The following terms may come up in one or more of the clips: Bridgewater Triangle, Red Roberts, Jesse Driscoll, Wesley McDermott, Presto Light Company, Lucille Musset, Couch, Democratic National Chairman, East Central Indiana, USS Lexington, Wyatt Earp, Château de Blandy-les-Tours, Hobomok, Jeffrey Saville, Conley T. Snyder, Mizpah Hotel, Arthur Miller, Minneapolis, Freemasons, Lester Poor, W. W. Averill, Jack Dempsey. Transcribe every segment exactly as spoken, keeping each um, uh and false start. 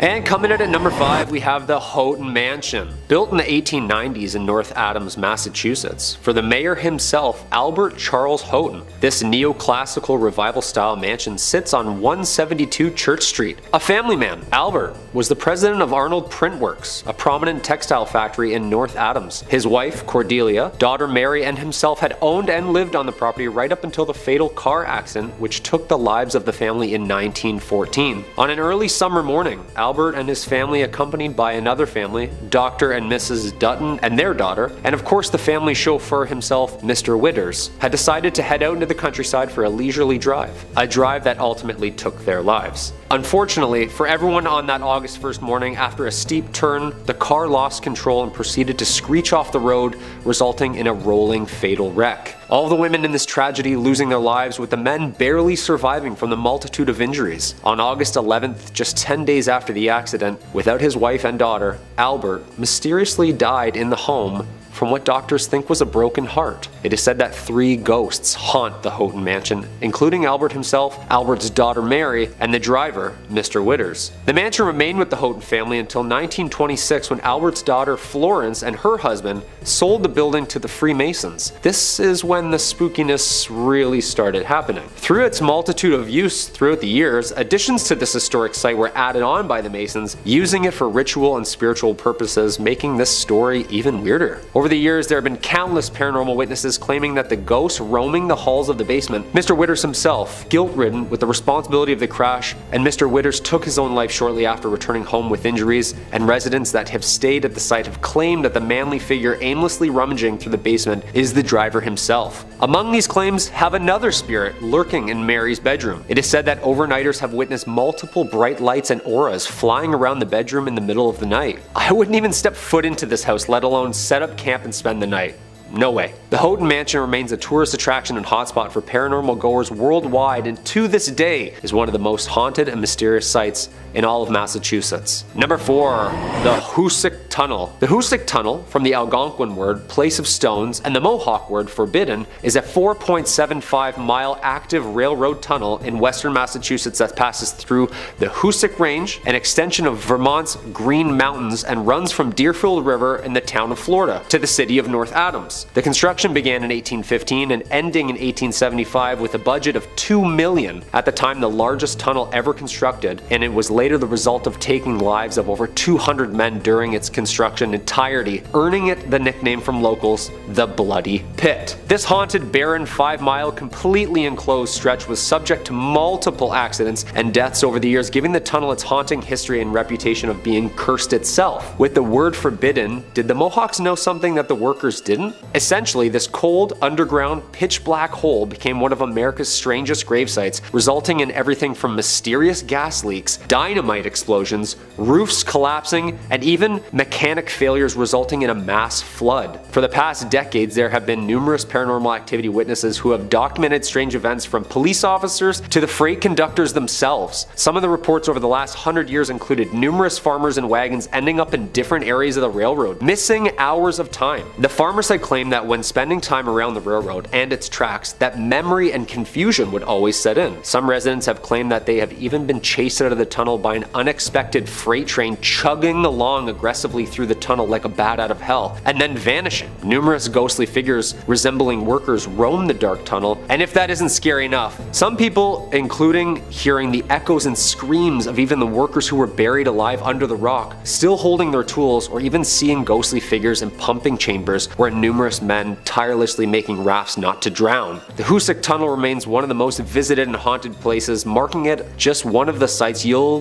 And coming in at number five, we have the Houghton Mansion. Built in the eighteen nineties in North Adams, Massachusetts, for the mayor himself, Albert Charles Houghton. This neoclassical revival style mansion sits on one seventy-two Church Street. A family man, Albert was the president of Arnold Printworks, a prominent textile factory in North Adams. His wife, Cordelia, daughter Mary, and himself had owned and lived on the property right up until the fatal car accident which took the lives of the family in nineteen fourteen. On an early summer morning, Albert and his family, accompanied by another family, Doctor and Missus Dutton and their daughter, and of course the family chauffeur himself, Mister Withers, had decided to head out into the countryside for a leisurely drive, a drive that ultimately took their lives. Unfortunately for everyone, on that August first morning, after a steep turn, the car lost control and proceeded to screech off the road, resulting in a rolling fatal wreck. All the women in this tragedy losing their lives, with the men barely surviving from the multitude of injuries. On August eleventh, just ten days after the accident, without his wife and daughter, Albert mysteriously died in the home from what doctors think was a broken heart. It is said that three ghosts haunt the Houghton Mansion, including Albert himself, Albert's daughter Mary, and the driver, Mister Withers. The mansion remained with the Houghton family until nineteen twenty-six, when Albert's daughter Florence and her husband sold the building to the Freemasons. This is when the spookiness really started happening. Through its multitude of use throughout the years, additions to this historic site were added on by the Masons, using it for ritual and spiritual purposes, making this story even weirder. Over the years, there have been countless paranormal witnesses claiming that the ghosts roaming the halls of the basement, Mister Withers himself, guilt-ridden with the responsibility of the crash, and Mister Withers took his own life shortly after returning home with injuries, and residents that have stayed at the site have claimed that the manly figure aimlessly rummaging through the basement is the driver himself. Among these claims have another spirit lurking in Mary's bedroom. It is said that overnighters have witnessed multiple bright lights and auras flying around the bedroom in the middle of the night. I wouldn't even step foot into this house, let alone set up camp camp and spend the night. No way. The Houghton Mansion remains a tourist attraction and hotspot for paranormal goers worldwide, and to this day is one of the most haunted and mysterious sites in all of Massachusetts. Number four, the Hoosac Tunnel. The Hoosac Tunnel, from the Algonquin word place of stones and the Mohawk word forbidden, is a four point seven five mile active railroad tunnel in western Massachusetts that passes through the Hoosac Range, an extension of Vermont's Green Mountains, and runs from Deerfield River in the town of Florida to the city of North Adams. The construction began in eighteen fifteen and ending in eighteen seventy-five with a budget of two million dollars, at the time the largest tunnel ever constructed, and it was later the result of taking lives of over two hundred men during its construction entirety, earning it the nickname from locals, the Bloody Pit. This haunted, barren, five mile, completely enclosed stretch was subject to multiple accidents and deaths over the years, giving the tunnel its haunting history and reputation of being cursed itself. With the word forbidden, did the Mohawks know something that the workers didn't? Essentially, this cold, underground, pitch-black hole became one of America's strangest gravesites, resulting in everything from mysterious gas leaks, dynamite explosions, roofs collapsing, and even mechanic failures resulting in a mass flood. For the past decades, there have been numerous paranormal activity witnesses who have documented strange events, from police officers to the freight conductors themselves. Some of the reports over the last hundred years included numerous farmers and wagons ending up in different areas of the railroad, missing hours of time. The farmer site claim that when spending time around the railroad and its tracks, that memory and confusion would always set in. Some residents have claimed that they have even been chased out of the tunnel by an unexpected freight train chugging along aggressively through the tunnel like a bat out of hell, and then vanishing. Numerous ghostly figures resembling workers roam the dark tunnel, and if that isn't scary enough, some people, including hearing the echoes and screams of even the workers who were buried alive under the rock, still holding their tools, or even seeing ghostly figures in pumping chambers where numerous Numerous men tirelessly making rafts not to drown. The Hoosac Tunnel remains one of the most visited and haunted places, marking it just one of the sites you'll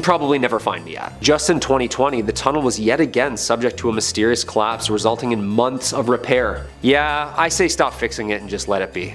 probably never find me at. Just in twenty twenty, the tunnel was yet again subject to a mysterious collapse, resulting in months of repair. Yeah, I say stop fixing it and just let it be.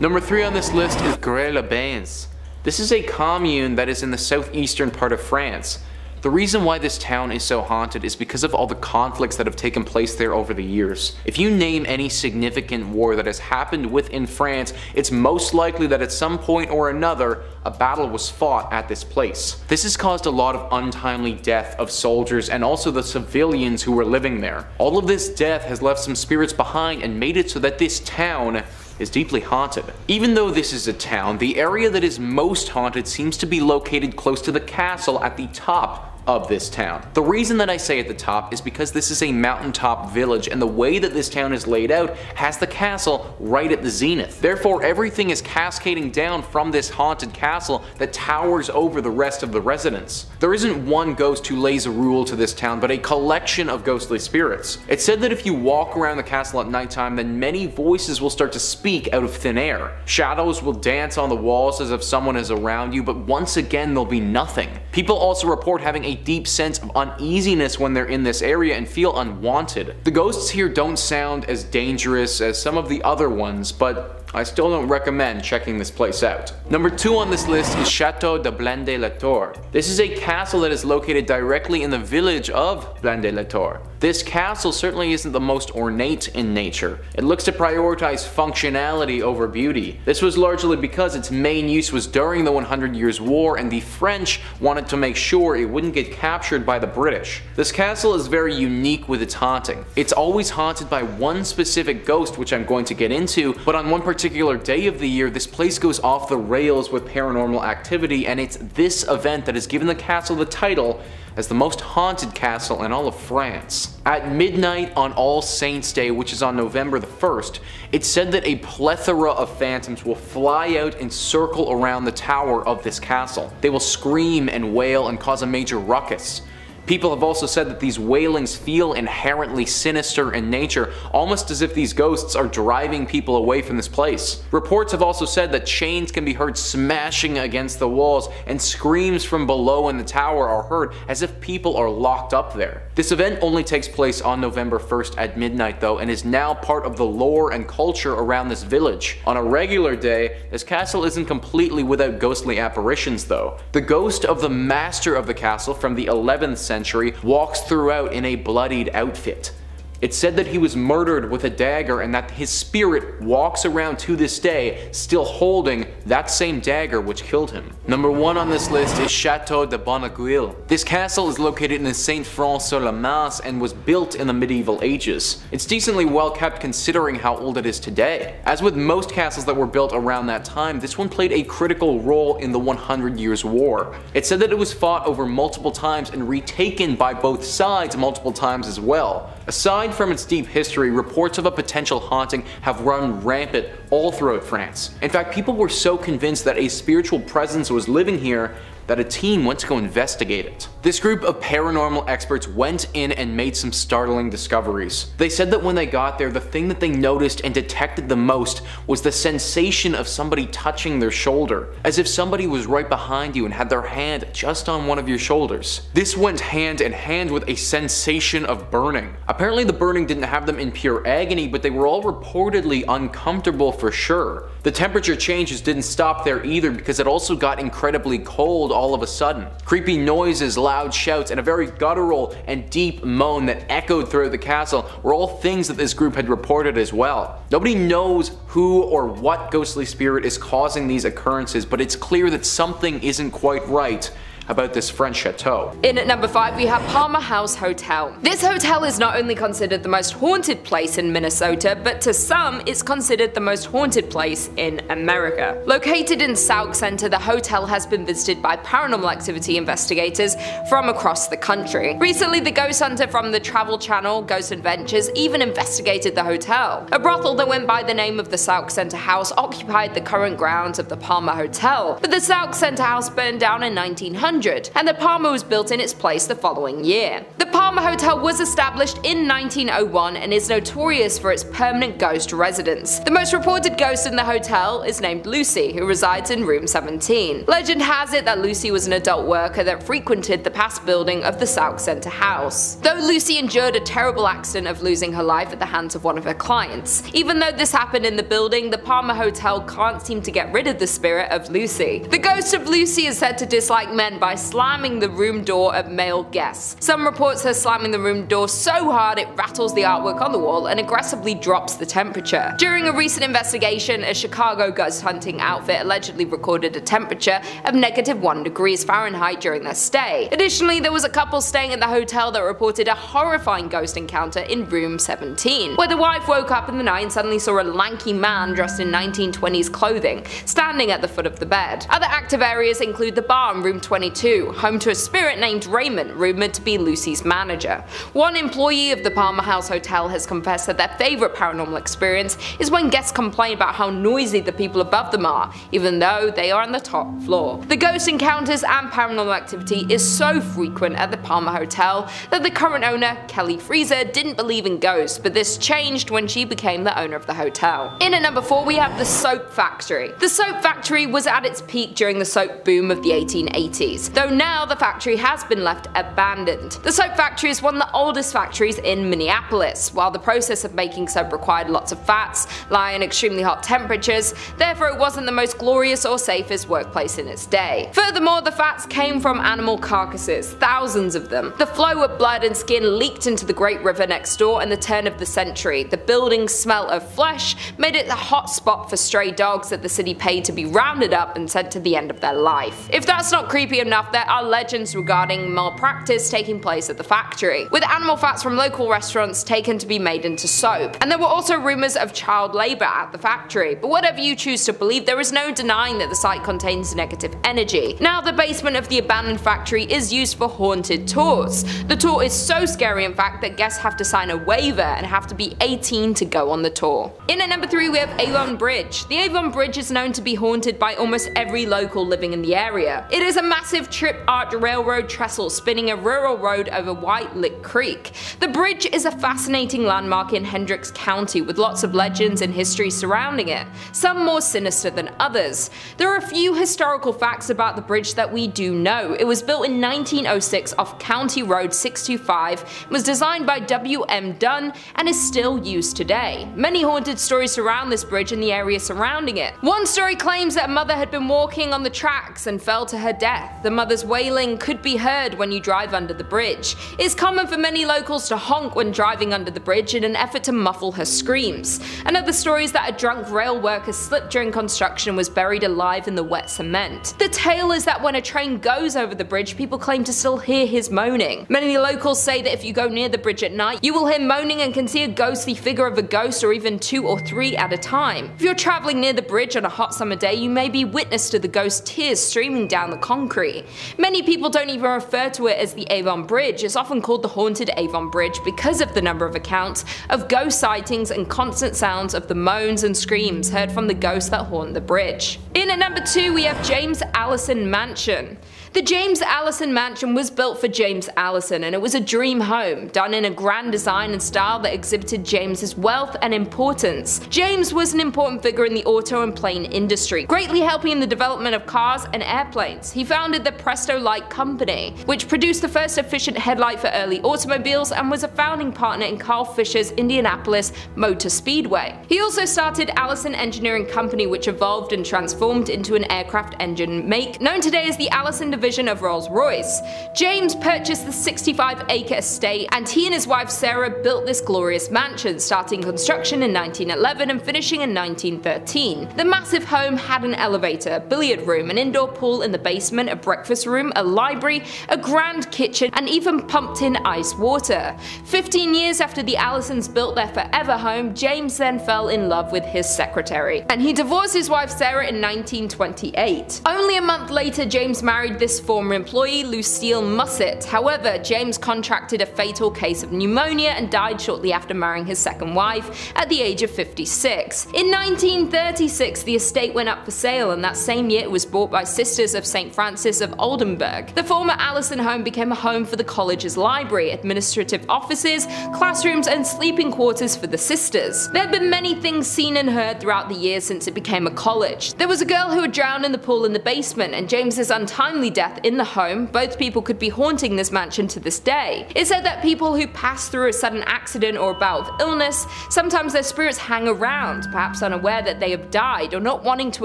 Number three on this list is Grez-les-Bains. This is a commune that is in the southeastern part of France. The reason why this town is so haunted is because of all the conflicts that have taken place there over the years. If you name any significant war that has happened within France, it's most likely that at some point or another, a battle was fought at this place. This has caused a lot of untimely death of soldiers and also the civilians who were living there. All of this death has left some spirits behind and made it so that this town is deeply haunted. Even though this is a town, the area that is most haunted seems to be located close to the castle at the top of this town. The reason that I say at the top is because this is a mountaintop village, and the way that this town is laid out has the castle right at the zenith. Therefore, everything is cascading down from this haunted castle that towers over the rest of the residence. There isn't one ghost who lays a rule to this town, but a collection of ghostly spirits. It's said that if you walk around the castle at nighttime, then many voices will start to speak out of thin air. Shadows will dance on the walls as if someone is around you, but once again there'll be nothing. People also report having a a deep sense of uneasiness when they're in this area and feel unwanted. The ghosts here don't sound as dangerous as some of the other ones, but I still don't recommend checking this place out. Number two on this list is Château de Blandy-les-Tours. This is a castle that is located directly in the village of Blande-Latorre. This castle certainly isn't the most ornate in nature. It looks to prioritize functionality over beauty. This was largely because its main use was during the hundred years war, and the French wanted to make sure it wouldn't get captured by the British. This castle is very unique with its haunting. It's always haunted by one specific ghost, which I'm going to get into, but on one particular particular day of the year, this place goes off the rails with paranormal activity, and it's this event that has given the castle the title as the most haunted castle in all of France. At midnight on All Saints' Day, which is on November the first, it's said that a plethora of phantoms will fly out and circle around the tower of this castle. They will scream and wail and cause a major ruckus. People have also said that these wailings feel inherently sinister in nature, almost as if these ghosts are driving people away from this place. Reports have also said that chains can be heard smashing against the walls, and screams from below in the tower are heard as if people are locked up there. This event only takes place on November first at midnight though, and is now part of the lore and culture around this village. On a regular day, this castle isn't completely without ghostly apparitions though. The ghost of the master of the castle from the eleventh century walks throughout in a bloodied outfit. It's said that he was murdered with a dagger, and that his spirit walks around to this day still holding that same dagger which killed him. Number one on this list is Château de Bonaguil. This castle is located in Saint-Front-sur-la-Manse and was built in the medieval ages. It's decently well kept considering how old it is today. As with most castles that were built around that time, this one played a critical role in the hundred years war. It's said that it was fought over multiple times and retaken by both sides multiple times as well. Aside from its deep history, reports of a potential haunting have run rampant all throughout France. In fact, people were so convinced that a spiritual presence was living here that a team went to go investigate it. This group of paranormal experts went in and made some startling discoveries. They said that when they got there, the thing that they noticed and detected the most was the sensation of somebody touching their shoulder, as if somebody was right behind you and had their hand just on one of your shoulders. This went hand in hand with a sensation of burning. Apparently the burning didn't have them in pure agony, but they were all reportedly uncomfortable for sure. The temperature changes didn't stop there either, because it also got incredibly cold all of a sudden. Creepy noises, loud shouts, and a very guttural and deep moan that echoed throughout the castle were all things that this group had reported as well. Nobody knows who or what ghostly spirit is causing these occurrences, but it's clear that something isn't quite right about this French chateau. In at number five we have Palmer House Hotel. This hotel is not only considered the most haunted place in Minnesota, but to some it's considered the most haunted place in America. Located in Sauk Centre, the hotel has been visited by paranormal activity investigators from across the country. Recently the ghost hunter from the travel channel Ghost Adventures even investigated the hotel. A brothel that went by the name of the Sauk Centre House occupied the current grounds of the Palmer Hotel, but the Sauk Centre House burned down in nineteen hundred. And the Palmer was built in its place the following year. The Palmer Hotel was established in nineteen oh one and is notorious for its permanent ghost residence. The most reported ghost in the hotel is named Lucy, who resides in room seventeen. Legend has it that Lucy was an adult worker that frequented the past building of the Sauk Centre House. Though Lucy endured a terrible accident of losing her life at the hands of one of her clients. Even though this happened in the building, the Palmer Hotel can't seem to get rid of the spirit of Lucy. The ghost of Lucy is said to dislike men by by slamming the room door at male guests. Some reports her slamming the room door so hard it rattles the artwork on the wall and aggressively drops the temperature. During a recent investigation, a Chicago ghost hunting outfit allegedly recorded a temperature of negative one degrees Fahrenheit during their stay. Additionally, there was a couple staying at the hotel that reported a horrifying ghost encounter in room seventeen, where the wife woke up in the night and suddenly saw a lanky man dressed in nineteen twenties clothing standing at the foot of the bed. Other active areas include the bar in room twenty-two, home to a spirit named Raymond, rumored to be Lucy's manager. One employee of the Palmer House Hotel has confessed that their favorite paranormal experience is when guests complain about how noisy the people above them are, even though they are on the top floor. The ghost encounters and paranormal activity is so frequent at the Palmer Hotel that the current owner, Kelly Freezer, didn't believe in ghosts, but this changed when she became the owner of the hotel. In at number four, we have the Soap Factory. The Soap Factory was at its peak during the soap boom of the eighteen eighties, though now the factory has been left abandoned. The Soap Factory is one of the oldest factories in Minneapolis. While the process of making soap required lots of fats, lye and extremely hot temperatures, therefore it wasn't the most glorious or safest workplace in its day. Furthermore, the fats came from animal carcasses, thousands of them. The flow of blood and skin leaked into the great river next door in the turn of the century. The building's smell of flesh made it the hot spot for stray dogs that the city paid to be rounded up and sent to the end of their life. If that's not creepy enough, there are legends regarding malpractice taking place at the factory, with animal fats from local restaurants taken to be made into soap. And there were also rumours of child labour at the factory, but whatever you choose to believe, there is no denying that the site contains negative energy. Now the basement of the abandoned factory is used for haunted tours. The tour is so scary, in fact, that guests have to sign a waiver and have to be eighteen to go on the tour. In at number three, we have Avon Bridge. The Avon Bridge is known to be haunted by almost every local living in the area. It is a massive trip-arch railroad trestle spinning a rural road over White Lick Creek. The bridge is a fascinating landmark in Hendricks County, with lots of legends and history surrounding it, some more sinister than others. There are a few historical facts about the bridge that we do know. It was built in nineteen oh six off County Road six two five, was designed by W M Dunn, and is still used today. Many haunted stories surround this bridge and the area surrounding it. One story claims that a mother had been walking on the tracks and fell to her death. The mother's wailing could be heard when you drive under the bridge. It's common for many locals to honk when driving under the bridge in an effort to muffle her screams. Another story is that a drunk rail worker slipped during construction and was buried alive in the wet cement. The tale is that when a train goes over the bridge, people claim to still hear his moaning. Many locals say that if you go near the bridge at night, you will hear moaning and can see a ghostly figure of a ghost, or even two or three at a time. If you're traveling near the bridge on a hot summer day, you may be witness to the ghost tears streaming down the concrete. Many people don't even refer to it as the Avon Bridge. It's often called the haunted Avon Bridge because of the number of accounts of ghost sightings and constant sounds of the moans and screams heard from the ghosts that haunt the bridge. In at number two, we have James Allison Mansion. The James Allison Mansion was built for James Allison, and it was a dream home, done in a grand design and style that exhibited James's wealth and importance. James was an important figure in the auto and plane industry, greatly helping in the development of cars and airplanes. He founded the Presto Light Company, which produced the first efficient headlight for early automobiles, and was a founding partner in Carl Fisher's Indianapolis Motor Speedway. He also started Allison Engineering Company, which evolved and transformed into an aircraft engine make, known today as the Allison Division of Rolls-Royce. James purchased the sixty-five acre estate, and he and his wife Sarah built this glorious mansion, starting construction in nineteen eleven and finishing in nineteen thirteen. The massive home had an elevator, a billiard room, an indoor pool in the basement, a breakfast room, a library, a grand kitchen, and even pumped in ice water. fifteen years after the Allisons built their forever home, James then fell in love with his secretary, and he divorced his wife Sarah in nineteen twenty-eight. Only a month later, James married this former employee, Lucille Musset. However, James contracted a fatal case of pneumonia and died shortly after marrying his second wife at the age of fifty-six. In nineteen thirty-six, the estate went up for sale, and that same year it was bought by Sisters of Saint Francis of Oldenburg. The former Allison home became a home for the college's library, administrative offices, classrooms, and sleeping quarters for the sisters. There have been many things seen and heard throughout the years since it became a college. There was a girl who had drowned in the pool in the basement, and James's untimely death death in the home, both people could be haunting this mansion to this day. It's said that people who pass through a sudden accident or a bout of illness, sometimes their spirits hang around, perhaps unaware that they have died or not wanting to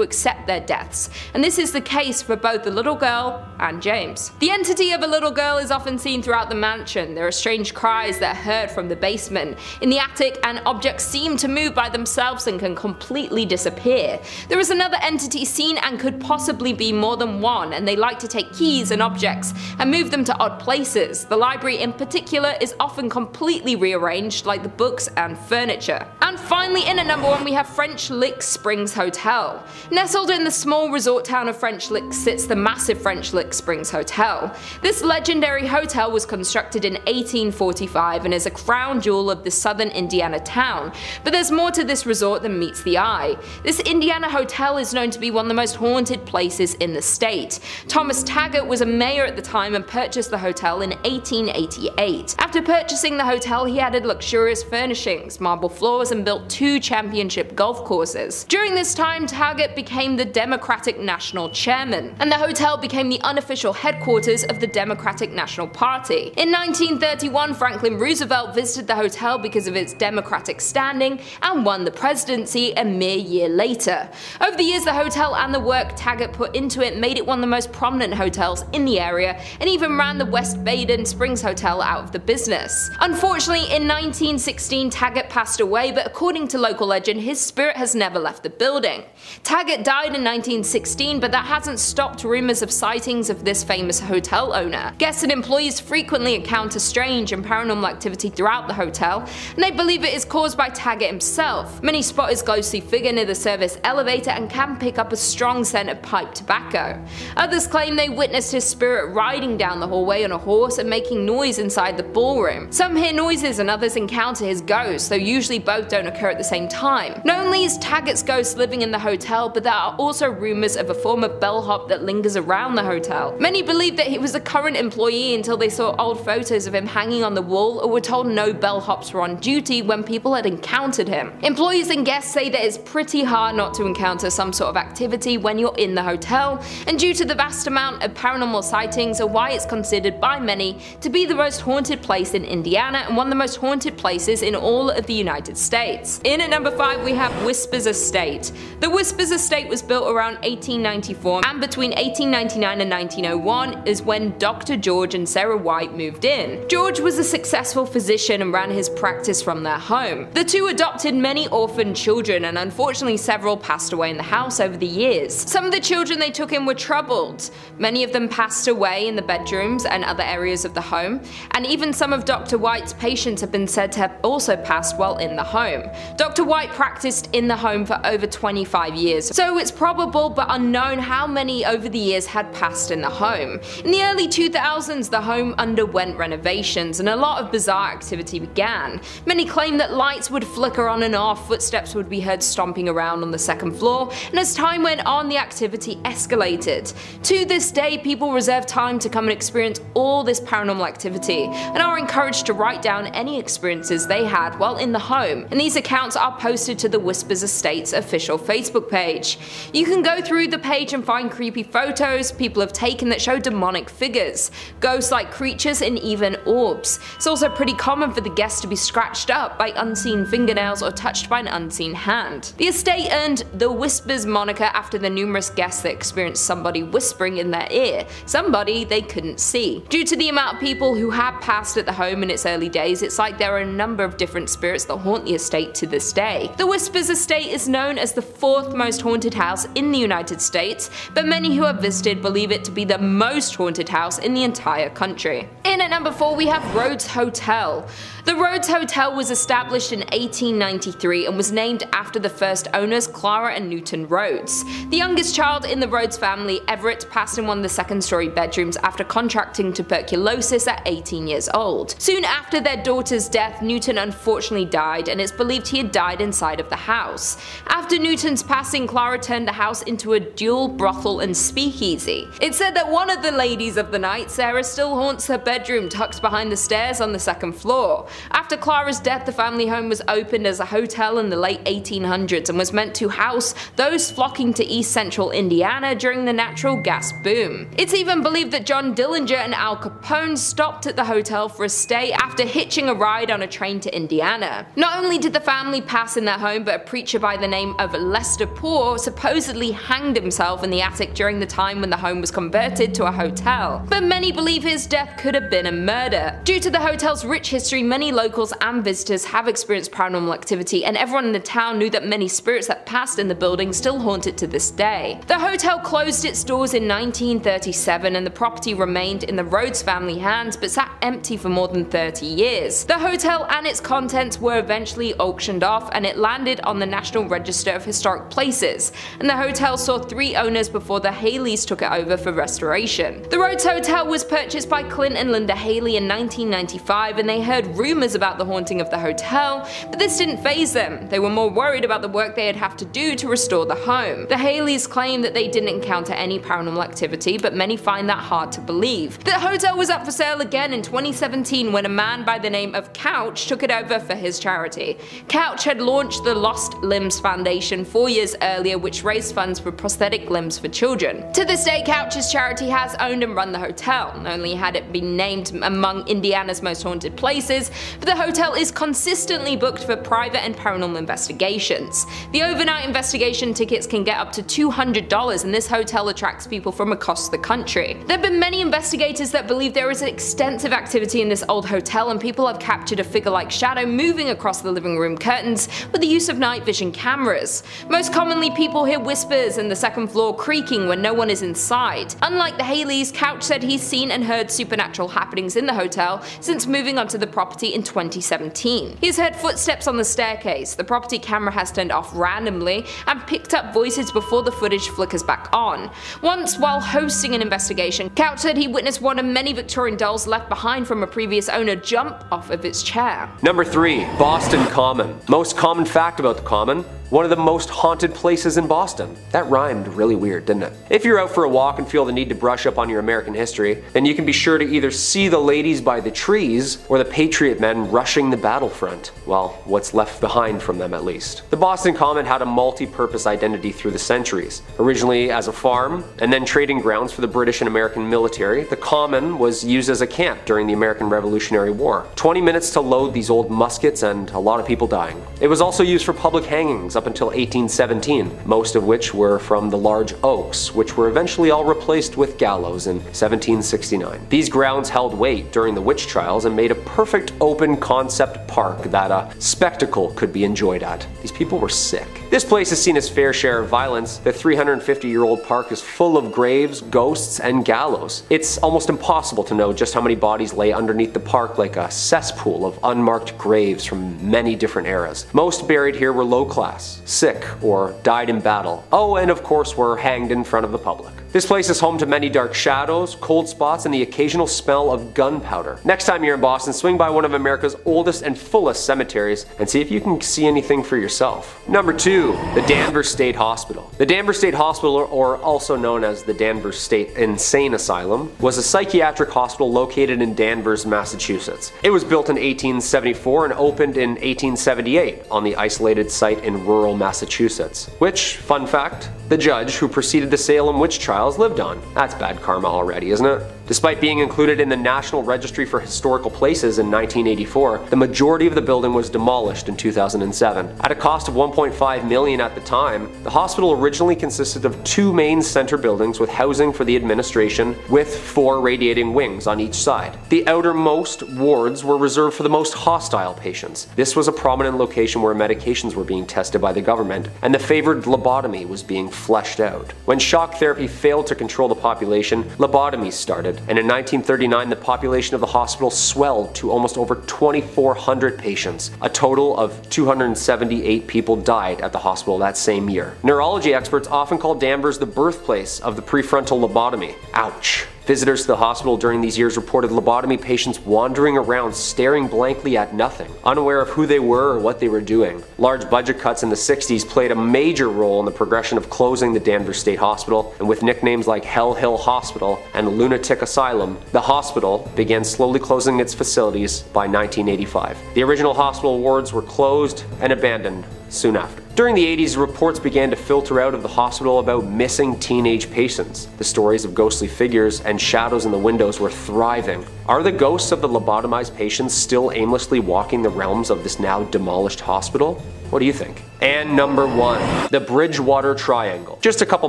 accept their deaths, and this is the case for both the little girl and James. The entity of a little girl is often seen throughout the mansion. There are strange cries that are heard from the basement, in the attic, and objects seem to move by themselves and can completely disappear. There is another entity seen and could possibly be more than one, and they like to take keys and objects and move them to odd places. The library in particular is often completely rearranged, like the books and furniture. And finally, in at number one we have French Lick Springs Hotel. Nestled in the small resort town of French Lick sits the massive French Lick Springs Hotel. This legendary hotel was constructed in eighteen forty-five and is a crown jewel of the southern Indiana town, but there's more to this resort than meets the eye. This Indiana hotel is known to be one of the most haunted places in the state. Thomas Taggart was a mayor at the time and purchased the hotel in eighteen eighty-eight. After purchasing the hotel, he added luxurious furnishings, marble floors, and built two championship golf courses. During this time, Taggart became the Democratic National Chairman, and the hotel became the unofficial headquarters of the Democratic National Party. In nineteen thirty-one, Franklin Roosevelt visited the hotel because of its Democratic standing and won the presidency a mere year later. Over the years, the hotel and the work Taggart put into it made it one of the most prominent hotels in the area, and even ran the West Baden Springs Hotel out of the business. Unfortunately, in nineteen sixteen, Taggart passed away, but according to local legend, his spirit has never left the building. Taggart died in nineteen sixteen, but that hasn't stopped rumours of sightings of this famous hotel owner. Guests and employees frequently encounter strange and paranormal activity throughout the hotel, and they believe it is caused by Taggart himself. Many spot his ghostly figure near the service elevator and can pick up a strong scent of pipe tobacco. Others claim they witnessed his spirit riding down the hallway on a horse and making noise inside the ballroom. Some hear noises and others encounter his ghost, though usually both don't occur at the same time. Not only is Taggart's ghost living in the hotel, but there are also rumours of a former bellhop that lingers around the hotel. Many believe that he was a current employee until they saw old photos of him hanging on the wall or were told no bellhops were on duty when people had encountered him. Employees and guests say that it's pretty hard not to encounter some sort of activity when you're in the hotel, and due to the vast amount of paranormal sightings are why it's considered by many to be the most haunted place in Indiana and one of the most haunted places in all of the United States. In at number five we have Whispers Estate. The Whispers Estate was built around eighteen ninety-four, and between eighteen ninety-nine and nineteen oh one is when Doctor George and Sarah White moved in. George was a successful physician and ran his practice from their home. The two adopted many orphaned children, and unfortunately several passed away in the house over the years. Some of the children they took in were troubled. Many of them passed away in the bedrooms and other areas of the home, and even some of Doctor White's patients have been said to have also passed while in the home. Doctor White practiced in the home for over twenty-five years, so it's probable but unknown how many over the years had passed in the home. In the early two thousands, the home underwent renovations and a lot of bizarre activity began. Many claim that lights would flicker on and off, footsteps would be heard stomping around on the second floor, and as time went on, the activity escalated. To this day, people reserve time to come and experience all this paranormal activity and are encouraged to write down any experiences they had while in the home, and these accounts are posted to the Whispers Estate's official Facebook page. You can go through the page and find creepy photos people have taken that show demonic figures, ghost-like creatures, and even orbs. It's also pretty common for the guests to be scratched up by unseen fingernails or touched by an unseen hand. The estate earned the Whispers moniker after the numerous guests that experienced somebody whispering in their ear, somebody they couldn't see. Due to the amount of people who have passed at the home in its early days, it's like there are a number of different spirits that haunt the estate to this day. The Whispers Estate is known as the fourth most haunted house in the United States, but many who have visited believe it to be the most haunted house in the entire country. In at number four we have Rhoads Hotel. The Rhoads Hotel was established in eighteen ninety-three and was named after the first owners, Clara and Newton Rhoads. The youngest child in the Rhoads family, Everett, passed in one of the second story bedrooms after contracting tuberculosis at eighteen years old. Soon after their daughter's death, Newton unfortunately died, and it's believed he had died inside of the house. After Newton's passing, Clara turned the house into a dual brothel and speakeasy. It's said that one of the ladies of the night, Sarah, still haunts her bedroom tucked behind the stairs on the second floor. After Clara's death, the family home was opened as a hotel in the late eighteen hundreds and was meant to house those flocking to east central Indiana during the natural gas boom. It's even believed that John Dillinger and Al Capone stopped at the hotel for a stay after hitching a ride on a train to Indiana. Not only did the family pass in their home, but a preacher by the name of Lester Poor supposedly hanged himself in the attic during the time when the home was converted to a hotel. But many believe his death could have been a murder. Due to the hotel's rich history, many locals and visitors have experienced paranormal activity, and everyone in the town knew that many spirits that passed in the building still haunt it to this day. The hotel closed its doors in nineteen thirty-seven, and the property remained in the Rhodes family hands but sat empty for more than thirty years. The hotel and its contents were eventually auctioned off, and it landed on the National Register of Historic Places, and the hotel saw three owners before the Haleys took it over for restoration. The Rhoads Hotel was purchased by Clint and Linda Haley in nineteen ninety-five, and they heard rumours about the haunting of the hotel, but this didn't faze them. They were more worried about the work they'd have to do to restore the home. The Haleys claimed that they didn't encounter any paranormal activity, but many find that hard to believe. The hotel was up for sale again in twenty seventeen when a man by the name of Couch took it over for his charity. Couch had launched the Lost Limbs Foundation four years earlier, which raised funds for prosthetic limbs for children. To this day, Couch's charity has owned and run the hotel. Not only had it been named among Indiana's most haunted places, but the hotel is consistently booked for private and paranormal investigations. The overnight investigation tickets can get up to two hundred dollars, and this hotel attracts people from across the country. There have been many investigators that believe there is extensive activity in this old hotel, and people have captured a figure-like shadow moving across the living room curtains with the use of night vision cameras. Most commonly, people hear whispers and the second floor creaking when no one is inside. Unlike the Haleys, Couch said he's seen and heard supernatural happenings in the hotel since moving onto the property in twenty seventeen. He's heard footsteps on the staircase, the property camera has turned off randomly, and picked up voices before the footage flickers back on. Once, while hosting an investigation, Couch said he witnessed one of many Victorian dolls left behind from a previous owner jump off of its chair. Number three. Boston Common. Most common fact about the Common: one of the most haunted places in Boston. That rhymed really weird, didn't it? If you're out for a walk and feel the need to brush up on your American history, then you can be sure to either see the ladies by the trees or the Patriot men rushing the battlefront. Well, what's left behind from them at least. The Boston Common had a multi-purpose identity through the centuries. Originally as a farm and then trading grounds for the British and American military, the Common was used as a camp during the American Revolutionary War. twenty minutes to load these old muskets and a lot of people dying. It was also used for public hangings up until eighteen seventeen, most of which were from the large oaks, which were eventually all replaced with gallows in seventeen sixty-nine. These grounds held weight during the witch trials and made a perfect open concept park that a spectacle could be enjoyed at. These people were sick. This place has seen its fair share of violence. The three hundred fifty year old park is full of graves, ghosts, and gallows. It's almost impossible to know just how many bodies lay underneath the park, like a cesspool of unmarked graves from many different eras. Most buried here were low class, sick, or died in battle. Oh, and of course were hanged in front of the public. This place is home to many dark shadows, cold spots, and the occasional smell of gunpowder. Next time you're in Boston, swing by one of America's oldest and fullest cemeteries and see if you can see anything for yourself. Number two, the Danvers State Hospital. The Danvers State Hospital, or also known as the Danvers State Insane Asylum, was a psychiatric hospital located in Danvers, Massachusetts. It was built in eighteen seventy-four and opened in eighteen seventy-eight on the isolated site in rural rural Massachusetts, which, fun fact, the judge who preceded the Salem witch trials lived on. That's bad karma already, isn't it? Despite being included in the National Registry for Historical Places in nineteen eighty-four, the majority of the building was demolished in two thousand seven. At a cost of one point five million dollars at the time, the hospital originally consisted of two main center buildings with housing for the administration, with four radiating wings on each side. The outermost wards were reserved for the most hostile patients. This was a prominent location where medications were being tested by the government, and the favored lobotomy was being fleshed out. When shock therapy failed to control the population, lobotomies started. And in nineteen thirty-nine, the population of the hospital swelled to almost over twenty-four hundred patients. A total of two hundred seventy-eight people died at the hospital that same year. Neurology experts often call Danvers the birthplace of the prefrontal lobotomy. Ouch. Visitors to the hospital during these years reported lobotomy patients wandering around staring blankly at nothing, unaware of who they were or what they were doing. Large budget cuts in the sixties played a major role in the progression of closing the Danvers State Hospital, and with nicknames like Hell Hill Hospital and Lunatic Asylum, the hospital began slowly closing its facilities by nineteen eighty-five. The original hospital wards were closed and abandoned soon after. During the eighties, reports began to filter out of the hospital about missing teenage patients. The stories of ghostly figures and shadows in the windows were thriving. Are the ghosts of the lobotomized patients still aimlessly walking the realms of this now demolished hospital? What do you think? And number one, the Bridgewater Triangle. Just a couple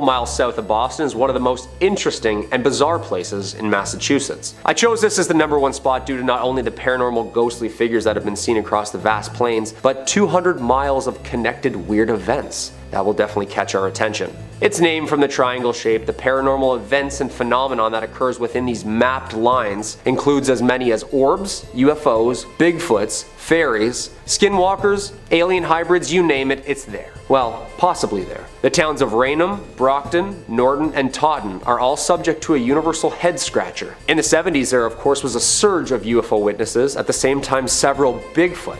miles south of Boston is one of the most interesting and bizarre places in Massachusetts. I chose this as the number one spot due to not only the paranormal ghostly figures that have been seen across the vast plains, but two hundred miles of connected weird events that will definitely catch our attention. It's named from the triangle shape. The paranormal events and phenomenon that occurs within these mapped lines includes as many as orbs, U F Os, Bigfoots, fairies, skinwalkers, alien hybrids, you name it, it's there. Well, possibly there. The towns of Raynham, Brockton, Norton, and Taunton are all subject to a universal head scratcher. In the seventies there, of course, was a surge of U F O witnesses, at the same time several Bigfoot.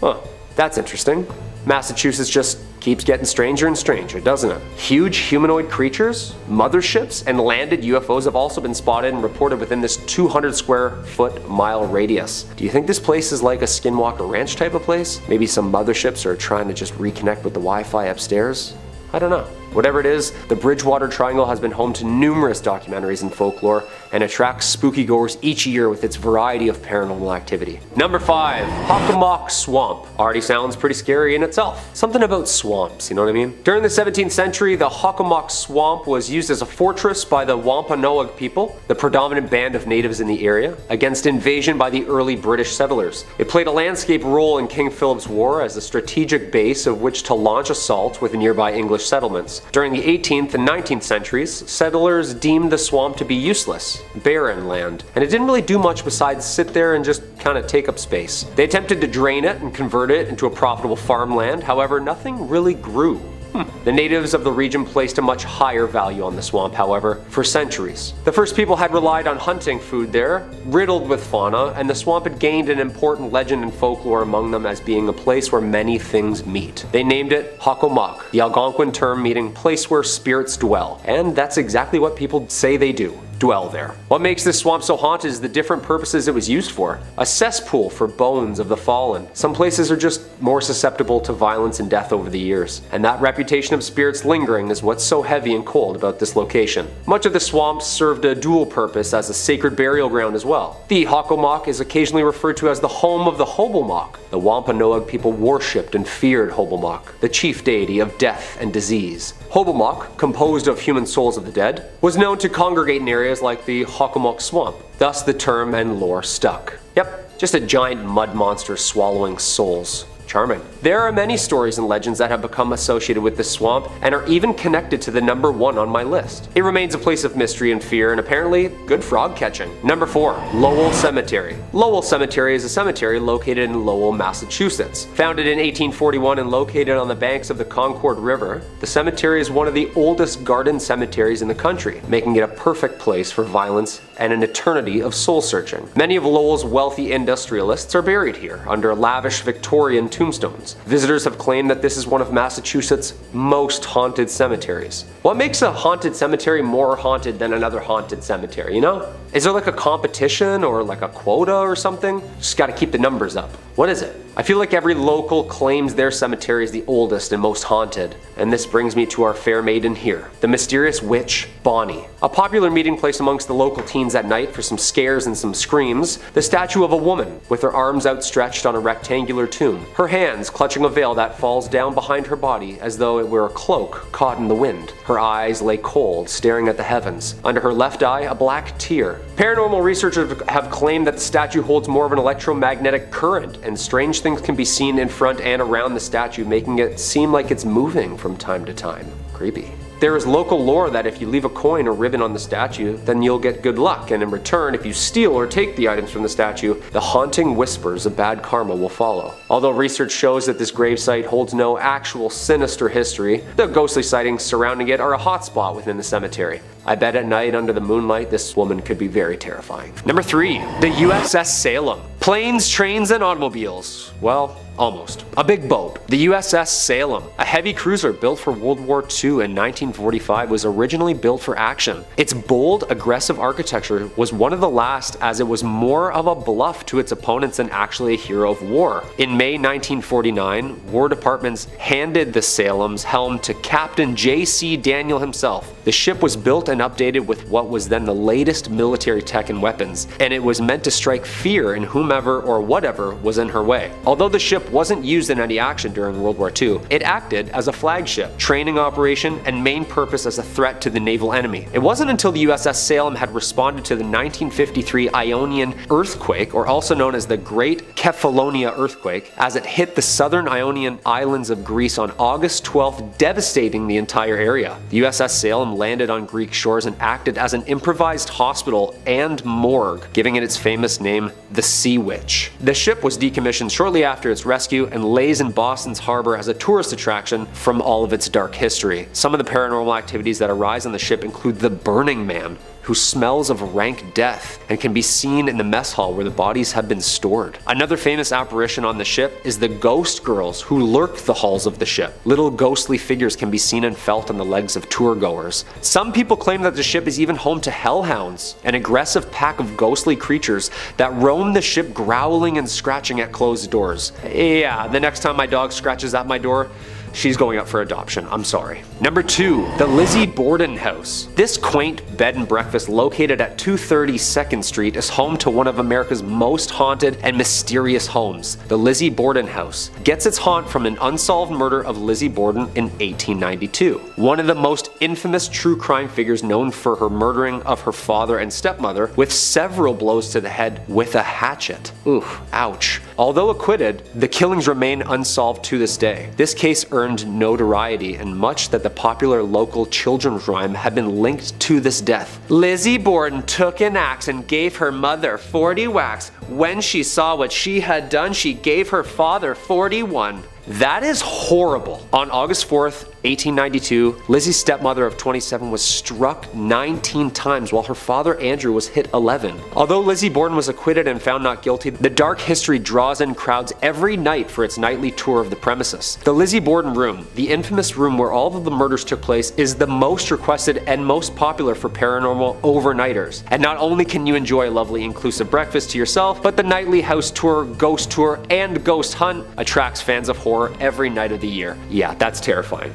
Huh, that's interesting. Massachusetts just keeps getting stranger and stranger, doesn't it? Huge humanoid creatures, motherships, and landed U F Os have also been spotted and reported within this two hundred square foot mile radius. Do you think this place is like a Skinwalker Ranch type of place? Maybe some motherships are trying to just reconnect with the Wi-Fi upstairs? I don't know. Whatever it is, the Bridgewater Triangle has been home to numerous documentaries and folklore and attracts spooky goers each year with its variety of paranormal activity. Number five, Hockomock Swamp. Already sounds pretty scary in itself. Something about swamps, you know what I mean? During the seventeenth century, the Hockomock Swamp was used as a fortress by the Wampanoag people, the predominant band of natives in the area, against invasion by the early British settlers. It played a landscape role in King Philip's War as a strategic base of which to launch assaults with nearby English settlements. During the eighteenth and nineteenth centuries, settlers deemed the swamp to be useless, barren land, and it didn't really do much besides sit there and just kind of take up space. They attempted to drain it and convert it into a profitable farmland, however, nothing really grew. Hmm. The natives of the region placed a much higher value on the swamp, however, for centuries. The first people had relied on hunting food there, riddled with fauna, and the swamp had gained an important legend and folklore among them as being a place where many things meet. They named it Hockomock, the Algonquin term meaning place where spirits dwell, and that's exactly what people say they do. Dwell there. What makes this swamp so haunted is the different purposes it was used for. A cesspool for bones of the fallen. Some places are just more susceptible to violence and death over the years, and that reputation of spirits lingering is what's so heavy and cold about this location. Much of the swamp served a dual purpose as a sacred burial ground as well. The Hockomock is occasionally referred to as the home of the Hobomok. The Wampanoag people worshipped and feared Hobomok, the chief deity of death and disease. Hobomok, composed of human souls of the dead, was known to congregate in areas like the Hockomock Swamp, thus the term and lore stuck. Yep, just a giant mud monster swallowing souls. Charming. There are many stories and legends that have become associated with this swamp and are even connected to the number one on my list. It remains a place of mystery and fear and apparently good frog catching. Number four, Lowell Cemetery. Lowell Cemetery is a cemetery located in Lowell, Massachusetts. Founded in eighteen forty-one and located on the banks of the Concord River, the cemetery is one of the oldest garden cemeteries in the country, making it a perfect place for violence and an eternity of soul searching. Many of Lowell's wealthy industrialists are buried here under lavish Victorian tombstones. Visitors have claimed that this is one of Massachusetts' most haunted cemeteries. What makes a haunted cemetery more haunted than another haunted cemetery, you know? Is there like a competition or like a quota or something? Just gotta keep the numbers up. What is it? I feel like every local claims their cemetery is the oldest and most haunted, and this brings me to our fair maiden here, the mysterious witch Bonnie. A popular meeting place amongst the local teens at night for some scares and some screams, the statue of a woman with her arms outstretched on a rectangular tomb, her hands clutching a veil that falls down behind her body as though it were a cloak caught in the wind. Her eyes lay cold, staring at the heavens. Under her left eye, a black tear. Paranormal researchers have claimed that the statue holds more of an electromagnetic current, and strange things can be seen in front and around the statue, making it seem like it's moving from time to time. Creepy. There is local lore that if you leave a coin or ribbon on the statue, then you'll get good luck, and in return, if you steal or take the items from the statue, the haunting whispers of bad karma will follow. Although research shows that this gravesite holds no actual sinister history, the ghostly sightings surrounding it are a hotspot within the cemetery. I bet at night under the moonlight, this woman could be very terrifying. Number three, the U S S Salem. Planes, trains, and automobiles. Well, almost. A big boat, the U S S Salem, a heavy cruiser built for World War Two in nineteen forty-five, was originally built for action. Its bold, aggressive architecture was one of the last, as it was more of a bluff to its opponents than actually a hero of war. In May nineteen forty-nine, War Departments handed the Salem's helm to Captain J C Daniel himself. The ship was built and updated with what was then the latest military tech and weapons, and it was meant to strike fear in whomever or whatever was in her way. Although the ship wasn't used in any action during World War Two, it acted as a flagship, training operation, and main purpose as a threat to the naval enemy. It wasn't until the U S S Salem had responded to the nineteen fifty-three Ionian earthquake, or also known as the Great Kefalonia earthquake, as it hit the southern Ionian islands of Greece on August twelfth, devastating the entire area. The U S S Salem landed on Greek shores and acted as an improvised hospital and morgue, giving it its famous name, the Sea Witch. The ship was decommissioned shortly after its rescue and lays in Boston's harbor as a tourist attraction from all of its dark history. Some of the paranormal activities that arise on the ship include the Burning Man, who smells of rank death and can be seen in the mess hall where the bodies have been stored. Another famous apparition on the ship is the ghost girls who lurk the halls of the ship. Little ghostly figures can be seen and felt on the legs of tour goers. Some people claim that the ship is even home to hellhounds, an aggressive pack of ghostly creatures that roam the ship growling and scratching at closed doors. Yeah, the next time my dog scratches at my door, she's going up for adoption, I'm sorry. Number two, the Lizzie Borden House. This quaint bed and breakfast located at two thirty second street is home to one of America's most haunted and mysterious homes. The Lizzie Borden House gets its haunt from an unsolved murder of Lizzie Borden in eighteen ninety-two. One of the most infamous true crime figures, known for her murdering of her father and stepmother with several blows to the head with a hatchet. Oof, ouch. Although acquitted, the killings remain unsolved to this day. This case earned notoriety and much that the popular local children's rhyme had been linked to this death. Lizzie Borden took an axe and gave her mother forty whacks. When she saw what she had done, she gave her father forty-one. That is horrible. On August fourth, eighteen ninety-two, Lizzie's stepmother of twenty-seven was struck nineteen times while her father Andrew was hit eleven. Although Lizzie Borden was acquitted and found not guilty, the dark history draws in crowds every night for its nightly tour of the premises. The Lizzie Borden room, the infamous room where all of the murders took place, is the most requested and most popular for paranormal overnighters. And not only can you enjoy a lovely inclusive breakfast to yourself, but the nightly house tour, ghost tour, and ghost hunt attracts fans of horror every night of the year. Yeah, that's terrifying.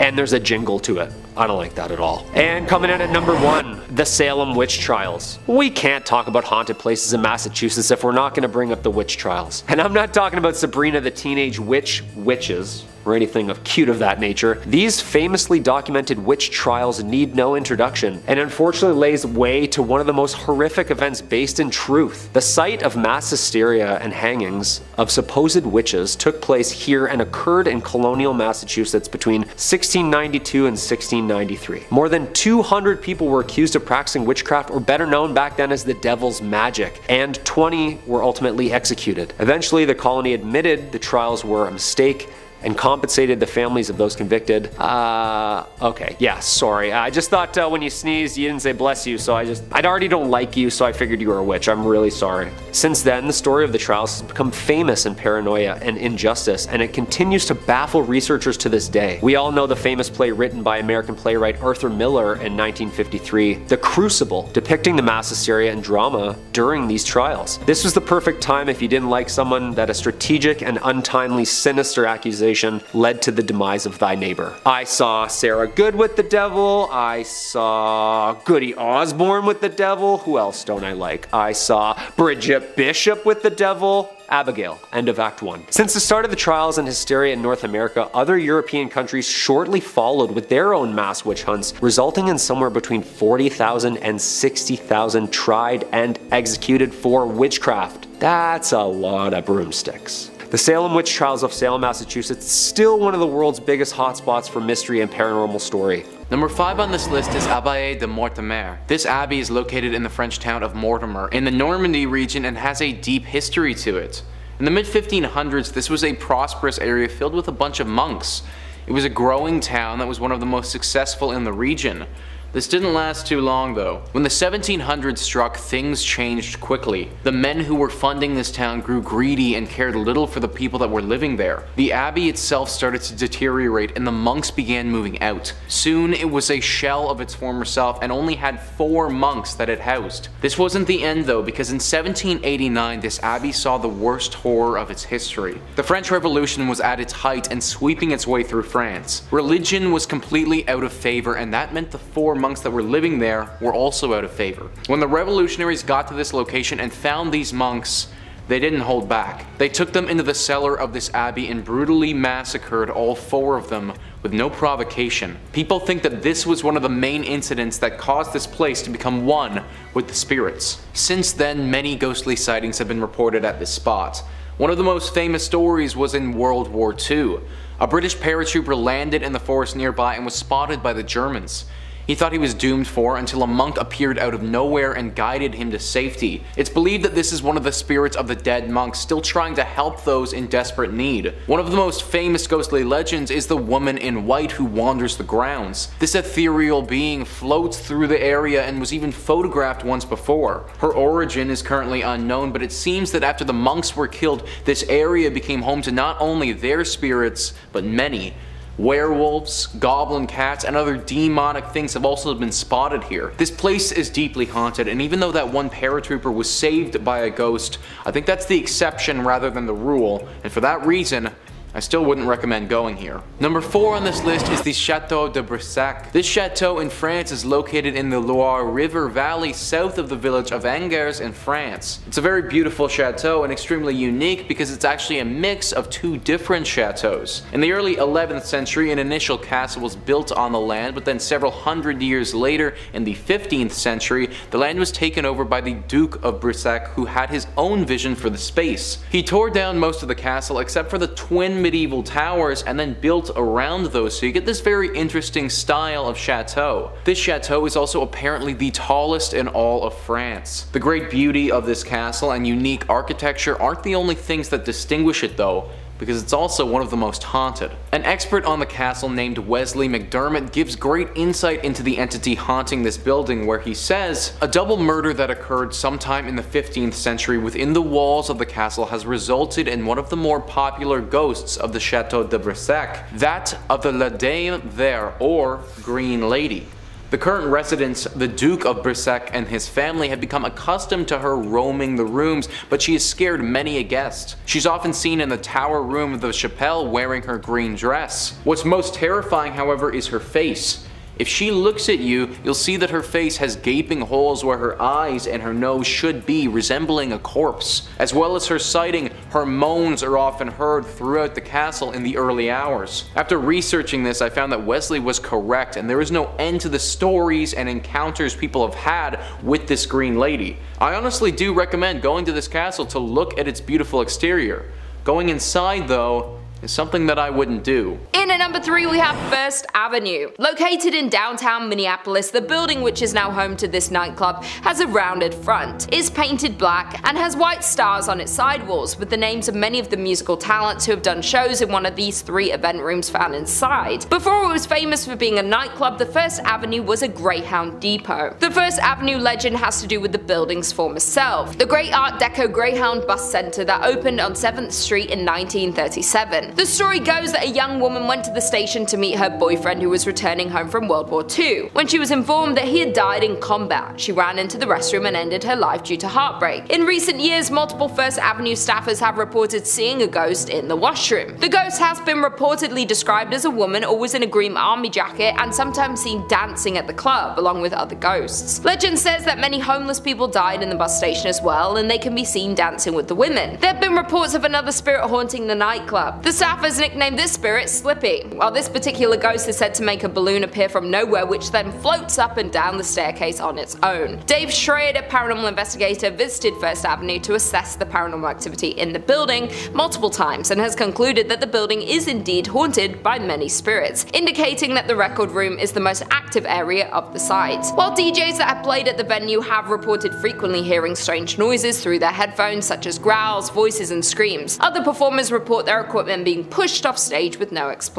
And there's a jingle to it. I don't like that at all. And coming in at number one, the Salem Witch Trials. We can't talk about haunted places in Massachusetts if we're not going to bring up the witch trials. And I'm not talking about Sabrina the Teenage Witch, witches, or anything of cute of that nature. These famously documented witch trials need no introduction, and unfortunately lays way to one of the most horrific events based in truth. The site of mass hysteria and hangings of supposed witches took place here and occurred in colonial Massachusetts between sixteen ninety-two and sixteen ninety-three. More than two hundred people were accused of practicing witchcraft, or better known back then as the devil's magic, and twenty were ultimately executed. Eventually the colony admitted the trials were a mistake and compensated the families of those convicted. Uh, okay, yeah, sorry. I just thought uh, when you sneezed, you didn't say bless you, so I just, I'd already don't like you, so I figured you were a witch. I'm really sorry. Since then, the story of the trials has become famous in paranoia and injustice, and it continues to baffle researchers to this day. We all know the famous play written by American playwright Arthur Miller in nineteen fifty-three, The Crucible, depicting the mass hysteria and drama during these trials. This was the perfect time, if you didn't like someone, that a strategic and untimely sinister accusation led to the demise of thy neighbor. I saw Sarah Good with the devil. I saw Goody Osborne with the devil. Who else don't I like? I saw Bridget Bishop with the devil. Abigail, end of Act one. Since the start of the trials and hysteria in North America, other European countries shortly followed with their own mass witch hunts, resulting in somewhere between forty thousand and sixty thousand tried and executed for witchcraft. That's a lot of broomsticks. The Salem Witch Trials of Salem, Massachusetts, still one of the world's biggest hotspots for mystery and paranormal story. Number five on this list is Abbaye de Mortemer. This abbey is located in the French town of Mortemer in the Normandy region and has a deep history to it. In the mid fifteen hundreds, this was a prosperous area filled with a bunch of monks. It was a growing town that was one of the most successful in the region. This didn't last too long though. When the seventeen hundreds struck, things changed quickly. The men who were funding this town grew greedy and cared little for the people that were living there. The abbey itself started to deteriorate and the monks began moving out. Soon it was a shell of its former self and only had four monks that it housed. This wasn't the end though, because in seventeen eighty-nine this abbey saw the worst horror of its history. The French Revolution was at its height and sweeping its way through France. Religion was completely out of favor and that meant the four monks that were living there were also out of favor. When the revolutionaries got to this location and found these monks, they didn't hold back. They took them into the cellar of this abbey and brutally massacred all four of them with no provocation. People think that this was one of the main incidents that caused this place to become one with the spirits. Since then, many ghostly sightings have been reported at this spot. One of the most famous stories was in World War Two. A British paratrooper landed in the forest nearby and was spotted by the Germans. He thought he was doomed for until a monk appeared out of nowhere and guided him to safety. It's believed that this is one of the spirits of the dead monks still trying to help those in desperate need. One of the most famous ghostly legends is the woman in white who wanders the grounds. This ethereal being floats through the area and was even photographed once before. Her origin is currently unknown, but it seems that after the monks were killed, this area became home to not only their spirits, but many. Werewolves, goblin cats, and other demonic things have also been spotted here. This place is deeply haunted, and even though that one paratrooper was saved by a ghost, I think that's the exception rather than the rule, and for that reason, I still wouldn't recommend going here. Number four on this list is the Château de Brissac. This chateau in France is located in the Loire River Valley south of the village of Angers in France. It's a very beautiful chateau and extremely unique because it's actually a mix of two different chateaus. In the early eleventh century, an initial castle was built on the land, but then several hundred years later in the fifteenth century, the land was taken over by the Duke of Brissac, who had his own vision for the space. He tore down most of the castle except for the twin medieval towers and then built around those, so you get this very interesting style of chateau. This chateau is also apparently the tallest in all of France. The great beauty of this castle and unique architecture aren't the only things that distinguish it though, because it's also one of the most haunted. An expert on the castle named Wesley McDermott gives great insight into the entity haunting this building, where he says, "A double murder that occurred sometime in the fifteenth century within the walls of the castle has resulted in one of the more popular ghosts of the Chateau de Brissac, that of the La Dame there, or Green Lady. The current residents, the Duke of Brissac and his family, have become accustomed to her roaming the rooms, but she has scared many a guest. She's often seen in the tower room of the Chapelle wearing her green dress. What's most terrifying, however, is her face. If she looks at you, you'll see that her face has gaping holes where her eyes and her nose should be, resembling a corpse. As well as her sighting, her moans are often heard throughout the castle in the early hours." After researching this, I found that Wesley was correct, and there is no end to the stories and encounters people have had with this Green Lady. I honestly do recommend going to this castle to look at its beautiful exterior. Going inside though, is something that I wouldn't do. In at number three we have First Avenue. Located in downtown Minneapolis, the building, which is now home to this nightclub, has a rounded front, is painted black, and has white stars on its side walls with the names of many of the musical talents who have done shows in one of these three event rooms found inside. Before it was famous for being a nightclub, the First Avenue was a Greyhound depot. The First Avenue legend has to do with the building's former self, the great Art Deco Greyhound bus centre that opened on seventh street in nineteen thirty-seven. The story goes that a young woman went to the station to meet her boyfriend, who was returning home from World War Two. When she was informed that he had died in combat, she ran into the restroom and ended her life due to heartbreak. In recent years, multiple First Avenue staffers have reported seeing a ghost in the washroom. The ghost has been reportedly described as a woman always in a green army jacket and sometimes seen dancing at the club along with other ghosts. Legend says that many homeless people died in the bus station as well, and they can be seen dancing with the women. There have been reports of another spirit haunting the nightclub. The staffers nicknamed this spirit Slip happy. Well, this particular ghost is said to make a balloon appear from nowhere, which then floats up and down the staircase on its own. Dave Schrader, paranormal investigator, visited First Avenue to assess the paranormal activity in the building multiple times and has concluded that the building is indeed haunted by many spirits, indicating that the record room is the most active area of the site. While D Js that have played at the venue have reported frequently hearing strange noises through their headphones, such as growls, voices, and screams, other performers report their equipment being pushed off stage with no explanation.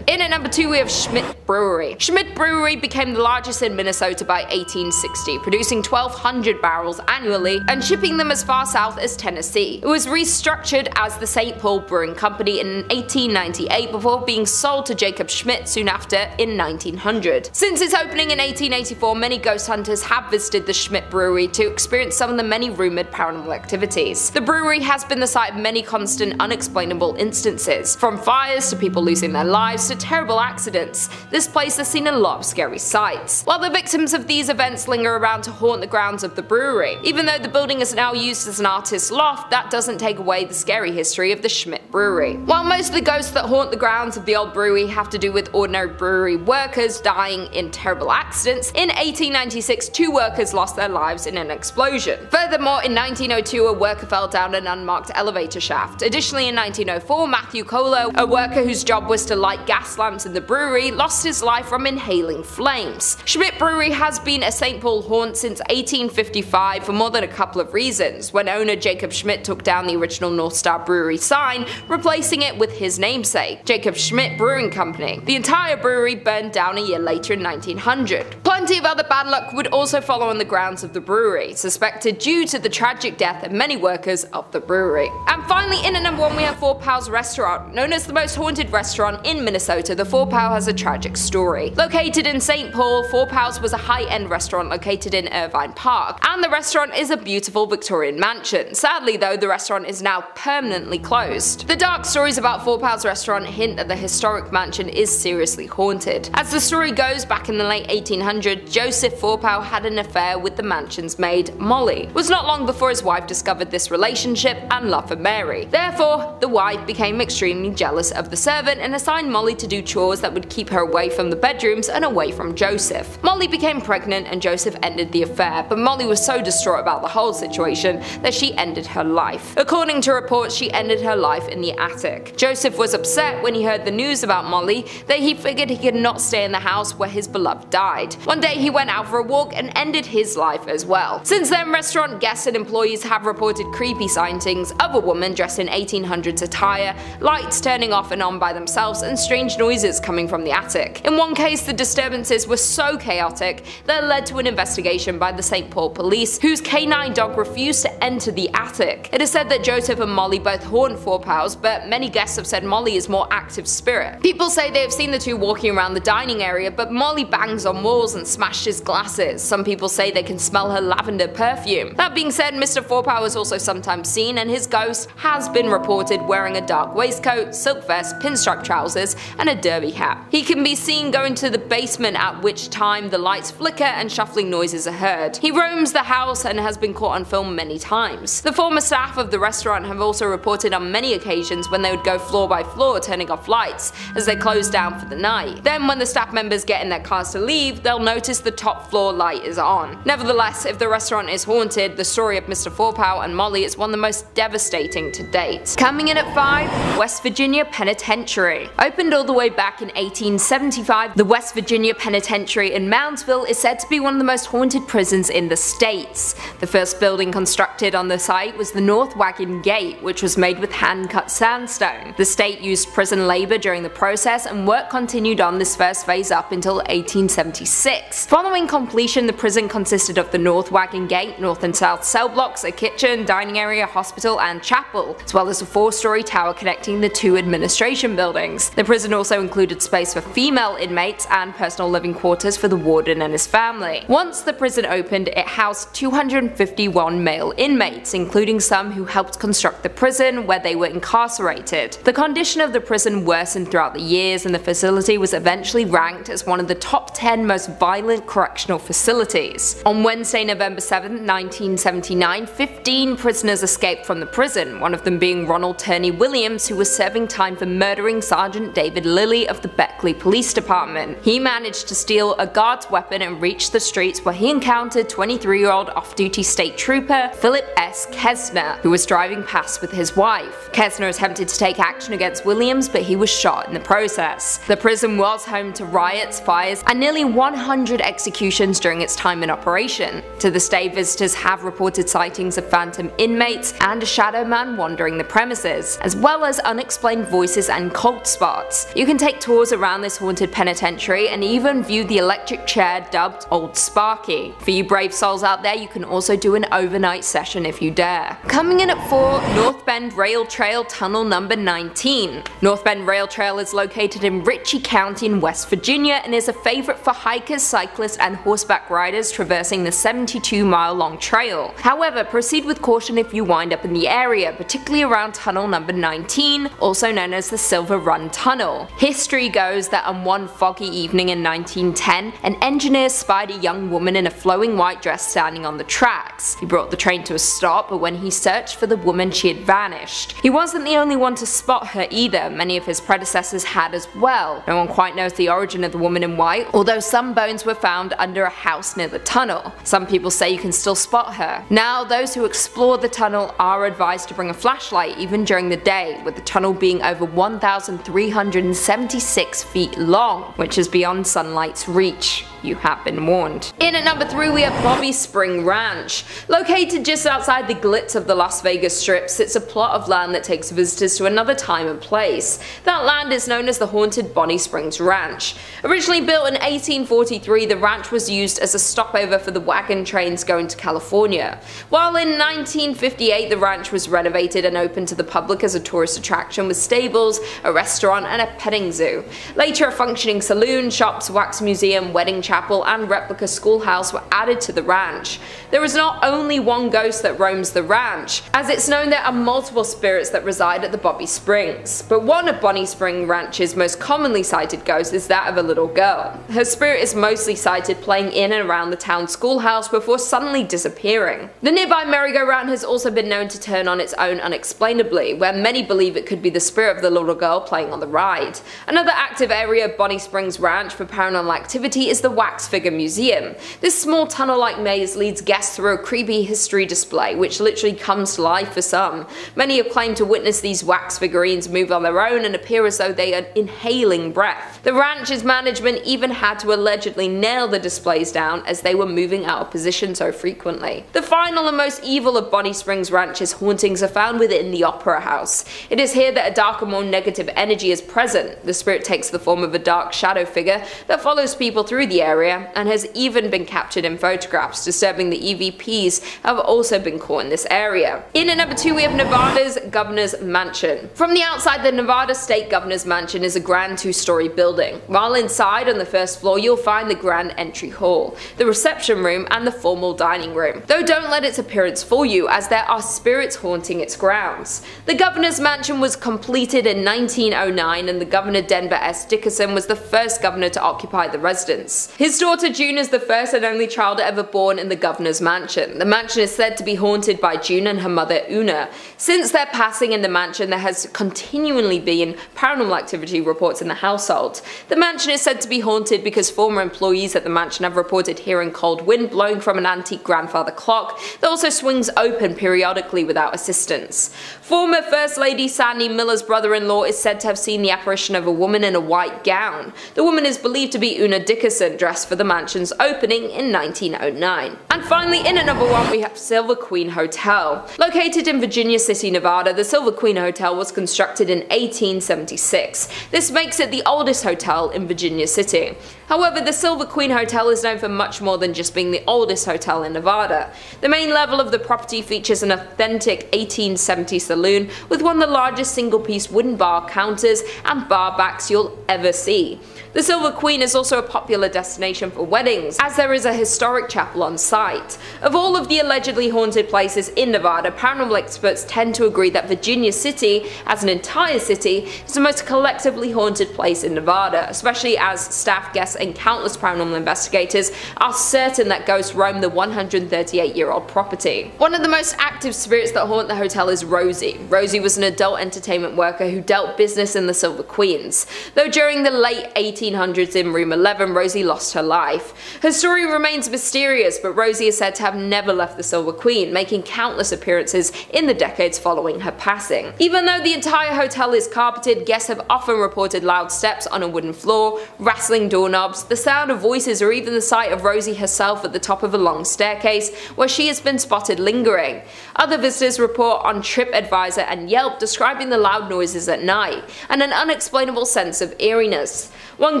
In at number two, we have Schmidt Brewery. Schmidt Brewery became the largest in Minnesota by eighteen sixty, producing twelve hundred barrels annually and shipping them as far south as Tennessee. It was restructured as the Saint Paul Brewing Company in eighteen ninety-eight before being sold to Jacob Schmidt soon after in nineteen hundred. Since its opening in eighteen eighty-four, many ghost hunters have visited the Schmidt Brewery to experience some of the many rumored paranormal activities. The brewery has been the site of many constant unexplainable instances, from fires to people losing their lives to terrible accidents. This place has seen a lot of scary sights. While the victims of these events linger around to haunt the grounds of the brewery, even though the building is now used as an artist's loft, that doesn't take away the scary history of the Schmidt Brewery. While most of the ghosts that haunt the grounds of the old brewery have to do with ordinary brewery workers dying in terrible accidents, in eighteen ninety-six two workers lost their lives in an explosion. Furthermore, in nineteen oh two a worker fell down an unmarked elevator shaft. Additionally, in nineteen oh four Matthew Colo, a worker whose job was to light gas lamps in the brewery, lost his life from inhaling flames. Schmidt Brewery has been a Saint Paul haunt since eighteen fifty-five for more than a couple of reasons. When owner Jacob Schmidt took down the original North Star Brewery sign, replacing it with his namesake, Jacob Schmidt Brewing Company, the entire brewery burned down a year later in nineteen hundred. Plenty of other bad luck would also follow on the grounds of the brewery, suspected due to the tragic death of many workers of the brewery. And finally, in at number one, we have Four Pals Restaurant. Known as the most haunted restaurant in Minnesota, the Four Pal has a tragic story. Located in Saint Paul, Four Pals was a high-end restaurant located in Irvine Park, and the restaurant is a beautiful Victorian mansion. Sadly though, the restaurant is now permanently closed. The dark stories about Four Pals Restaurant hint that the historic mansion is seriously haunted. As the story goes, back in the late eighteen hundreds, Joseph Four Pal had an affair with the mansion's maid, Molly. It was not long before his wife discovered this relationship and love for Mary. Therefore, the wife became extremely jealous of the servant and assigned Molly to do chores that would keep her away from the bedrooms and away from Joseph. Molly became pregnant and Joseph ended the affair, but Molly was so distraught about the whole situation that she ended her life. According to reports, she ended her life in the attic. Joseph was upset when he heard the news about Molly that he figured he could not stay in the house where his beloved died. One day he went out for a walk and ended his life as well. Since then, restaurant guests and employees have reported creepy sightings of a woman dressed in eighteen hundreds attire, lights turning off and on by themselves, and strange noises coming from the attic. In one case, the disturbances were so chaotic that it led to an investigation by the Saint Paul police, whose canine dog refused to enter the attic. It is said that Joseph and Molly both haunt Four Pals, but many guests have said Molly is more active spirit. People say they have seen the two walking around the dining area, but Molly bangs on walls and smashes glasses. Some people say they can smell her lavender perfume. That being said, Mister Four Pal is also sometimes seen, and his ghost has been reported wearing a dark waistcoat, silk vest, pinstripe trousers, and a derby hat. He can be seen going to the basement, at which time the lights flicker and shuffling noises are heard. He roams the house and has been caught on film many times. The former staff of the restaurant have also reported on many occasions when they would go floor by floor turning off lights as they closed down for the night. Then when the staff members get in their cars to leave, they'll notice the top floor light is on. Nevertheless, if the restaurant is haunted, the story of Mister Four Pal and Molly is one of the most devastating to date. Coming in at five, West Virginia Penitentiary. Opened all the way back in eighteen seventy-five, the West Virginia Penitentiary in Moundsville is said to be one of the most haunted prisons in the States. The first building constructed on the site was the North Wagon Gate, which was made with hand-cut sandstone. The state used prison labor during the process, and work continued on this first phase up until eighteen seventy-six. Following completion, the prison consisted of the North Wagon Gate, north and south cell blocks, a kitchen, dining area, hospital, and chapel, as well as a four-story tower connecting the two administration buildings. The prison also included space for female inmates and personal living quarters for the warden and his family. Once the prison opened, it housed two hundred fifty-one male inmates, including some who helped construct the prison where they were incarcerated. The condition of the prison worsened throughout the years, and the facility was eventually ranked as one of the top ten most violent correctional facilities. On Wednesday, November seventh nineteen seventy-nine, fifteen prisoners escaped from the prison, one of them being Ronald Turney Williams, who was serving time for murdering Sergeant Sergeant David Lilly of the Beckley Police Department. He managed to steal a guard's weapon and reached the streets where he encountered twenty-three-year-old off-duty state trooper Philip S. Kesner, who was driving past with his wife. Kesner attempted to take action against Williams, but he was shot in the process. The prison was home to riots, fires, and nearly one hundred executions during its time in operation. To this day, visitors have reported sightings of phantom inmates and a shadow man wandering the premises, as well as unexplained voices and cold spots. You can take tours around this haunted penitentiary and even view the electric chair dubbed Old Sparky. For you brave souls out there, you can also do an overnight session if you dare. Coming in at four, North Bend Rail Trail Tunnel number nineteen. North Bend Rail Trail is located in Ritchie County in West Virginia and is a favorite for hikers, cyclists, and horseback riders traversing the seventy-two mile long trail. However, proceed with caution if you wind up in the area, particularly around tunnel number nineteen, also known as the Silver Run Tunnel. History goes that on one foggy evening in nineteen ten, an engineer spied a young woman in a flowing white dress standing on the tracks. He brought the train to a stop, but when he searched for the woman, she had vanished. He wasn't the only one to spot her either, many of his predecessors had as well. No one quite knows the origin of the woman in white, although some bones were found under a house near the tunnel. Some people say you can still spot her. Now, those who explore the tunnel are advised to bring a flashlight even during the day, with the tunnel being over one thousand three hundred seventy-six feet long, which is beyond sunlight's reach. You have been warned. In at number three, we have Bobby Spring Ranch. Located just outside the glitz of the Las Vegas Strip sits a plot of land that takes visitors to another time and place. That land is known as the haunted Bonnie Springs Ranch. Originally built in eighteen forty-three, the ranch was used as a stopover for the wagon trains going to California, while in nineteen fifty-eight the ranch was renovated and opened to the public as a tourist attraction with stables, a restaurant, and a petting zoo. Later, a functioning saloon, shops, wax museum, wedding chapel, and replica schoolhouse were added to the ranch. There is not only one ghost that roams the ranch, as it's known there are multiple spirits that reside at the Bobby Springs. But one of Bonnie Spring Ranch's most commonly sighted ghosts is that of a little girl. Her spirit is mostly sighted playing in and around the town schoolhouse before suddenly disappearing. The nearby merry-go-round has also been known to turn on its own unexplainably, where many believe it could be the spirit of the little girl playing on the ride. Another active area of Bonnie Springs Ranch for paranormal activity is the Wax Figure Museum. This small tunnel-like maze leads guests through a creepy history display, which literally comes to life for some. Many have claimed to witness these wax figurines move on their own and appear as though they are inhaling breath. The ranch's management even had to allegedly nail the displays down as they were moving out of position so frequently. The final and most evil of Bonnie Springs Ranch's hauntings are found within the Opera House. It is here that a darker, more negative energy is present. The spirit takes the form of a dark shadow figure that follows people through the area and has even been captured in photographs. Disturbing the E V Ps have also been caught in this area. In at number two, we have Nevada's Governor's Mansion. From the outside, the Nevada State Governor's Mansion is a grand two-story building, while inside on the first floor you'll find the grand entry hall, the reception room, and the formal dining room. Though don't let its appearance fool you, as there are spirits haunting its grounds. The Governor's Mansion was completed in nineteen oh nine and the Governor Denver S. Dickerson was the first governor to occupy the residence. His daughter June is the first and only child ever born in the Governor's Mansion. The mansion is said to be haunted by June and her mother Una. Since their passing in the mansion, there has continually been paranormal activity reports in the household. The mansion is said to be haunted because former employees at the mansion have reported hearing cold wind blowing from an antique grandfather clock that also swings open periodically without assistance. Former First Lady Sandy Miller's brother-in-law is said to have seen the apparition of a woman in a white gown. The woman is believed to be Una Dickerson, dressed for the mansion's opening in nineteen oh nine. And finally, in at number one, we have Silver Queen Hotel. Located in Virginia City, Nevada, the Silver Queen Hotel was constructed in eighteen seventy-six. This makes it the oldest hotel in Virginia City. However, the Silver Queen Hotel is known for much more than just being the oldest hotel in Nevada. The main level of the property features an authentic eighteen seventies saloon with one of the largest single-piece wooden bar counters and bar backs you'll ever see. The Silver Queen is also a popular destination for weddings, as there is a historic chapel on site. Of all of the allegedly haunted places in Nevada, paranormal experts tend to agree that Virginia City, as an entire city, is the most collectively haunted place in Nevada, especially as staff, guests, guests and countless paranormal investigators are certain that ghosts roam the one hundred thirty-eight year old property. One of the most active spirits that haunt the hotel is Rosie. Rosie was an adult entertainment worker who dealt business in the Silver Queens, though during the late eighteen hundreds in room eleven Rosie lost her life. Her story remains mysterious, but Rosie is said to have never left the Silver Queen, making countless appearances in the decades following her passing. Even though the entire hotel is carpeted, guests have often reported loud steps on a wooden floor, rattling doorknobs, the sound of voices, or even the sight of Rosie herself at the top of a long staircase where she has been spotted lingering. Other visitors report on TripAdvisor and Yelp describing the loud noises at night, and an unexplainable sense of eeriness. One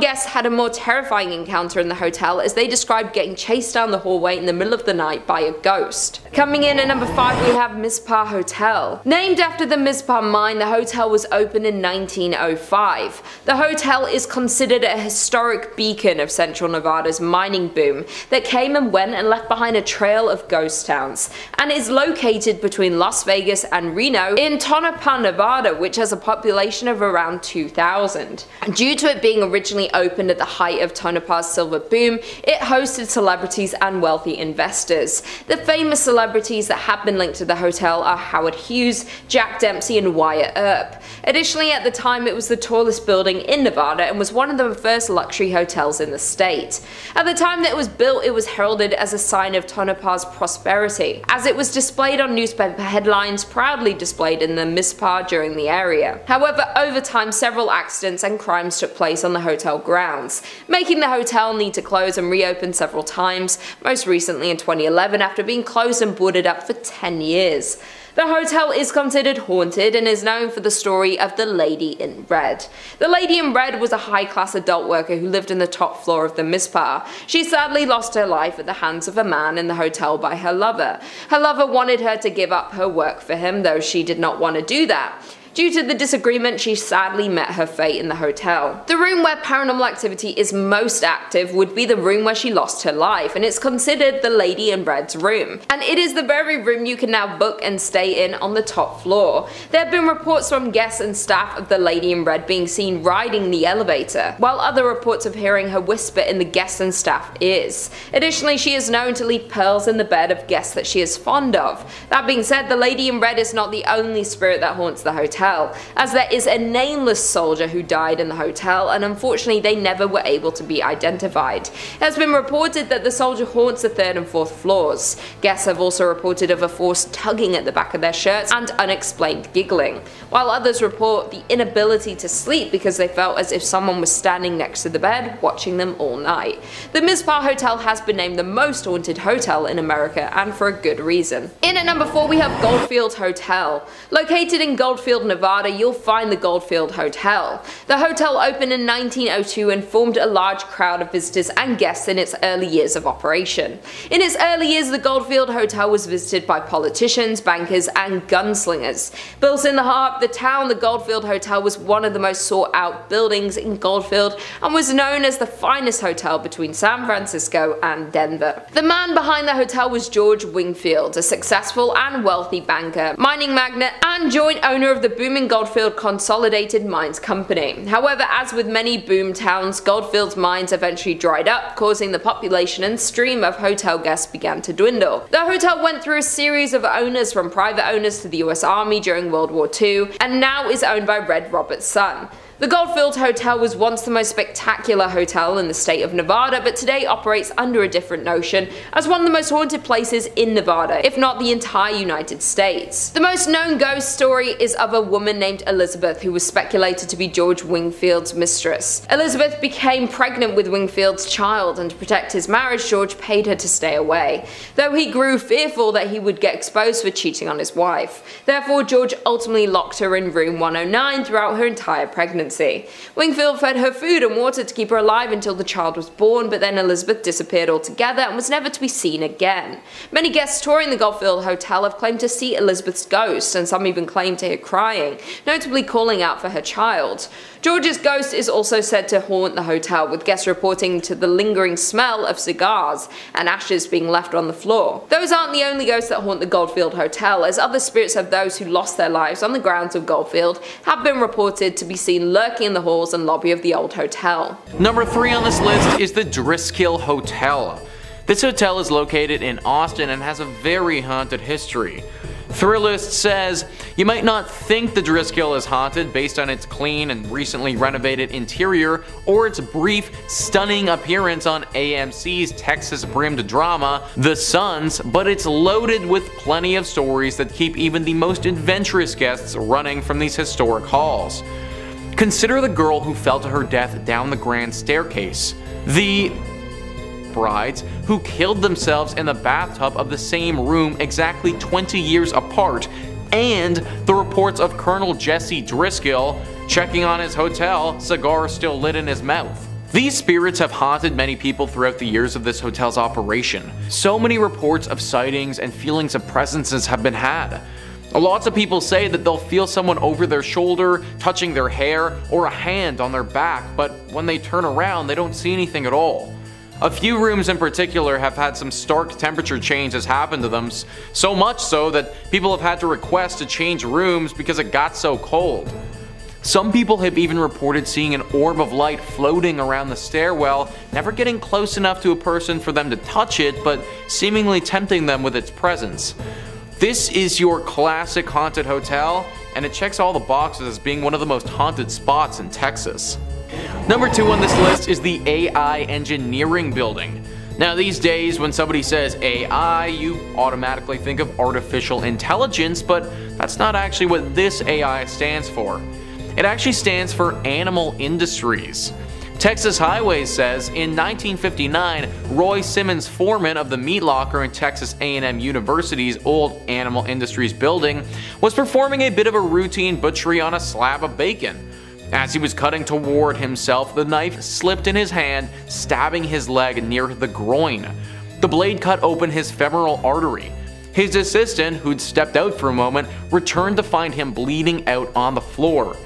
guest had a more terrifying encounter in the hotel as they described getting chased down the hallway in the middle of the night by a ghost. Coming in at number five we have Mizpah Hotel. Named after the Mizpah mine, the hotel was opened in nineteen oh five. The hotel is considered a historic beacon of central Nevada's mining boom that came and went and left behind a trail of ghost towns, and is located between Las Vegas and Reno in Tonopah, Nevada, which has a population of around two thousand. Due to it being originally opened at the height of Tonopah's silver boom, it hosted celebrities and wealthy investors. The famous celebrities that have been linked to the hotel are Howard Hughes, Jack Dempsey, and Wyatt Earp. Additionally, at the time it was the tallest building in Nevada and was one of the first luxury hotels in the state. At the time that it was built, it was heralded as a sign of Tonopah's prosperity, as it was displayed on newspaper headlines proudly displayed in the Mizpah during the area. However, over time several accidents and crimes took place on the hotel grounds, making the hotel need to close and reopen several times, most recently in twenty eleven after being closed and boarded up for ten years. The hotel is considered haunted and is known for the story of the Lady in Red. The Lady in Red was a high-class adult worker who lived in the top floor of the Mizpah. She sadly lost her life at the hands of a man in the hotel by her lover. Her lover wanted her to give up her work for him, though she did not want to do that. Due to the disagreement, she sadly met her fate in the hotel. The room where paranormal activity is most active would be the room where she lost her life, and it's considered the Lady in Red's room. And it is the very room you can now book and stay in on the top floor. There have been reports from guests and staff of the Lady in Red being seen riding the elevator, while other reports of hearing her whisper in the guests and staff ears. Additionally, she is known to leave pearls in the bed of guests that she is fond of. That being said, the Lady in Red is not the only spirit that haunts the hotel, as there is a nameless soldier who died in the hotel, and unfortunately they never were able to be identified. It has been reported that the soldier haunts the third and fourth floors. Guests have also reported of a force tugging at the back of their shirts and unexplained giggling, while others report the inability to sleep because they felt as if someone was standing next to the bed watching them all night. The Mizpah Hotel has been named the most haunted hotel in America, and for a good reason. In at number four we have Goldfield Hotel. Located in Goldfield, Nevada, you'll find the Goldfield Hotel. The hotel opened in nineteen oh two and formed a large crowd of visitors and guests in its early years of operation. In its early years, the Goldfield Hotel was visited by politicians, bankers, and gunslingers. Built in the heart of the town, the Goldfield Hotel was one of the most sought-out buildings in Goldfield and was known as the finest hotel between San Francisco and Denver. The man behind the hotel was George Wingfield, a successful and wealthy banker, mining magnate, and joint owner of the booming Goldfield Consolidated Mines Company. However, as with many boom towns, Goldfield's mines eventually dried up, causing the population and stream of hotel guests began to dwindle. The hotel went through a series of owners, from private owners to the U S Army during World War Two, and now is owned by Red Roberts' son. The Goldfield Hotel was once the most spectacular hotel in the state of Nevada, but today operates under a different notion as one of the most haunted places in Nevada, if not the entire United States. The most known ghost story is of a woman named Elizabeth, who was speculated to be George Wingfield's mistress. Elizabeth became pregnant with Wingfield's child, and to protect his marriage, George paid her to stay away, though he grew fearful that he would get exposed for cheating on his wife. Therefore, George ultimately locked her in room one oh nine throughout her entire pregnancy. Wingfield fed her food and water to keep her alive until the child was born, but then Elizabeth disappeared altogether and was never to be seen again. Many guests touring the Goldfield Hotel have claimed to see Elizabeth's ghost, and some even claim to hear crying, notably calling out for her child. George's ghost is also said to haunt the hotel, with guests reporting to the lingering smell of cigars and ashes being left on the floor. Those aren't the only ghosts that haunt the Goldfield Hotel, as other spirits of those who lost their lives on the grounds of Goldfield have been reported to be seen lurking in the halls and lobby of the old hotel. Number three on this list is the Driscoll Hotel. This hotel is located in Austin and has a very haunted history. Thrillist says, "You might not think the Driscoll is haunted based on its clean and recently renovated interior or its brief, stunning appearance on A M C's Texas-brimmed drama, The Sons, but it's loaded with plenty of stories that keep even the most adventurous guests running from these historic halls. Consider the girl who fell to her death down the grand staircase, the brides who killed themselves in the bathtub of the same room exactly twenty years apart, and the reports of Colonel Jesse Driscoll checking on his hotel, cigar still lit in his mouth." These spirits have haunted many people throughout the years of this hotel's operation. So many reports of sightings and feelings of presences have been had. Lots of people say that they'll feel someone over their shoulder, touching their hair, or a hand on their back, but when they turn around they don't see anything at all. A few rooms in particular have had some stark temperature changes happen to them, so much so that people have had to request to change rooms because it got so cold. Some people have even reported seeing an orb of light floating around the stairwell, never getting close enough to a person for them to touch it, but seemingly tempting them with its presence. This is your classic haunted hotel, and it checks all the boxes as being one of the most haunted spots in Texas. Number two on this list is the A I Engineering Building. Now these days when somebody says A I, you automatically think of artificial intelligence, but that's not actually what this A I stands for. It actually stands for Animal Industries. Texas Highways says, in nineteen fifty-nine, Roy Simmons Foreman of the meat locker in Texas A and M University's old Animal Industries building was performing a bit of a routine butchery on a slab of bacon. As he was cutting toward himself, the knife slipped in his hand, stabbing his leg near the groin. The blade cut open his femoral artery. His assistant, who'd stepped out for a moment, returned to find him bleeding out on the floor.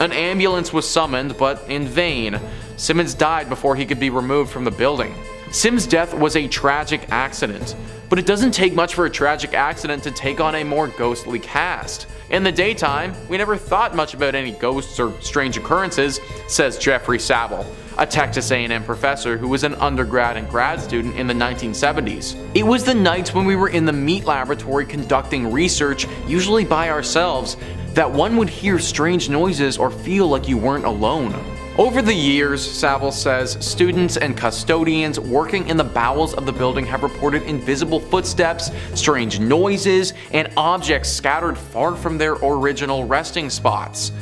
An ambulance was summoned, but in vain. Simmons died before he could be removed from the building. Simm's death was a tragic accident, but it doesn't take much for a tragic accident to take on a more ghostly cast. "In the daytime, we never thought much about any ghosts or strange occurrences," says Jeffrey Saville, a Texas A and M professor who was an undergrad and grad student in the nineteen seventies. "It was the nights when we were in the meat laboratory conducting research, usually by ourselves, that one would hear strange noises or feel like you weren't alone." Over the years, Saville says, students and custodians working in the bowels of the building have reported invisible footsteps, strange noises, and objects scattered far from their original resting spots.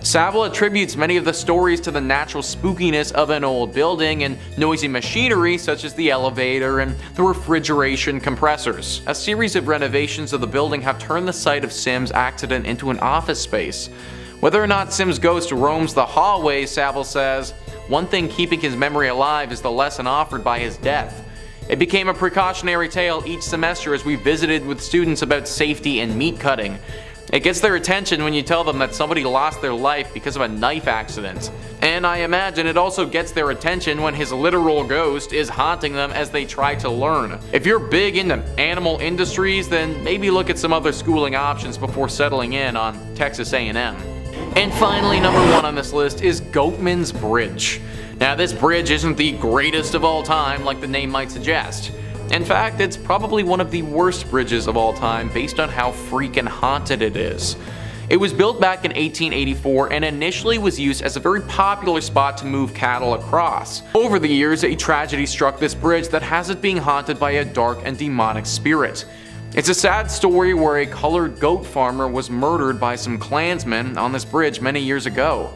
Saville attributes many of the stories to the natural spookiness of an old building and noisy machinery such as the elevator and the refrigeration compressors. A series of renovations of the building have turned the site of Simm's accident into an office space. Whether or not Simm's ghost roams the hallway, Saville says, one thing keeping his memory alive is the lesson offered by his death. "It became a precautionary tale each semester as we visited with students about safety and meat cutting. It gets their attention when you tell them that somebody lost their life because of a knife accident. And I imagine it also gets their attention when his literal ghost is haunting them as they try to learn. If you're big into animal industries, then maybe look at some other schooling options before settling in on Texas A and M. And finally, number one on this list is Goatman's Bridge. Now this bridge isn't the greatest of all time like the name might suggest. In fact, it's probably one of the worst bridges of all time based on how freaking haunted it is. It was built back in eighteen eighty-four and initially was used as a very popular spot to move cattle across. Over the years, a tragedy struck this bridge that has it being haunted by a dark and demonic spirit. It's a sad story where a colored goat farmer was murdered by some Klansmen on this bridge many years ago.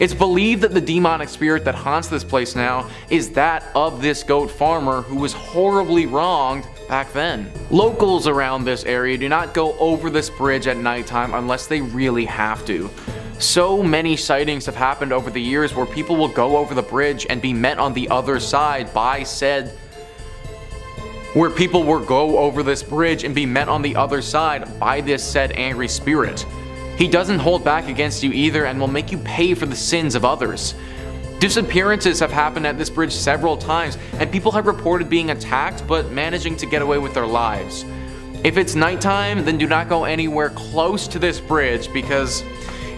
It's believed that the demonic spirit that haunts this place now is that of this goat farmer who was horribly wronged back then. Locals around this area do not go over this bridge at nighttime unless they really have to. So many sightings have happened over the years where people will go over the bridge and be met on the other side by said where people will go over this bridge and be met on the other side by this said angry spirit. He doesn't hold back against you either and will make you pay for the sins of others. Disappearances have happened at this bridge several times and people have reported being attacked but managing to get away with their lives. If it's nighttime, then do not go anywhere close to this bridge because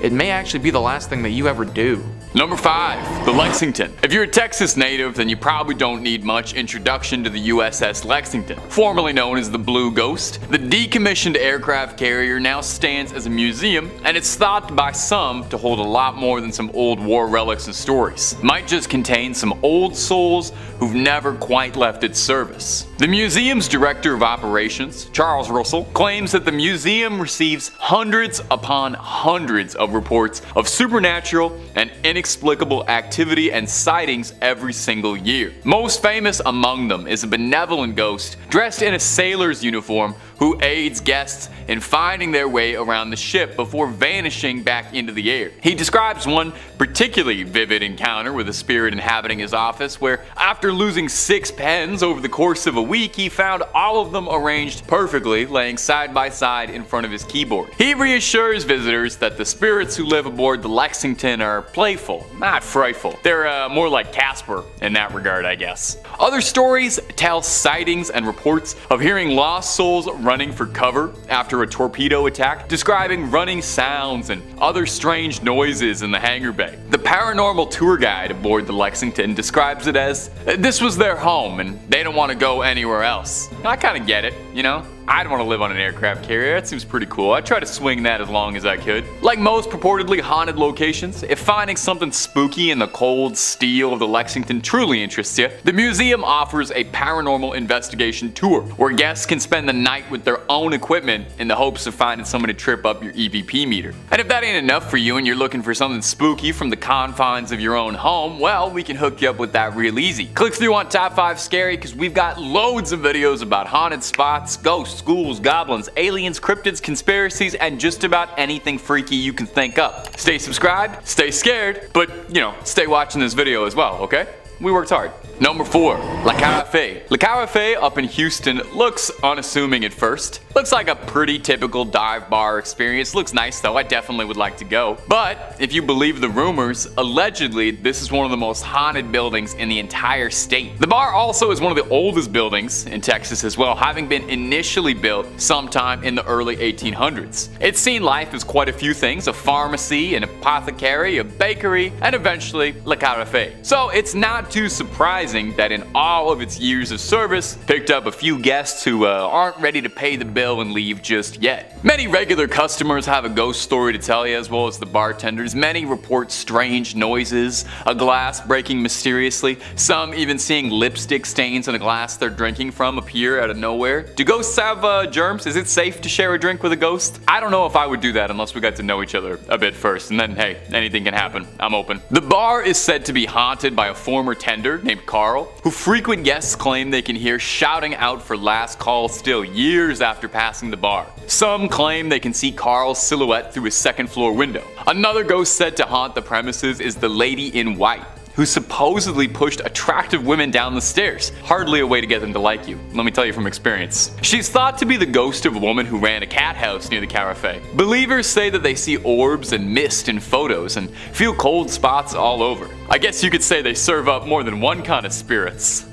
It may actually be the last thing that you ever do. Number five, the Lexington. If you're a Texas native, then you probably don't need much introduction to the U S S Lexington. Formerly known as the Blue Ghost, the decommissioned aircraft carrier now stands as a museum, and it's thought by some to hold a lot more than some old war relics and stories. It might just contain some old souls who've never quite left its service. The museum's director of operations, Charles Russell, claims that the museum receives hundreds upon hundreds of reports of supernatural and inexplicable activity and sightings every single year. Most famous among them is a benevolent ghost dressed in a sailor's uniform who aids guests in finding their way around the ship before vanishing back into the air. He describes one particularly vivid encounter with a spirit inhabiting his office where, after losing six pens over the course of a week, he found all of them arranged perfectly, laying side by side in front of his keyboard. He reassures visitors that the spirits who live aboard the Lexington are playful, not frightful. They're uh, more like Casper in that regard, I guess. Other stories tell sightings and reports of hearing lost souls running for cover after a torpedo attack, describing running sounds and other strange noises in the hangar bay. The paranormal tour guide aboard the Lexington describes it as, this was their home and they don't want to go anywhere anywhere else. I kinda get it, you know? I'd want to live on an aircraft carrier, that seems pretty cool. I'd try to swing that as long as I could. Like most purportedly haunted locations, if finding something spooky in the cold steel of the Lexington truly interests you, the museum offers a paranormal investigation tour where guests can spend the night with their own equipment in the hopes of finding someone to trip up your E V P meter. And if that ain't enough for you and you're looking for something spooky from the confines of your own home, well, we can hook you up with that real easy. Click through on Top five Scary because we've got loads of videos about haunted spots, ghosts, ghouls, goblins, aliens, cryptids, conspiracies, and just about anything freaky you can think up. Stay subscribed, stay scared, but, you know, stay watching this video as well, okay? We worked hard. Number four, Le Carafé. Le Carafé up in Houston looks unassuming at first. Looks like a pretty typical dive bar experience. Looks nice though, I definitely would like to go. But if you believe the rumors, allegedly this is one of the most haunted buildings in the entire state. The bar also is one of the oldest buildings in Texas as well, having been initially built sometime in the early eighteen hundreds. It's seen life as quite a few things, a pharmacy, an apothecary, a bakery, and eventually Le Carafé. So it's not too surprising that in all of its years of service, picked up a few guests who uh, aren't ready to pay the bill and leave just yet. Many regular customers have a ghost story to tell you, as well as the bartenders. Many report strange noises, a glass breaking mysteriously, some even seeing lipstick stains on a glass they're drinking from appear out of nowhere. Do ghosts have uh, germs? Is it safe to share a drink with a ghost? I don't know if I would do that unless we got to know each other a bit first, and then hey, anything can happen. I'm open. The bar is said to be haunted by a former tender named Carl, who frequent guests claim they can hear shouting out for last call still years after passing the bar. Some claim they can see Carl's silhouette through his second floor window. Another ghost said to haunt the premises is the Lady in White, who supposedly pushed attractive women down the stairs. Hardly a way to get them to like you, let me tell you from experience. She's thought to be the ghost of a woman who ran a cat house near the cafe. Believers say that they see orbs and mist in photos and feel cold spots all over. I guess you could say they serve up more than one kind of spirits.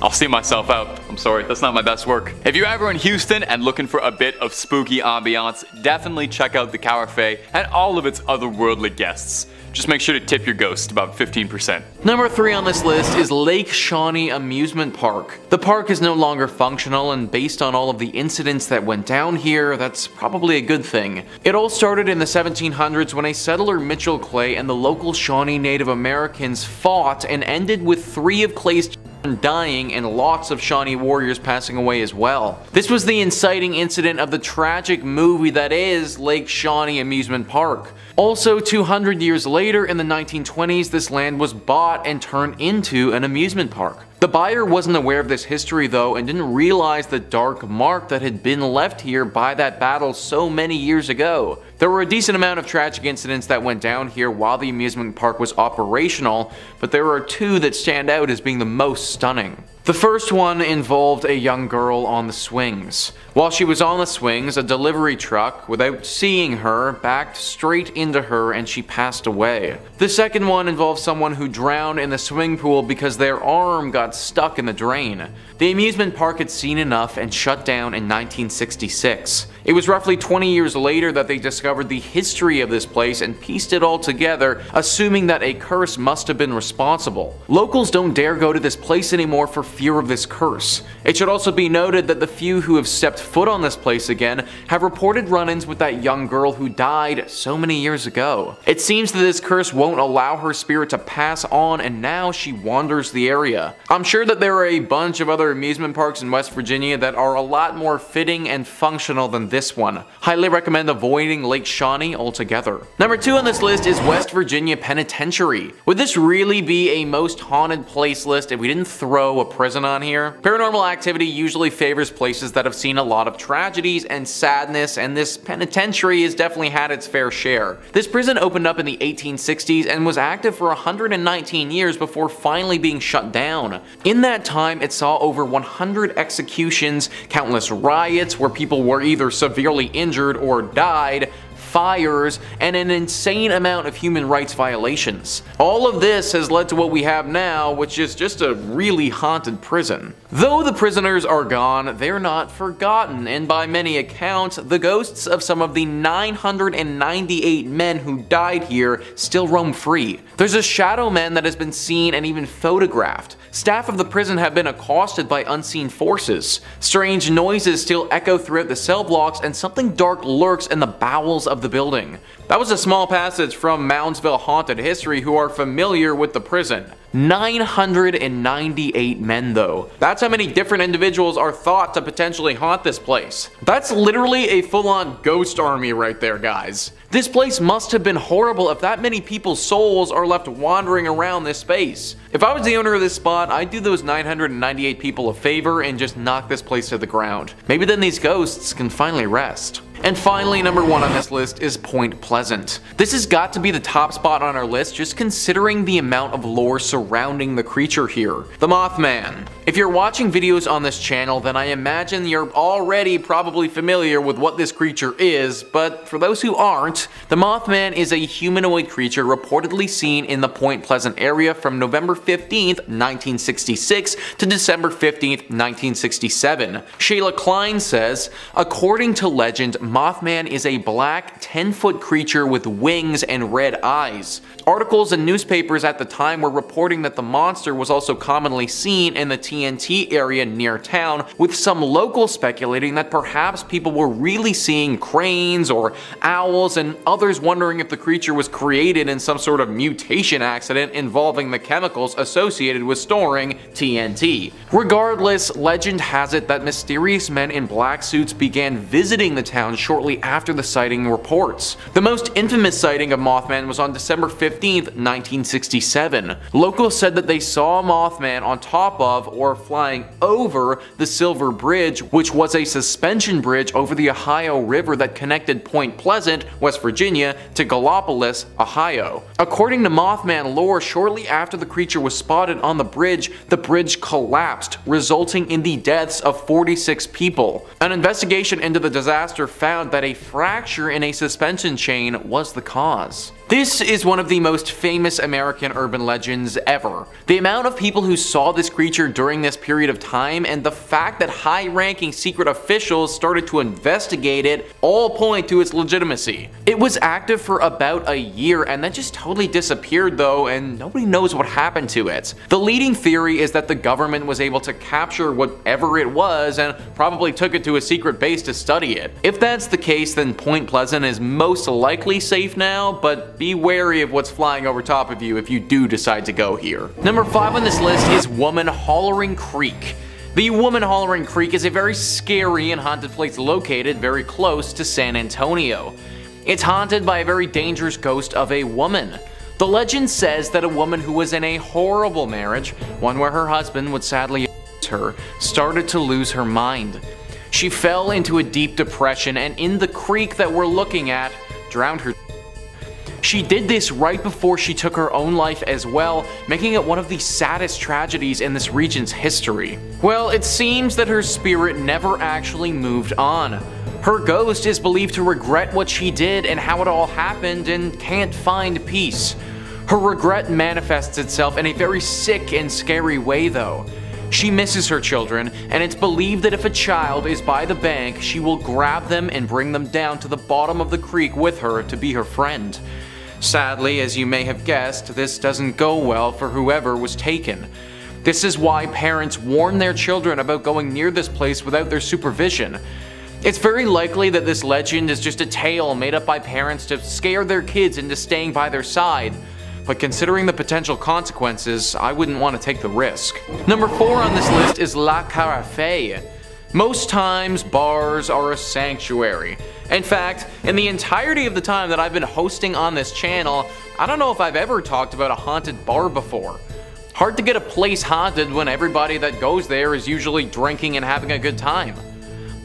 I'll see myself out. I'm sorry, that's not my best work. If you're ever in Houston and looking for a bit of spooky ambiance, definitely check out the Carafé and all of its otherworldly guests. Just make sure to tip your ghost about fifteen percent. Number three on this list is Lake Shawnee Amusement Park. The park is no longer functional, and based on all of the incidents that went down here, that's probably a good thing. It all started in the seventeen hundreds when a settler, Mitchell Clay, and the local Shawnee Native Americans fought and ended with three of Clay's dying and lots of Shawnee warriors passing away as well. This was the inciting incident of the tragic movie that is Lake Shawnee Amusement Park. Also, two hundred years later in the nineteen twenties, this land was bought and turned into an amusement park. The buyer wasn't aware of this history though and didn't realize the dark mark that had been left here by that battle so many years ago. There were a decent amount of tragic incidents that went down here while the amusement park was operational, but there are two that stand out as being the most stunning. The first one involved a young girl on the swings. While she was on the swings, a delivery truck, without seeing her, backed straight into her and she passed away. The second one involved someone who drowned in the swimming pool because their arm got stuck in the drain. The amusement park had seen enough and shut down in nineteen sixty-six. It was roughly twenty years later that they discovered the history of this place and pieced it all together, assuming that a curse must have been responsible. Locals don't dare go to this place anymore for fear of this curse. It should also be noted that the few who have stepped foot on this place again have reported run-ins with that young girl who died so many years ago. It seems that this curse won't allow her spirit to pass on, and now she wanders the area. I'm sure that there are a bunch of other amusement parks in West Virginia that are a lot more fitting and functional than this one. Highly recommend avoiding Lake Shawnee altogether. Number two on this list is West Virginia Penitentiary. Would this really be a most haunted place list if we didn't throw a prison on here? Paranormal activity usually favors places that have seen a lot of tragedies and sadness, and this penitentiary has definitely had its fair share. This prison opened up in the eighteen sixties and was active for one hundred nineteen years before finally being shut down. In that time, it saw over one hundred executions, countless riots where people were either severely injured or died, fires, and an insane amount of human rights violations. All of this has led to what we have now, which is just a really haunted prison. Though the prisoners are gone, they're not forgotten, and by many accounts, the ghosts of some of the nine hundred ninety-eight men who died here still roam free. There's a shadow man that has been seen and even photographed. Staff of the prison have been accosted by unseen forces. Strange noises still echo throughout the cell blocks, and something dark lurks in the bowels of the building. That was a small passage from Moundsville Haunted History, who are familiar with the prison. nine hundred ninety-eight men though. That's how many different individuals are thought to potentially haunt this place. That's literally a full-on ghost army right there, guys. This place must have been horrible if that many people's souls are left wandering around this space. If I was the owner of this spot, I'd do those nine hundred ninety-eight people a favor and just knock this place to the ground. Maybe then these ghosts can finally rest. And finally, number one on this list is Point Pleasant. This has got to be the top spot on our list, just considering the amount of lore surrounding the creature here. The Mothman. If you're watching videos on this channel, then I imagine you're already probably familiar with what this creature is, but for those who aren't, the Mothman is a humanoid creature reportedly seen in the Point Pleasant area from November fifteenth, nineteen sixty-six to December fifteenth, nineteen sixty-seven. Shayla Klein says, according to legend, Mothman is a black ten-foot creature with wings and red eyes. Articles and newspapers at the time were reporting that the monster was also commonly seen in the T N T area near town, with some locals speculating that perhaps people were really seeing cranes or owls, and others wondering if the creature was created in some sort of mutation accident involving the chemicals associated with storing T N T. Regardless, legend has it that mysterious men in black suits began visiting the town shortly after the sighting reports. The most infamous sighting of Mothman was on December fifteenth, nineteen sixty-seven. Locals said that they saw Mothman on top of or flying over the Silver Bridge, which was a suspension bridge over the Ohio River that connected Point Pleasant, West Virginia, to Gallipolis, Ohio. According to Mothman lore, shortly after the creature was spotted on the bridge, the bridge collapsed, resulting in the deaths of forty-six people. An investigation into the disaster found that a fracture in a suspension chain was the cause. This is one of the most famous American urban legends ever. The amount of people who saw this creature during this period of time, and the fact that high-ranking secret officials started to investigate it, all point to its legitimacy. It was active for about a year and then just totally disappeared though, and nobody knows what happened to it. The leading theory is that the government was able to capture whatever it was and probably took it to a secret base to study it. If that's the case, then Point Pleasant is most likely safe now, but be wary of what's flying over top of you if you do decide to go here. Number five on this list is Woman Hollering Creek. The Woman Hollering Creek is a very scary and haunted place located very close to San Antonio. It's haunted by a very dangerous ghost of a woman. The legend says that a woman who was in a horrible marriage, one where her husband would sadly abuse her, started to lose her mind. She fell into a deep depression, and in the creek that we're looking at, drowned her. She did this right before she took her own life as well, making it one of the saddest tragedies in this region's history. Well, it seems that her spirit never actually moved on. Her ghost is believed to regret what she did and how it all happened and can't find peace. Her regret manifests itself in a very sick and scary way though. She misses her children, and it's believed that if a child is by the bank, she will grab them and bring them down to the bottom of the creek with her to be her friend. Sadly, as you may have guessed, this doesn't go well for whoever was taken. This is why parents warn their children about going near this place without their supervision. It's very likely that this legend is just a tale made up by parents to scare their kids into staying by their side. But considering the potential consequences, I wouldn't want to take the risk. Number four on this list is La Carafée. Most times, bars are a sanctuary. In fact, in the entirety of the time that I've been hosting on this channel, I don't know if I've ever talked about a haunted bar before. Hard to get a place haunted when everybody that goes there is usually drinking and having a good time.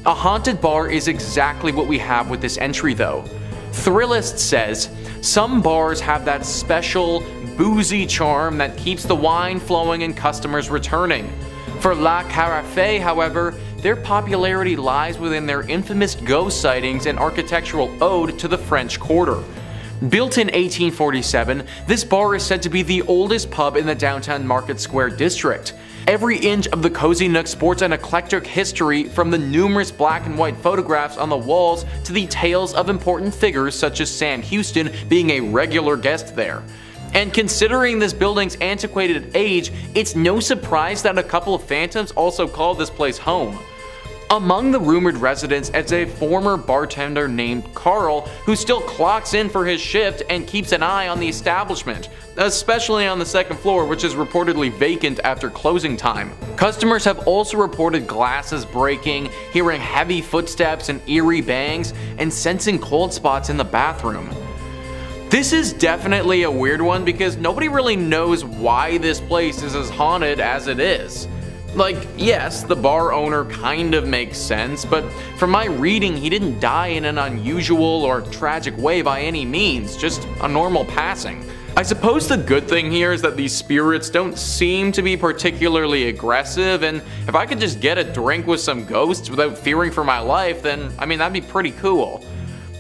A haunted bar is exactly what we have with this entry though. Thrillist says, some bars have that special, boozy charm that keeps the wine flowing and customers returning. For La Carafée, however, their popularity lies within their infamous ghost sightings and architectural ode to the French Quarter. Built in eighteen forty-seven, this bar is said to be the oldest pub in the downtown Market Square district. Every inch of the cozy nook sports an eclectic history, from the numerous black and white photographs on the walls to the tales of important figures such as Sam Houston being a regular guest there. And considering this building's antiquated age, it's no surprise that a couple of phantoms also call this place home. Among the rumored residents is a former bartender named Carl who still clocks in for his shift and keeps an eye on the establishment, especially on the second floor, which is reportedly vacant after closing time. Customers have also reported glasses breaking, hearing heavy footsteps and eerie bangs, and sensing cold spots in the bathroom. This is definitely a weird one because nobody really knows why this place is as haunted as it is. Like, yes, the bar owner kind of makes sense, but from my reading, he didn't die in an unusual or tragic way by any means, just a normal passing. I suppose the good thing here is that these spirits don't seem to be particularly aggressive, and if I could just get a drink with some ghosts without fearing for my life, then, I mean, that'd be pretty cool.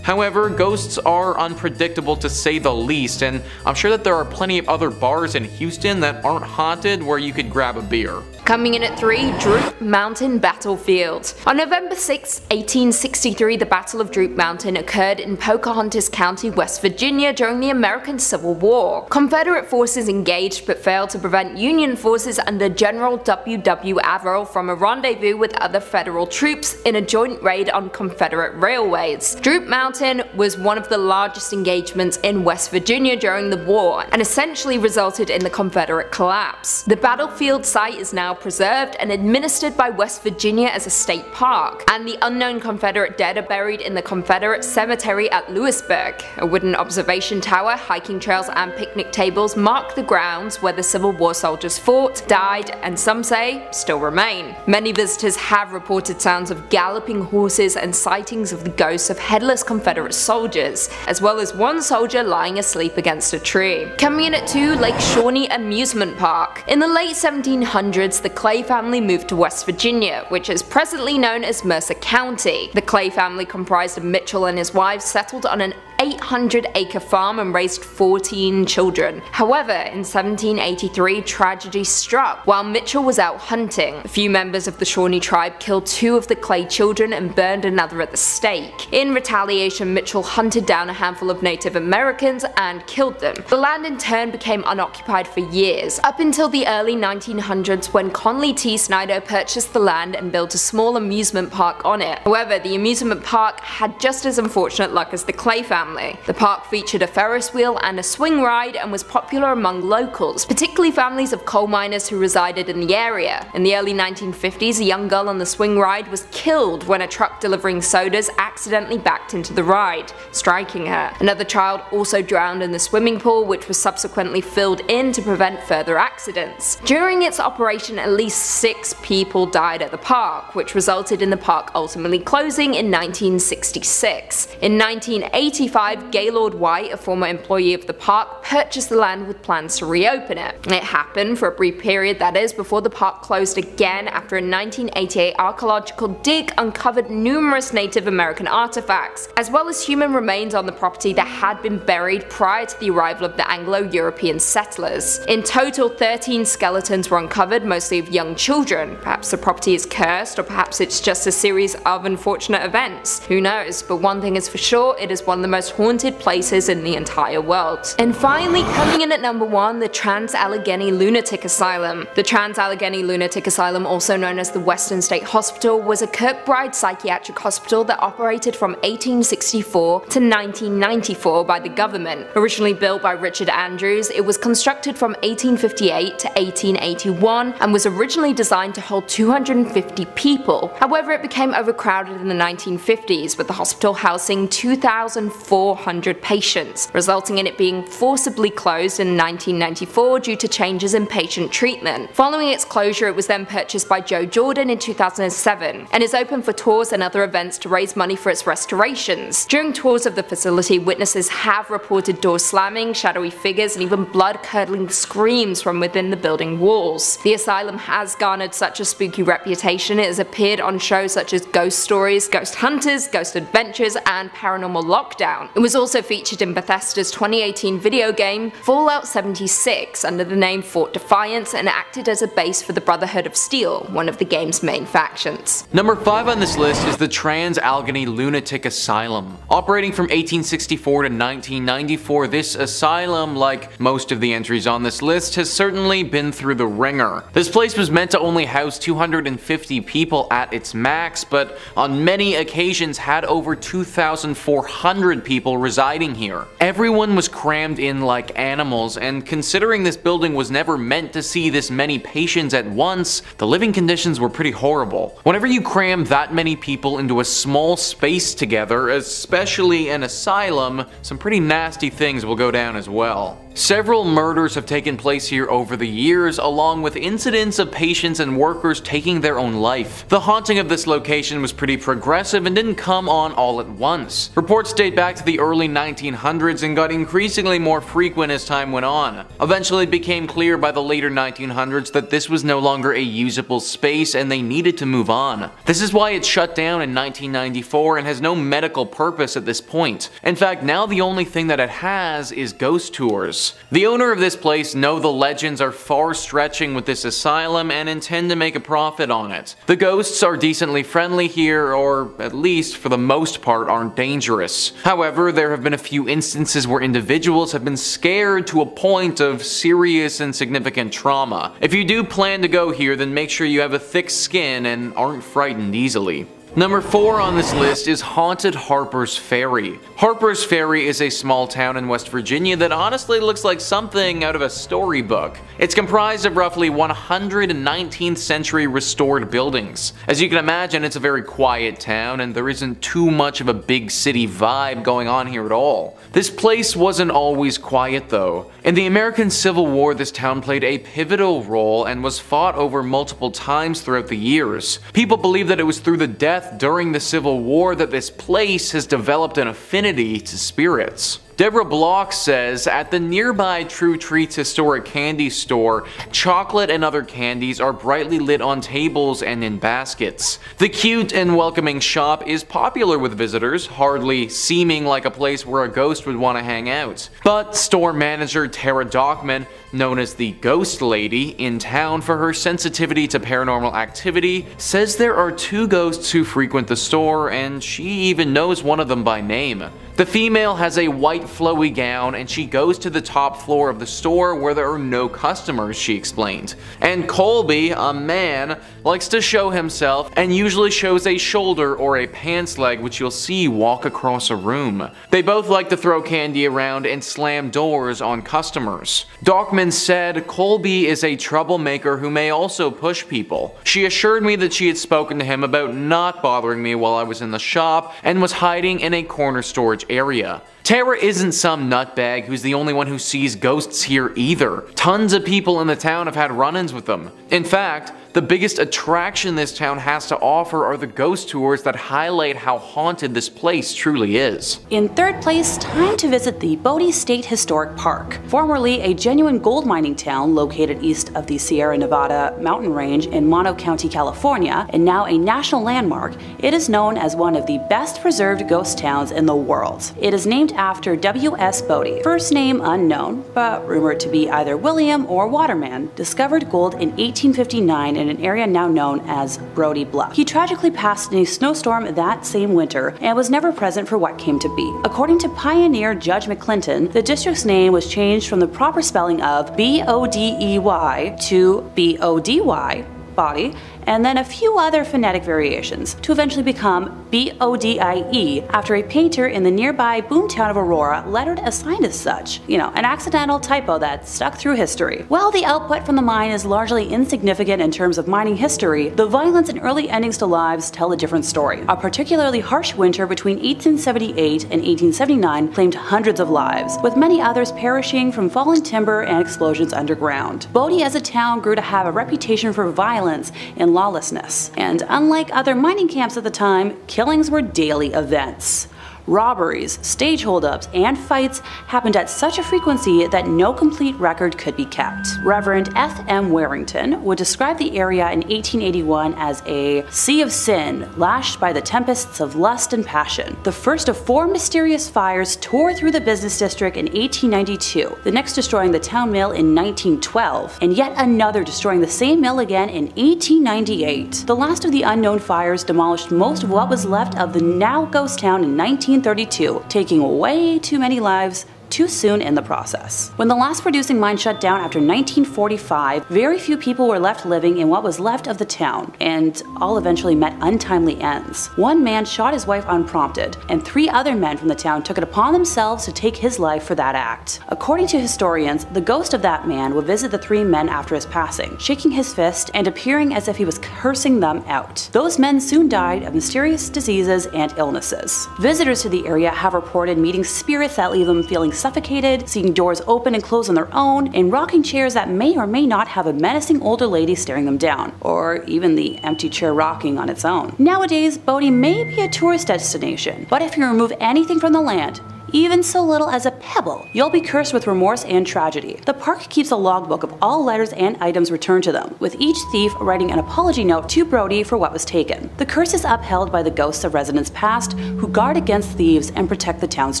However, ghosts are unpredictable to say the least, and I'm sure that there are plenty of other bars in Houston that aren't haunted where you could grab a beer. Coming in at three, Droop Mountain Battlefield. On November sixth, eighteen sixty-three, the Battle of Droop Mountain occurred in Pocahontas County, West Virginia during the American Civil War. Confederate forces engaged but failed to prevent Union forces under General W W Averill from a rendezvous with other federal troops in a joint raid on Confederate railways. Droop Mountain was one of the largest engagements in West Virginia during the war and essentially resulted in the Confederate collapse. The battlefield site is now preserved and administered by West Virginia as a state park, and the unknown Confederate dead are buried in the Confederate Cemetery at Lewisburg. A wooden observation tower, hiking trails, and picnic tables mark the grounds where the Civil War soldiers fought, died, and some say still remain. Many visitors have reported sounds of galloping horses and sightings of the ghosts of headless Confederate soldiers, as well as one soldier lying asleep against a tree. Coming in at two, Lake Shawnee Amusement Park. In the late seventeen hundreds, the Clay family moved to West Virginia, which is presently known as Mercer County. The Clay family, comprised of Mitchell and his wife, settled on an eight hundred acre farm and raised fourteen children. However, in seventeen eighty-three, tragedy struck while Mitchell was out hunting. A few members of the Shawnee tribe killed two of the Clay children and burned another at the stake. In retaliation, Mitchell hunted down a handful of Native Americans and killed them. The land in turn became unoccupied for years, up until the early nineteen hundreds when Conley T. Snyder purchased the land and built a small amusement park on it. However, the amusement park had just as unfortunate luck as the Clay family. The park featured a Ferris wheel and a swing ride and was popular among locals, particularly families of coal miners who resided in the area. In the early nineteen fifties, a young girl on the swing ride was killed when a truck delivering sodas accidentally backed into the ride, striking her. Another child also drowned in the swimming pool, which was subsequently filled in to prevent further accidents. During its operation, at least six people died at the park, which resulted in the park ultimately closing in nineteen sixty-six. In nineteen eighty-five, nineteen oh five, Gaylord White, a former employee of the park, purchased the land with plans to reopen it. It happened for a brief period, that is, before the park closed again after a nineteen eighty-eight archaeological dig uncovered numerous Native American artifacts, as well as human remains on the property that had been buried prior to the arrival of the Anglo-European settlers. In total, thirteen skeletons were uncovered, mostly of young children. Perhaps the property is cursed, or perhaps it's just a series of unfortunate events. Who knows, but one thing is for sure, it is one of the most haunted places in the entire world. And finally, coming in at number one, the Trans-Allegheny Lunatic Asylum. The Trans-Allegheny Lunatic Asylum, also known as the Western State Hospital, was a Kirkbride psychiatric hospital that operated from eighteen sixty-four to nineteen ninety-four by the government. Originally built by Richard Andrews, it was constructed from eighteen fifty-eight to eighteen eighty-one and was originally designed to hold two hundred fifty people. However, it became overcrowded in the nineteen fifties, with the hospital housing two thousand four hundred patients, resulting in it being forcibly closed in nineteen ninety-four due to changes in patient treatment. Following its closure, it was then purchased by Joe Jordan in two thousand seven and is open for tours and other events to raise money for its restorations. During tours of the facility, witnesses have reported doors slamming, shadowy figures, and even blood-curdling screams from within the building walls. The asylum has garnered such a spooky reputation it has appeared on shows such as Ghost Stories, Ghost Hunters, Ghost Adventures, and Paranormal Lockdown. It was also featured in Bethesda's twenty eighteen video game Fallout seventy-six under the name Fort Defiance and acted as a base for the Brotherhood of Steel, one of the game's main factions. Number five on this list is the Trans-Allegheny Lunatic Asylum. Operating from eighteen sixty-four to nineteen ninety-four, this asylum, like most of the entries on this list, has certainly been through the ringer. This place was meant to only house two hundred fifty people at its max, but on many occasions had over two thousand four hundred people residing here. Everyone was crammed in like animals, and considering this building was never meant to see this many patients at once, the living conditions were pretty horrible. Whenever you cram that many people into a small space together, especially an asylum, some pretty nasty things will go down as well. Several murders have taken place here over the years, along with incidents of patients and workers taking their own life. The haunting of this location was pretty progressive and didn't come on all at once. Reports date back to the early nineteen hundreds and got increasingly more frequent as time went on. Eventually it became clear by the later nineteen hundreds that this was no longer a usable space and they needed to move on. This is why it shut down in nineteen ninety-four and has no medical purpose at this point. In fact, now the only thing that it has is ghost tours. The owner of this place know the legends are far-stretching with this asylum and intend to make a profit on it. The ghosts are decently friendly here, or at least for the most part aren't dangerous. However, there have been a few instances where individuals have been scared to a point of serious and significant trauma. If you do plan to go here, then make sure you have a thick skin and aren't frightened easily. Number four on this list is Haunted Harper's Ferry. Harper's Ferry is a small town in West Virginia that honestly looks like something out of a storybook. It's comprised of roughly nineteenth century restored buildings. As you can imagine, it's a very quiet town and there isn't too much of a big city vibe going on here at all. This place wasn't always quiet though. In the American Civil War, this town played a pivotal role and was fought over multiple times throughout the years. People believe that it was through the death during the Civil War that this place has developed an affinity to spirits. Deborah Block says, at the nearby True Treats Historic Candy Store, chocolate and other candies are brightly lit on tables and in baskets. The cute and welcoming shop is popular with visitors, hardly seeming like a place where a ghost would want to hang out. But store manager Tara Dockman, known as the Ghost Lady, in town for her sensitivity to paranormal activity, says there are two ghosts who frequent the store, and she even knows one of them by name. The female has a white flowy gown and she goes to the top floor of the store where there are no customers, she explained. And Colby, a man, likes to show himself and usually shows a shoulder or a pants leg, which you'll see walk across a room. They both like to throw candy around and slam doors on customers. Dockman said Colby is a troublemaker who may also push people. She assured me that she had spoken to him about not bothering me while I was in the shop and was hiding in a corner storage area. Tara isn't some nutbag who's the only one who sees ghosts here either. Tons of people in the town have had run-ins with them. In fact, the biggest attraction this town has to offer are the ghost tours that highlight how haunted this place truly is. In third place, time to visit the Bodie State Historic Park, formerly a genuine gold mining town located east of the Sierra Nevada mountain range in Mono County, California, and now a national landmark. It is known as one of the best preserved ghost towns in the world. It is named after W S Bodie, first name unknown, but rumored to be either William or Waterman, discovered gold in eighteen fifty-nine in an area now known as Brody Bluff. He tragically passed in a snowstorm that same winter and was never present for what came to be. According to pioneer Judge McClinton, the district's name was changed from the proper spelling of B O D E Y to B O D Y, Bodie, and then a few other phonetic variations, to eventually become B O D I E after a painter in the nearby boomtown of Aurora lettered a sign as such. You know, an accidental typo that stuck through history. While the output from the mine is largely insignificant in terms of mining history, the violence and early endings to lives tell a different story. A particularly harsh winter between eighteen seventy-eight and eighteen seventy-nine claimed hundreds of lives, with many others perishing from falling timber and explosions underground. Bodie as a town grew to have a reputation for violence and lawlessness. And unlike other mining camps at the time, killings were daily events. Robberies, stage holdups, and fights happened at such a frequency that no complete record could be kept. Reverend F M Warrington would describe the area in eighteen eighty-one as a sea of sin, lashed by the tempests of lust and passion. The first of four mysterious fires tore through the business district in eighteen ninety-two, the next destroying the town mill in nineteen twelve, and yet another destroying the same mill again in eighteen ninety-eight. The last of the unknown fires demolished most of what was left of the now ghost town in nineteen thirty-two, taking way too many lives too soon in the process. When the last producing mine shut down after nineteen forty-five, very few people were left living in what was left of the town, and all eventually met untimely ends. One man shot his wife unprompted, and three other men from the town took it upon themselves to take his life for that act. According to historians, the ghost of that man would visit the three men after his passing, shaking his fist and appearing as if he was cursing them out. Those men soon died of mysterious diseases and illnesses. Visitors to the area have reported meeting spirits that leave them feeling suffocated, seeing doors open and close on their own, and rocking chairs that may or may not have a menacing older lady staring them down, or even the empty chair rocking on its own. Nowadays, Bodie may be a tourist destination, but if you remove anything from the land, even so little as a pebble, you'll be cursed with remorse and tragedy. The park keeps a logbook of all letters and items returned to them, with each thief writing an apology note to Brody for what was taken. The curse is upheld by the ghosts of residents past, who guard against thieves and protect the town's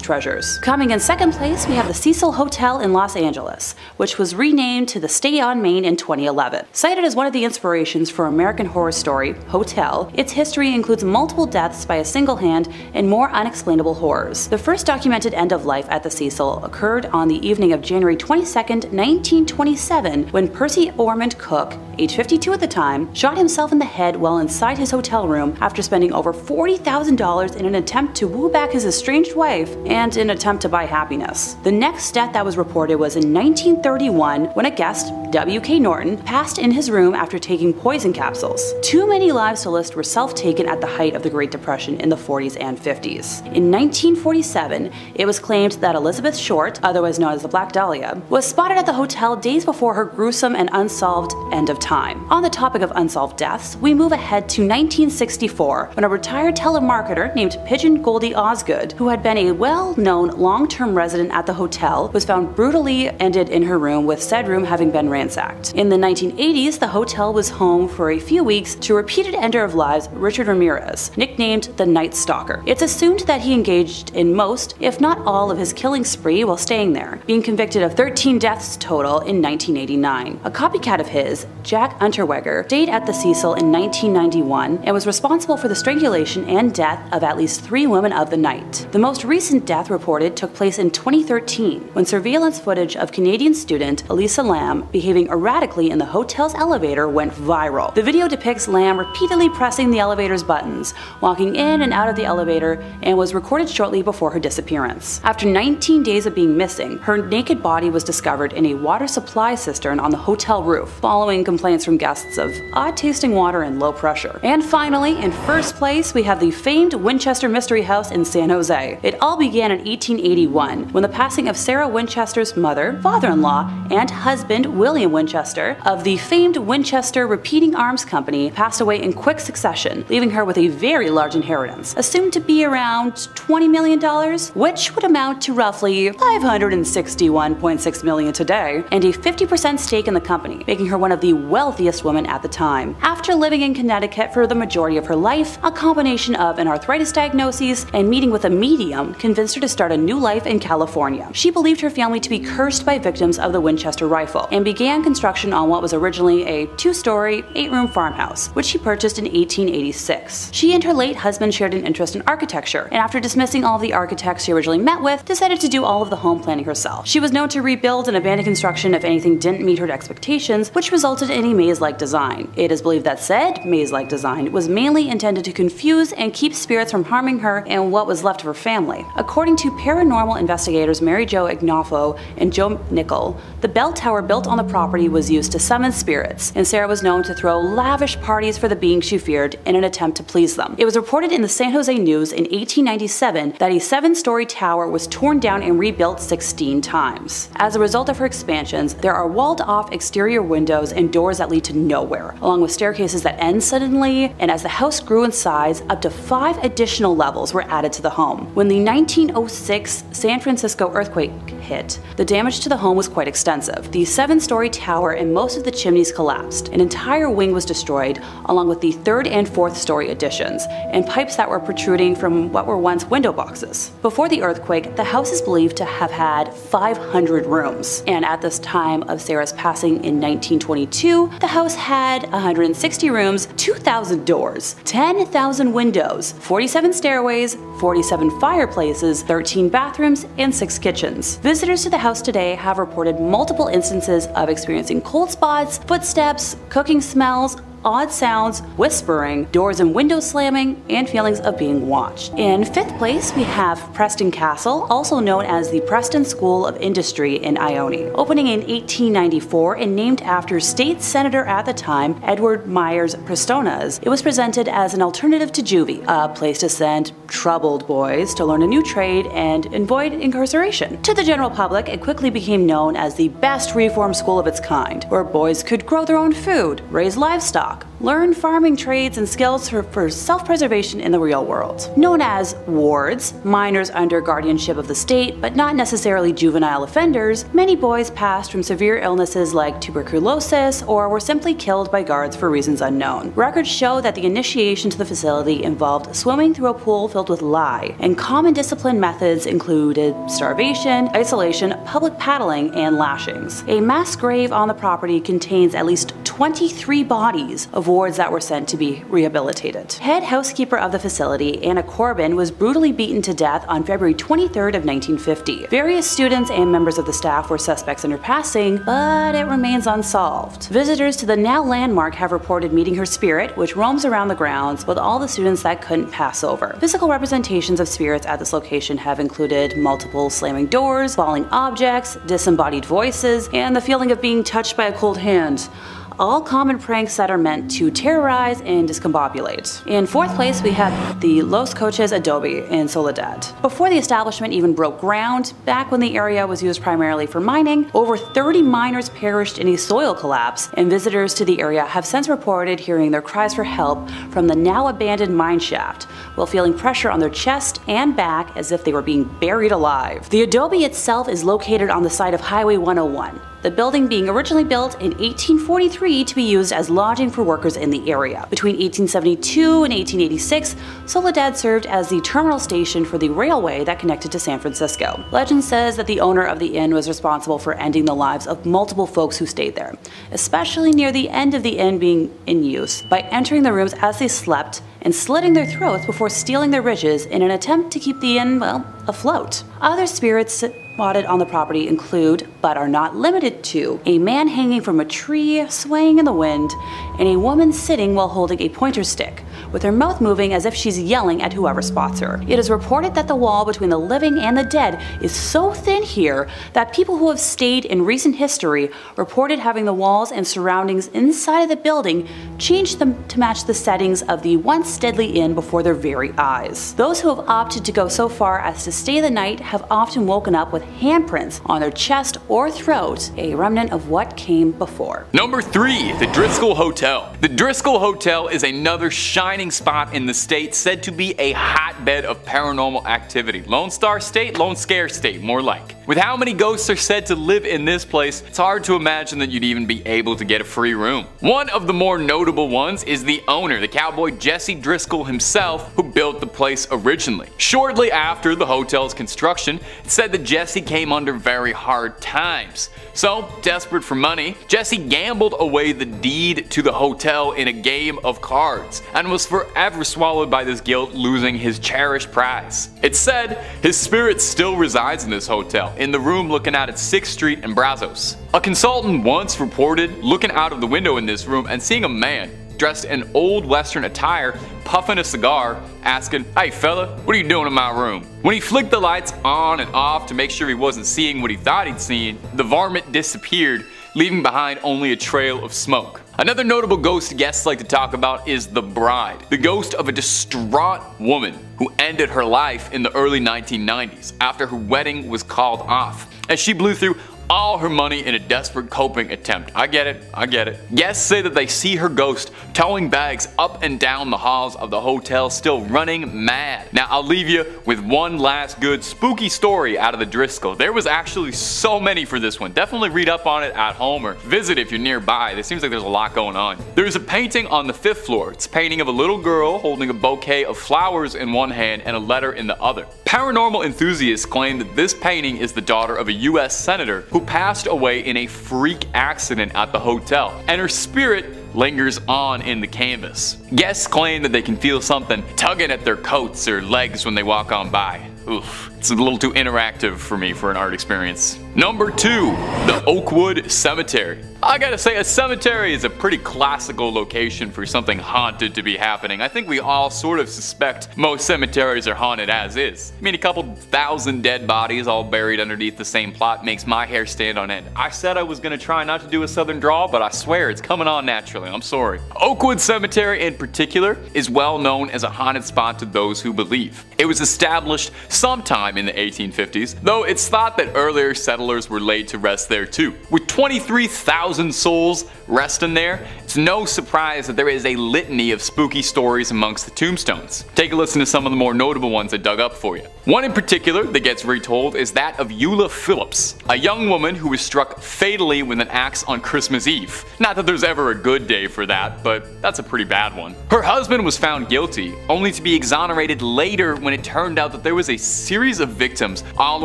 treasures. Coming in second place, we have the Cecil Hotel in Los Angeles, which was renamed to the Stay on Main in twenty eleven. Cited as one of the inspirations for American Horror Story Hotel, its history includes multiple deaths by a single hand and more unexplainable horrors. The first documented end of life at the Cecil occurred on the evening of January twenty-second, nineteen twenty-seven, when Percy Ormond Cook, age fifty-two at the time, shot himself in the head while inside his hotel room after spending over forty thousand dollars in an attempt to woo back his estranged wife and an attempt to buy happiness. The next death that was reported was in nineteen thirty-one, when a guest, W K Norton, passed in his room after taking poison capsules. Too many lives to list were self-taken at the height of the Great Depression in the forties and fifties. In nineteen forty-seven, it was claimed that Elizabeth Short, otherwise known as the Black Dahlia, was spotted at the hotel days before her gruesome and unsolved end of time. On the topic of unsolved deaths, we move ahead to nineteen sixty-four, when a retired telemarketer named Pigeon Goldie Osgood, who had been a well-known long-term resident at the hotel, was found brutally ended in her room, with said room having been ransacked. In the nineteen eighties, the hotel was home for a few weeks to repeated ender of lives Richard Ramirez, nicknamed the Night Stalker. It's assumed that he engaged in most, if not all, of his killing spree while staying there, being convicted of thirteen deaths total in nineteen eighty-nine. A copycat of his, Jack Unterweger, stayed at the Cecil in nineteen ninety-one and was responsible for the strangulation and death of at least three women of the night. The most recent death reported took place in twenty thirteen, when surveillance footage of Canadian student Elisa Lam behaving erratically in the hotel's elevator went viral. The video depicts Lam repeatedly pressing the elevator's buttons, walking in and out of the elevator, and was recorded shortly before her disappearance. Florence. After nineteen days of being missing, her naked body was discovered in a water supply cistern on the hotel roof, following complaints from guests of odd-tasting water and low pressure. And finally, in first place, we have the famed Winchester Mystery House in San Jose. It all began in eighteen eighty-one, when the passing of Sarah Winchester's mother, father-in-law, and husband, William Winchester, of the famed Winchester Repeating Arms Company, passed away in quick succession, leaving her with a very large inheritance, assumed to be around twenty million dollars, which would amount to roughly five hundred sixty-one point six million dollars today, and a fifty percent stake in the company, making her one of the wealthiest women at the time. After living in Connecticut for the majority of her life, a combination of an arthritis diagnosis and meeting with a medium convinced her to start a new life in California. She believed her family to be cursed by victims of the Winchester rifle, and began construction on what was originally a two-story, eight-room farmhouse, which she purchased in eighteen eighty-six. She and her late husband shared an interest in architecture, and after dismissing all of the architects she originally met with, decided to do all of the home planning herself. She was known to rebuild and abandon construction if anything didn't meet her expectations, which resulted in a maze-like design. It is believed that said maze-like design was mainly intended to confuse and keep spirits from harming her and what was left of her family. According to paranormal investigators Mary Jo Ignoffo and Joe Nickel, the bell tower built on the property was used to summon spirits, and Sarah was known to throw lavish parties for the beings she feared in an attempt to please them. It was reported in the San Jose News in eighteen ninety-seven that a seven-story tower was torn down and rebuilt sixteen times. As a result of her expansions, there are walled-off exterior windows and doors that lead to nowhere, along with staircases that end suddenly, and as the house grew in size, up to five additional levels were added to the home. When the nineteen oh six San Francisco earthquake hit, the damage to the home was quite extensive. The seven-story tower and most of the chimneys collapsed. An entire wing was destroyed, along with the third and fourth story additions, and pipes that were protruding from what were once window boxes. Before the earthquake, the house is believed to have had five hundred rooms, and at this time of Sarah's passing in nineteen twenty-two, the house had one hundred sixty rooms, two thousand doors, ten thousand windows, forty-seven stairways, forty-seven fireplaces, thirteen bathrooms, and six kitchens. Visitors to the house today have reported multiple instances of experiencing cold spots, footsteps, cooking smells, odd sounds, whispering, doors and windows slamming, and feelings of being watched. In fifth place, we have Preston Castle, also known as the Preston School of Industry in Ione, opening in eighteen ninety-four and named after state senator at the time, Edward Myers Prestonas. It was presented as an alternative to juvie, a place to send troubled boys to learn a new trade and avoid incarceration. To the general public, it quickly became known as the best reform school of its kind, where boys could grow their own food, raise livestock, learn farming trades and skills for, for self-preservation in the real world. Known as wards, minors under guardianship of the state, but not necessarily juvenile offenders, many boys passed from severe illnesses like tuberculosis or were simply killed by guards for reasons unknown. Records show that the initiation to the facility involved swimming through a pool filled with lye, and common discipline methods included starvation, isolation, public paddling, and lashings. A mass grave on the property contains at least twenty-three bodies of wards that were sent to be rehabilitated. Head housekeeper of the facility, Anna Corbin, was brutally beaten to death on February twenty-third of nineteen fifty. Various students and members of the staff were suspects in her passing, but it remains unsolved. Visitors to the now landmark have reported meeting her spirit, which roams around the grounds with all the students that couldn't pass over. Physical representations of spirits at this location have included multiple slamming doors, falling objects, disembodied voices, and the feeling of being touched by a cold hand. All common pranks that are meant to terrorize and discombobulate. In fourth place, we have the Los Coches Adobe in Soledad. Before the establishment even broke ground, back when the area was used primarily for mining, over thirty miners perished in a soil collapse, and visitors to the area have since reported hearing their cries for help from the now abandoned mine shaft, while feeling pressure on their chest and back as if they were being buried alive. The adobe itself is located on the side of Highway one oh one. The building being originally built in eighteen forty-three to be used as lodging for workers in the area. Between eighteen seventy-two and eighteen eighty-six, Soledad served as the terminal station for the railway that connected to San Francisco. Legend says that the owner of the inn was responsible for ending the lives of multiple folks who stayed there, especially near the end of the inn being in use, by entering the rooms as they slept and slitting their throats before stealing their riches in an attempt to keep the inn, well, afloat. Other spirits spotted on the property include, but are not limited to, a man hanging from a tree, swaying in the wind, and a woman sitting while holding a pointer stick, with her mouth moving as if she's yelling at whoever spots her. It is reported that the wall between the living and the dead is so thin here that people who have stayed in recent history reported having the walls and surroundings inside of the building changed them to match the settings of the once deadly inn before their very eyes. Those who have opted to go so far as to stay the night have often woken up with handprints on their chest or throat, a remnant of what came before. Number three, the Driscoll Hotel. The Driscoll Hotel is another shining spot in the state, said to be a hotbed of paranormal activity. Lone Star State, Lone Scare State, more like. With how many ghosts are said to live in this place, it's hard to imagine that you'd even be able to get a free room. One of the more notable ones is the owner, the cowboy Jesse Driscoll himself, who built the place originally. Shortly after the hotel's construction, it's said that Jesse came under very hard times. So, desperate for money, Jesse gambled away the deed to the hotel in a game of cards, and was forever swallowed by this guilt, losing his cherished prize. It's said his spirit still resides in this hotel, in the room looking out at sixth street and Brazos. A consultant once reported looking out of the window in this room and seeing a man dressed in old western attire, puffing a cigar, asking, "Hey fella, what are you doing in my room?" When he flicked the lights on and off to make sure he wasn't seeing what he thought he'd seen, the varmint disappeared, leaving behind only a trail of smoke. Another notable ghost guests like to talk about is the bride, the ghost of a distraught woman who ended her life in the early nineteen nineties after her wedding was called off, as she blew through all her money in a desperate coping attempt. I get it, I get it. Guests say that they see her ghost towing bags up and down the halls of the hotel, still running mad. Now I'll leave you with one last good spooky story out of the Driscoll. There was actually so many for this one. Definitely read up on it at home or visit if you're nearby. It seems like there's a lot going on. There's a painting on the fifth floor. It's a painting of a little girl holding a bouquet of flowers in one hand and a letter in the other. Paranormal enthusiasts claim that this painting is the daughter of a U S senator who passed away in a freak accident at the hotel, and her spirit lingers on in the canvas. Guests claim that they can feel something tugging at their coats or legs when they walk on by. Oof, it's a little too interactive for me for an art experience. Number two, the Oakwood Cemetery. I gotta say, a cemetery is a pretty classical location for something haunted to be happening. I think we all sort of suspect most cemeteries are haunted as is. I mean, a couple thousand dead bodies all buried underneath the same plot makes my hair stand on end. I said I was gonna try not to do a southern drawl, but I swear it's coming on naturally, I'm sorry. Oakwood Cemetery in particular is well known as a haunted spot to those who believe. It was established sometime in the eighteen fifties, though it's thought that earlier settlers were laid to rest there too. With twenty-three thousand souls resting there, it's no surprise that there is a litany of spooky stories amongst the tombstones. Take a listen to some of the more notable ones I dug up for you. One in particular that gets retold is that of Eula Phillips, a young woman who was struck fatally with an axe on Christmas Eve. Not that there's ever a good day for that, but that's a pretty bad one. Her husband was found guilty, only to be exonerated later when it turned out that there was a series of victims all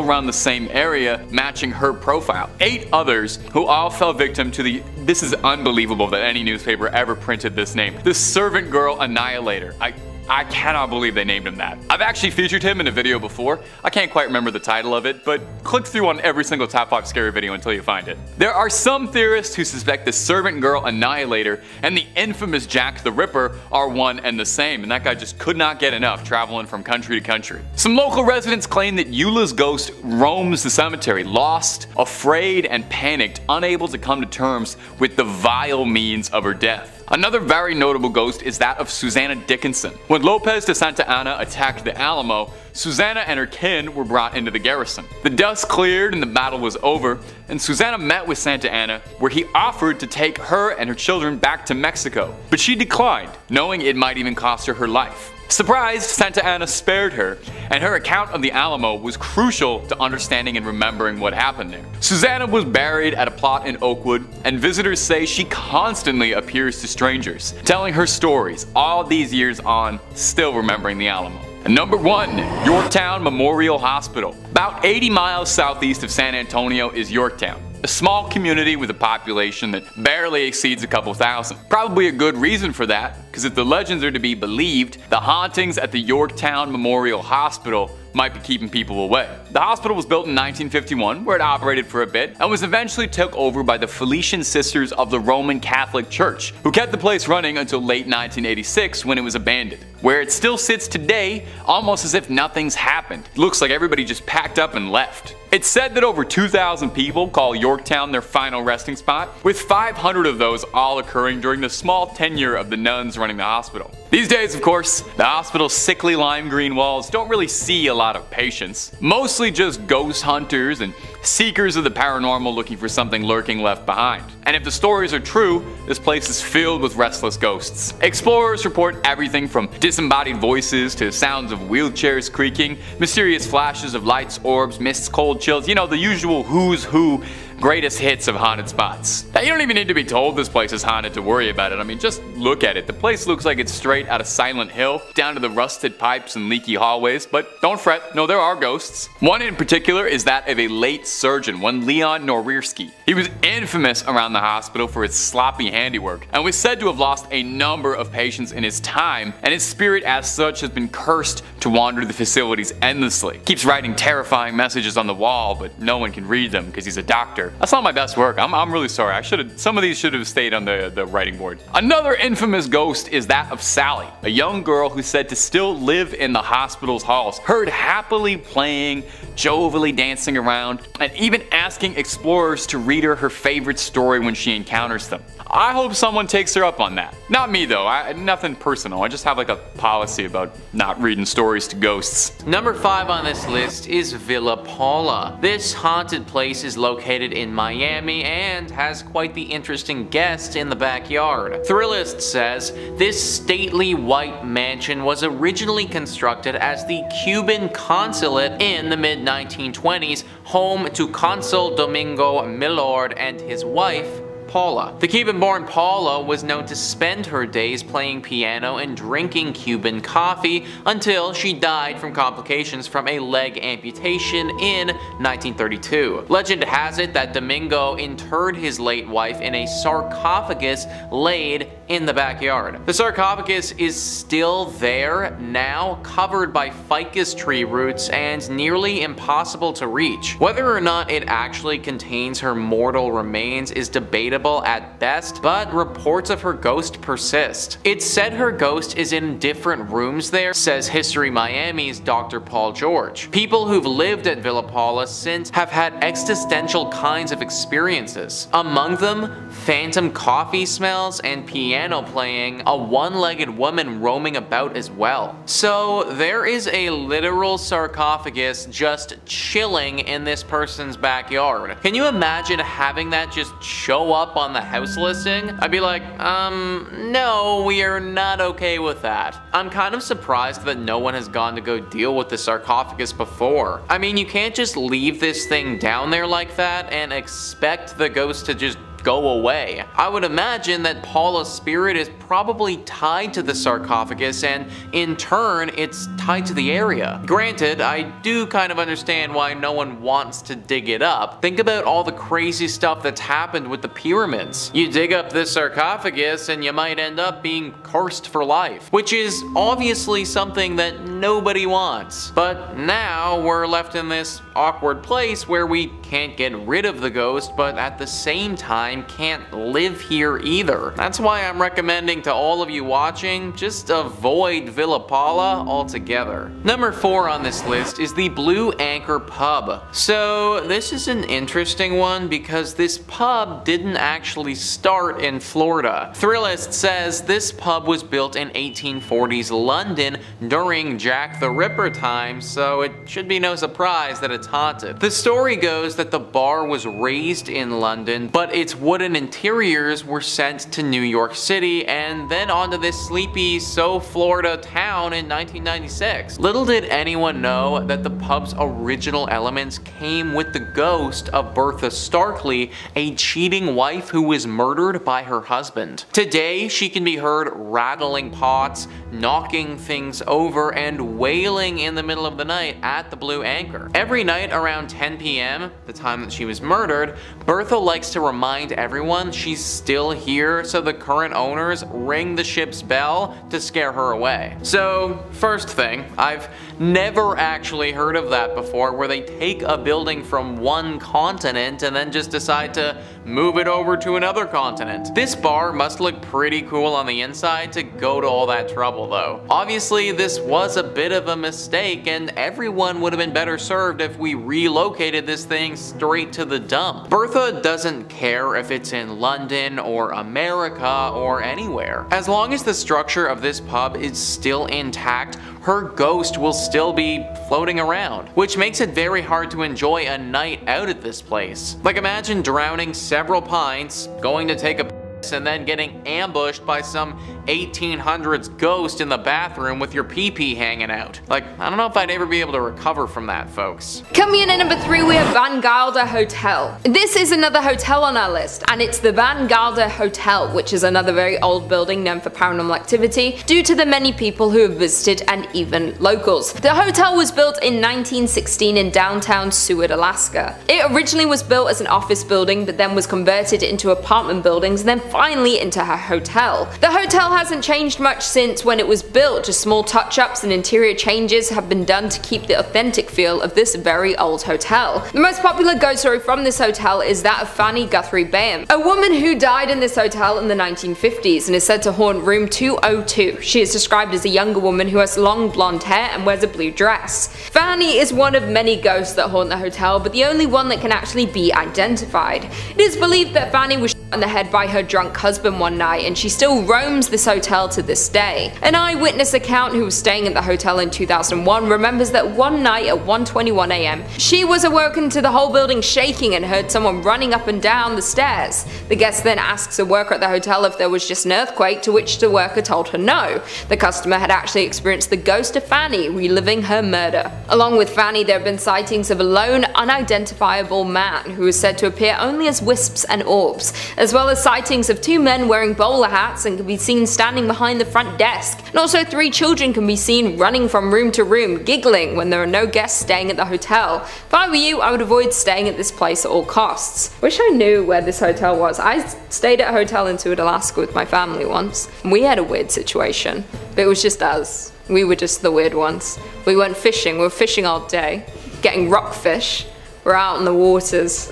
around the same area matching her profile. Eight others who all fell victim to the, this is unbelievable that any newspaper ever printed this name, the Servant Girl Annihilator. I, I cannot believe they named him that. I've actually featured him in a video before. I can't quite remember the title of it, but click through on every single top five scary video until you find it. There are some theorists who suspect the Servant Girl Annihilator and the infamous Jack the Ripper are one and the same, and that guy just could not get enough traveling from country to country. Some local residents claim that Eula's ghost roams the cemetery, lost, afraid, and panicked, unable to come to terms with the vile means of her death. Another very notable ghost is that of Susanna Dickinson. When Lopez de Santa Anna attacked the Alamo, Susanna and her kin were brought into the garrison. The dust cleared and the battle was over, and Susanna met with Santa Anna, where he offered to take her and her children back to Mexico, but she declined, knowing it might even cost her her life. Surprised, Santa Anna spared her, and her account of the Alamo was crucial to understanding and remembering what happened there. Susanna was buried at a plot in Oakwood, and visitors say she constantly appears to strangers, telling her stories all these years on, still remembering the Alamo. And number one, Yorktown Memorial Hospital. About eighty miles southeast of San Antonio is Yorktown. A small community with a population that barely exceeds a couple thousand. Probably a good reason for that, because if the legends are to be believed, the hauntings at the Yorktown Memorial Hospital might be keeping people away. The hospital was built in nineteen fifty-one, where it operated for a bit, and was eventually took over by the Felician Sisters of the Roman Catholic Church, who kept the place running until late nineteen eighty-six when it was abandoned, where it still sits today almost as if nothing's happened. It looks like everybody just packed up and left. It's said that over two thousand people call Yorktown their final resting spot, with five hundred of those all occurring during the small tenure of the nuns running the hospital. These days, of course, the hospital's sickly lime green walls don't really see a lot of patients, mostly just ghost hunters and seekers of the paranormal looking for something lurking left behind. And if the stories are true, this place is filled with restless ghosts. Explorers report everything from disembodied voices to sounds of wheelchairs creaking, mysterious flashes of lights, orbs, mists, cold chills, you know, the usual who's who, greatest hits of haunted spots. Now, you don't even need to be told this place is haunted to worry about it. I mean, just look at it. The place looks like it's straight out of Silent Hill, down to the rusted pipes and leaky hallways, but don't fret, no, there are ghosts. One in particular is that of a late surgeon, one Leon Norirski. He was infamous around the hospital for his sloppy handiwork, and was said to have lost a number of patients in his time, and his spirit as such has been cursed to wander the facilities endlessly. Keeps writing terrifying messages on the wall, but no one can read them because he's a doctor. That's not my best work. I'm, I'm really sorry. I should have. Some of these should have stayed on the, the writing board. Another infamous ghost is that of Sally, a young girl who's said to still live in the hospital's halls, heard happily playing, jovially dancing around, and even asking explorers to read her her favorite story when she encounters them. I hope someone takes her up on that. Not me though, I, nothing personal. I just have like a policy about not reading stories to ghosts. Number five on this list is Villa Paula. This haunted place is located in Miami and has quite the interesting guest in the backyard. Thrillist says, this stately white mansion was originally constructed as the Cuban consulate in the mid nineteen twenties, home to Consul Domingo Millard and his wife, Paula. The Cuban-born Paula was known to spend her days playing piano and drinking Cuban coffee until she died from complications from a leg amputation in nineteen thirty-two. Legend has it that Domingo interred his late wife in a sarcophagus laid in the backyard. The sarcophagus is still there, now covered by ficus tree roots and nearly impossible to reach. Whether or not it actually contains her mortal remains is debatable at best, but reports of her ghost persist. It's said her ghost is in different rooms there, says History Miami's Doctor Paul George. People who've lived at Villa Paula since have had existential kinds of experiences. Among them, phantom coffee smells and piano Piano playing, a one-legged woman roaming about as well. So there is a literal sarcophagus just chilling in this person's backyard. Can you imagine having that just show up on the house listing? I'd be like, um, no, we are not okay with that. I'm kind of surprised that no one has gone to go deal with the sarcophagus before. I mean, you can't just leave this thing down there like that and expect the ghost to just go away. I would imagine that Paula's spirit is probably tied to the sarcophagus, and in turn it's tied to the area. Granted, I do kind of understand why no one wants to dig it up. Think about all the crazy stuff that's happened with the pyramids. You dig up this sarcophagus and you might end up being cursed for life, which is obviously something that nobody wants. But now we're left in this awkward place where we can't get rid of the ghost, but at the same time can't live here either. That's why I'm recommending to all of you watching, just avoid Villa Paula altogether. Number four on this list is the Blue Anchor Pub. So this is an interesting one because this pub didn't actually start in Florida. Thrillist says this pub was built in eighteen forties London during Jack the Ripper time, so it should be no surprise that it's haunted. The story goes that the bar was raised in London, but it's wooden interiors were sent to New York City and then onto this sleepy So Florida town in nineteen ninety-six. Little did anyone know that the pub's original elements came with the ghost of Bertha Starkley, a cheating wife who was murdered by her husband. Today, she can be heard rattling pots, knocking things over, and wailing in the middle of the night at the Blue Anchor. Every night around ten p m, the time that she was murdered, Bertha likes to remind everyone she's still here, so the current owners ring the ship's bell to scare her away. So, first thing, I've never actually heard of that before, where they take a building from one continent and then just decide to move it over to another continent. This bar must look pretty cool on the inside to go to all that trouble, though. Obviously, this was a bit of a mistake, and everyone would have been better served if we relocated this thing straight to the dump. Bertha doesn't care if it's in London or America or anywhere. As long as the structure of this pub is still intact, her ghost will still be floating around, which makes it very hard to enjoy a night out at this place. Like, imagine drowning several pints, going to take a piss, and then getting ambushed by some eighteen hundreds ghost in the bathroom with your pee-pee hanging out. Like, I don't know if I'd ever be able to recover from that, folks. Coming in at number three, we have Van Gelder Hotel. This is another hotel on our list, and it's the Van Gelder Hotel, which is another very old building known for paranormal activity due to the many people who have visited and even locals. The hotel was built in nineteen sixteen in downtown Seward, Alaska. It originally was built as an office building, but then was converted into apartment buildings and then finally into her hotel. The hotel hasn't changed much since when it was built, just small touch-ups and interior changes have been done to keep the authentic feel of this very old hotel. The most popular ghost story from this hotel is that of Fanny Guthrie Bayham, a woman who died in this hotel in the nineteen fifties and is said to haunt room two oh two. She is described as a younger woman who has long blonde hair and wears a blue dress. Fanny is one of many ghosts that haunt the hotel, but the only one that can actually be identified. It is believed that Fanny was shot in the head by her drunk husband one night, and she still roams this hotel to this day. An eyewitness account who was staying at the hotel in two thousand one remembers that one night at one twenty-one a m she was awoken to the whole building shaking and heard someone running up and down the stairs. The guest then asks a worker at the hotel if there was just an earthquake, to which the worker told her no. The customer had actually experienced the ghost of Fanny reliving her murder. Along with Fanny, there have been sightings of a lone, unidentifiable man who is said to appear only as wisps and orbs, as well as sightings of two men wearing bowler hats and can be seen standing behind the front desk, and also three children can be seen running from room to room, giggling when there are no guests staying at the hotel. If I were you, I would avoid staying at this place at all costs. Wish I knew where this hotel was. I stayed at a hotel in Seward, Alaska with my family once, and we had a weird situation, but it was just us. We were just the weird ones. We went fishing, we were fishing all day, getting rockfish, we're out in the waters.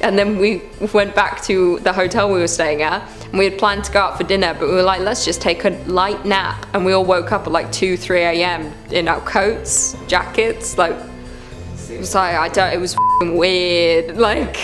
And then we went back to the hotel we were staying at, and we had planned to go out for dinner, but we were like, let's just take a light nap, and we all woke up at like two, three a m in our coats, jackets, like, it was like, I don't, it was f***ing weird, like.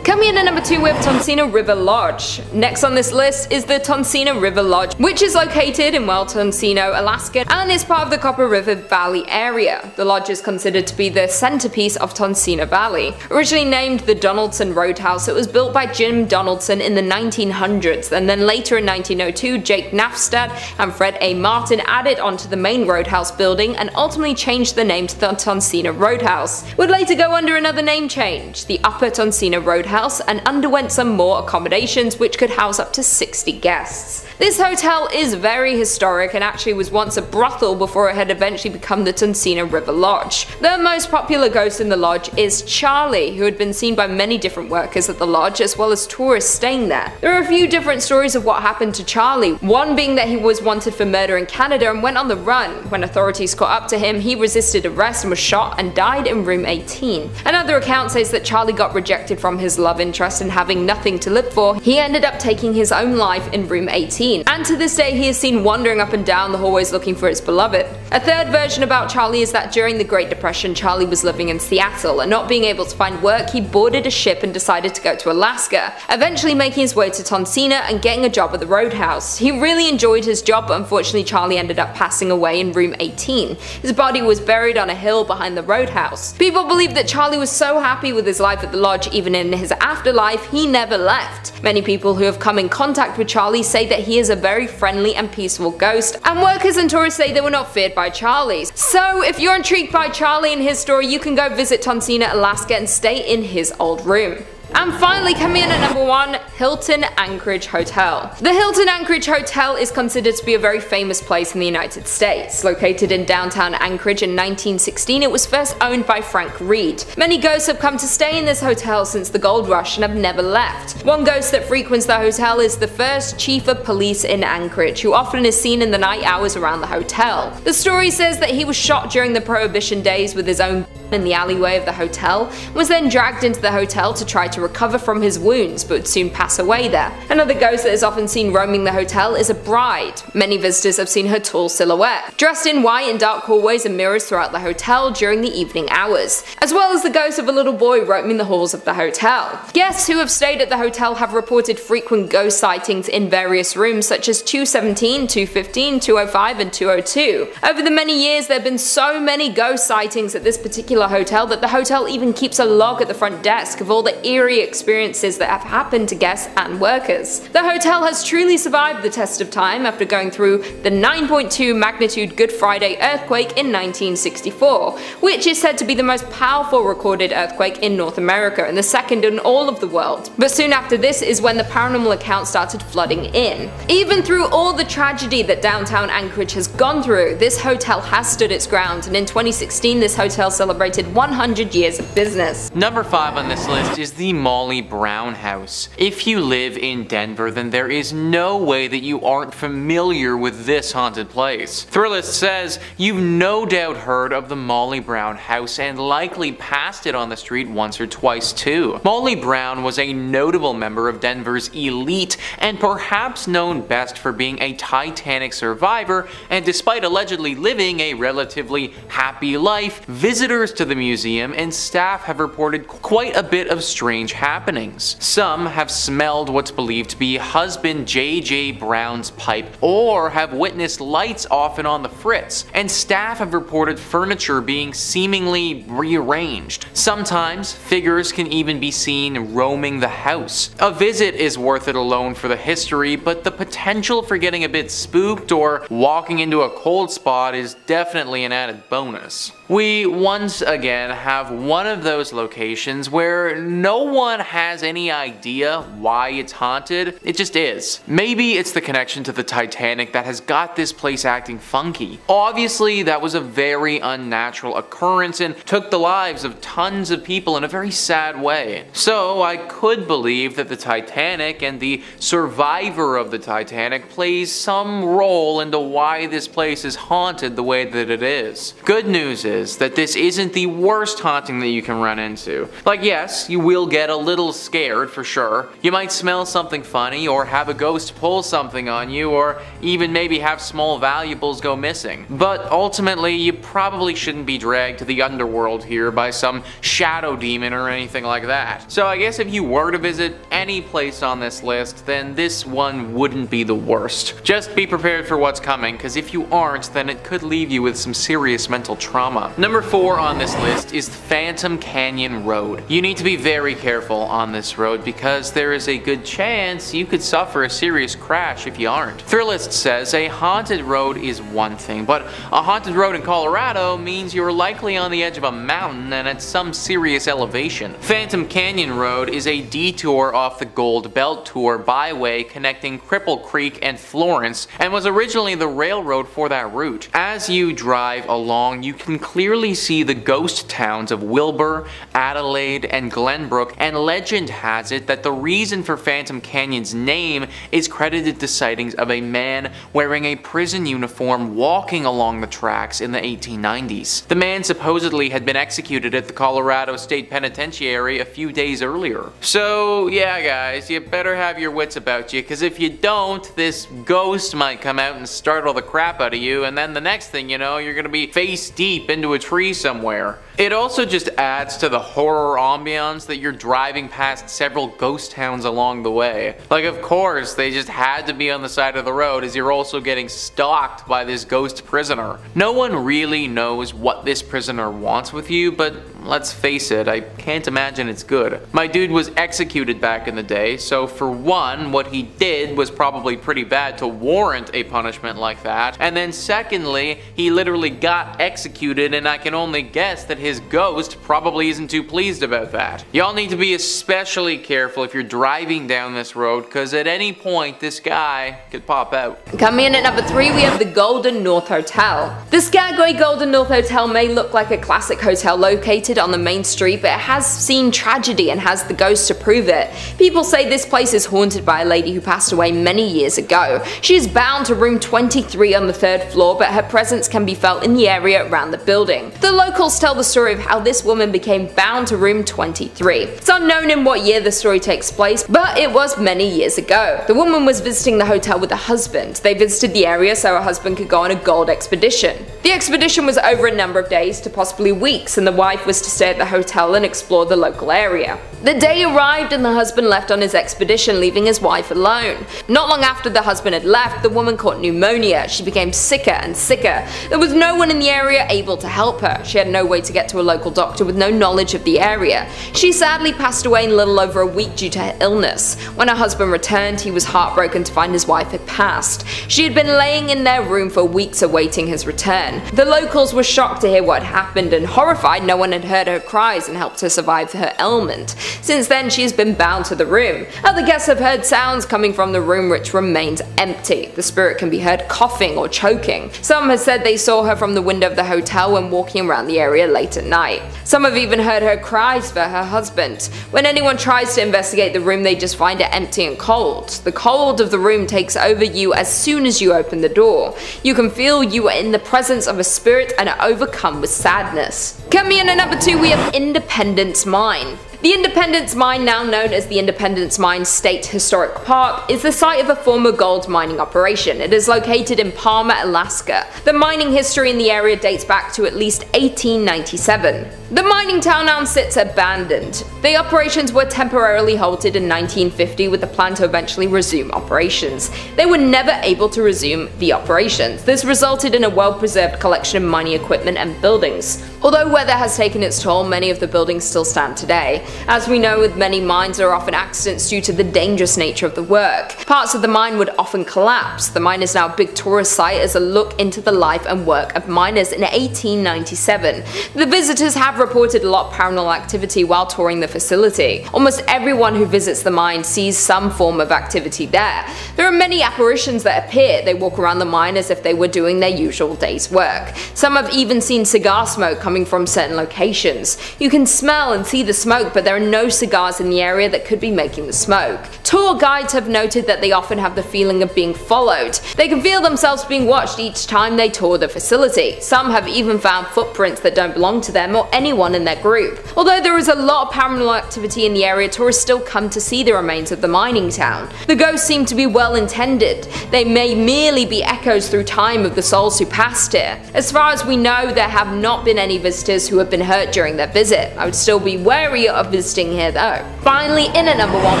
Coming in at number two, we have Tonsino River Lodge. Next on this list is the Tonsino River Lodge, which is located in, well, Tonsino, Alaska, and is part of the Copper River Valley area. The lodge is considered to be the centerpiece of Tonsino Valley. Originally named the Donaldson Roadhouse, it was built by Jim Donaldson in the nineteen hundreds, and then later in nineteen oh two, Jake Nafstad and Fred A. Martin added onto the main roadhouse building and ultimately changed the name to the Tonsino Roadhouse. It would later go under another name change, the Upper Tonsino Roadhouse, and underwent some more accommodations which could house up to sixty guests. This hotel is very historic and actually was once a brothel before it had eventually become the Tonsino River Lodge. The most popular ghost in the lodge is Charlie, who had been seen by many different workers at the lodge as well as tourists staying there. There are a few different stories of what happened to Charlie, one being that he was wanted for murder in Canada and went on the run. When authorities caught up to him, he resisted arrest and was shot and died in room eighteen. Another account says that Charlie got rejected from his love interest, and having nothing to live for, he ended up taking his own life in room eighteen, and to this day he is seen wandering up and down the hallways looking for his beloved. A third version about Charlie is that during the Great Depression, Charlie was living in Seattle, and not being able to find work, he boarded a ship and decided to go to Alaska, eventually making his way to Tonsina and getting a job at the Roadhouse. He really enjoyed his job, but unfortunately Charlie ended up passing away in room eighteen. His body was buried on a hill behind the Roadhouse. People believe that Charlie was so happy with his life at the lodge, even in his afterlife, he never left. Many people who have come in contact with Charlie say that he is a very friendly and peaceful ghost, and workers and tourists say they were not feared by Charlie. So if you're intrigued by Charlie and his story, you can go visit Tonsina, Alaska and stay in his old room. And finally, coming in at number one, Hilton Anchorage Hotel. The Hilton Anchorage Hotel is considered to be a very famous place in the United States. Located in downtown Anchorage in nineteen sixteen, it was first owned by Frank Reed. Many ghosts have come to stay in this hotel since the gold rush and have never left. One ghost that frequents the hotel is the first chief of police in Anchorage, who often is seen in the night hours around the hotel. The story says that he was shot during the Prohibition days with his own in the alleyway of the hotel, was then dragged into the hotel to try to recover from his wounds, but would soon pass away there. Another ghost that is often seen roaming the hotel is a bride. Many visitors have seen her tall silhouette, dressed in white in dark hallways and mirrors throughout the hotel during the evening hours, as well as the ghost of a little boy roaming the halls of the hotel. Guests who have stayed at the hotel have reported frequent ghost sightings in various rooms such as two seventeen, two fifteen, two oh five and two oh two. Over the many years there have been so many ghost sightings at this particular hotel that the hotel even keeps a log at the front desk of all the eerie experiences that have happened to guests and workers. The hotel has truly survived the test of time after going through the nine point two magnitude Good Friday earthquake in nineteen sixty-four, which is said to be the most powerful recorded earthquake in North America and the second in all of the world. But soon after this is when the paranormal accounts started flooding in. Even through all the tragedy that downtown Anchorage has gone through, this hotel has stood its ground, and in twenty sixteen this hotel celebrated one hundred years of business. Number five on this list is the Molly Brown House. If you live in Denver, then there is no way that you aren't familiar with this haunted place. Thrillist says, "You've no doubt heard of the Molly Brown House and likely passed it on the street once or twice too." Molly Brown was a notable member of Denver's elite and perhaps known best for being a Titanic survivor, and despite allegedly living a relatively happy life, visitors to the museum and staff have reported quite a bit of strange happenings. Some have smelled what's believed to be husband J J Brown's pipe, or have witnessed lights off and on the fritz, and staff have reported furniture being seemingly rearranged. Sometimes figures can even be seen roaming the house. A visit is worth it alone for the history, but the potential for getting a bit spooked or walking into a cold spot is definitely an added bonus. We once again have one of those locations where no one has any idea why it's haunted. It just is. Maybe it's the connection to the Titanic that has got this place acting funky. Obviously that was a very unnatural occurrence and took the lives of tons of people in a very sad way. So I could believe that the Titanic and the survivor of the Titanic plays some role into why this place is haunted the way that it is. Good news is that this isn't the worst haunting that you can run into. Like, yes, you will get a little scared for sure. You might smell something funny or have a ghost pull something on you, or even maybe have small valuables go missing. But ultimately, you probably shouldn't be dragged to the underworld here by some shadow demon or anything like that. So I guess if you were to visit any place on this list, then this one wouldn't be the worst. Just be prepared for what's coming, because if you aren't, then it could leave you with some serious mental trauma. Number four on this list is Phantom Canyon Road. You need to be very careful on this road because there is a good chance you could suffer a serious crash if you aren't. Thrillist says, "A haunted road is one thing, but a haunted road in Colorado means you're likely on the edge of a mountain and at some serious elevation." Phantom Canyon Road is a detour off the Gold Belt Tour byway connecting Cripple Creek and Florence, and was originally the railroad for that route. As you drive along, you can clearly clearly see the ghost towns of Wilbur, Adelaide, and Glenbrook, and legend has it that the reason for Phantom Canyon's name is credited to sightings of a man wearing a prison uniform walking along the tracks in the eighteen nineties. The man supposedly had been executed at the Colorado State Penitentiary a few days earlier. So yeah guys, you better have your wits about you, because if you don't, this ghost might come out and startle the crap out of you, and then the next thing you know, you're gonna be face deep into a tree somewhere. It also just adds to the horror ambiance that you're driving past several ghost towns along the way. Like, of course, they just had to be on the side of the road, as you're also getting stalked by this ghost prisoner. No one really knows what this prisoner wants with you, but let's face it, I can't imagine it's good. My dude was executed back in the day, so for one, what he did was probably pretty bad to warrant a punishment like that, and then secondly, he literally got executed, and I can only guess that his ghost probably isn't too pleased about that. Y'all need to be especially careful if you're driving down this road, because at any point, this guy could pop out. Coming in at number three, we have the Golden North Hotel. The Skagway Golden North Hotel may look like a classic hotel located on the main street, but it has seen tragedy and has the ghost to prove it. People say this place is haunted by a lady who passed away many years ago. She is bound to room twenty-three on the third floor, but her presence can be felt in the area around the building. The locals tell the story of how this woman became bound to room twenty-three. It's unknown in what year the story takes place, but it was many years ago. The woman was visiting the hotel with her husband. They visited the area so her husband could go on a gold expedition. The expedition was over a number of days to possibly weeks, and the wife was to stay at the hotel and explore the local area. The day arrived and the husband left on his expedition, leaving his wife alone. Not long after the husband had left, the woman caught pneumonia. She became sicker and sicker. There was no one in the area able to help her. She had no way to get to a local doctor with no knowledge of the area. She sadly passed away in a little over a week due to her illness. When her husband returned, he was heartbroken to find his wife had passed. She had been laying in their room for weeks awaiting his return. The locals were shocked to hear what had happened, and horrified, no one had heard her cries and helped her survive her ailment. Since then, she has been bound to the room. Other guests have heard sounds coming from the room which remains empty. The spirit can be heard coughing or choking. Some have said they saw her from the window of the hotel when walking around the area late at night. Some have even heard her cries for her husband. When anyone tries to investigate the room, they just find it empty and cold. The cold of the room takes over you as soon as you open the door. You can feel you are in the presence of a spirit and are overcome with sadness. Coming in at number two, we have Independence Mine. The Independence Mine, now known as the Independence Mine State Historic Park, is the site of a former gold mining operation. It is located in Palmer, Alaska. The mining history in the area dates back to at least eighteen ninety-seven. The mining town now sits abandoned. The operations were temporarily halted in nineteen fifty with the plan to eventually resume operations. They were never able to resume the operations. This resulted in a well-preserved collection of mining equipment and buildings. Although weather has taken its toll, many of the buildings still stand today. As we know, with many mines, there are often accidents due to the dangerous nature of the work. Parts of the mine would often collapse. The mine is now a big tourist site as a look into the life and work of miners in eighteen ninety-seven. The visitors have reported a lot of paranormal activity while touring the facility. Almost everyone who visits the mine sees some form of activity there. There are many apparitions that appear. They walk around the mine as if they were doing their usual day's work. Some have even seen cigar smoke coming from certain locations. You can smell and see the smoke, but there are no cigars in the area that could be making the smoke. Tour guides have noted that they often have the feeling of being followed. They can feel themselves being watched each time they tour the facility. Some have even found footprints that don't belong to them or anyone in their group. Although there is a lot of paranormal activity in the area, tourists still come to see the remains of the mining town. The ghosts seem to be well intended. They may merely be echoes through time of the souls who passed here. As far as we know, there have not been any visitors who have been hurt during their visit. I would still be wary of visiting here though. Finally, in at number one,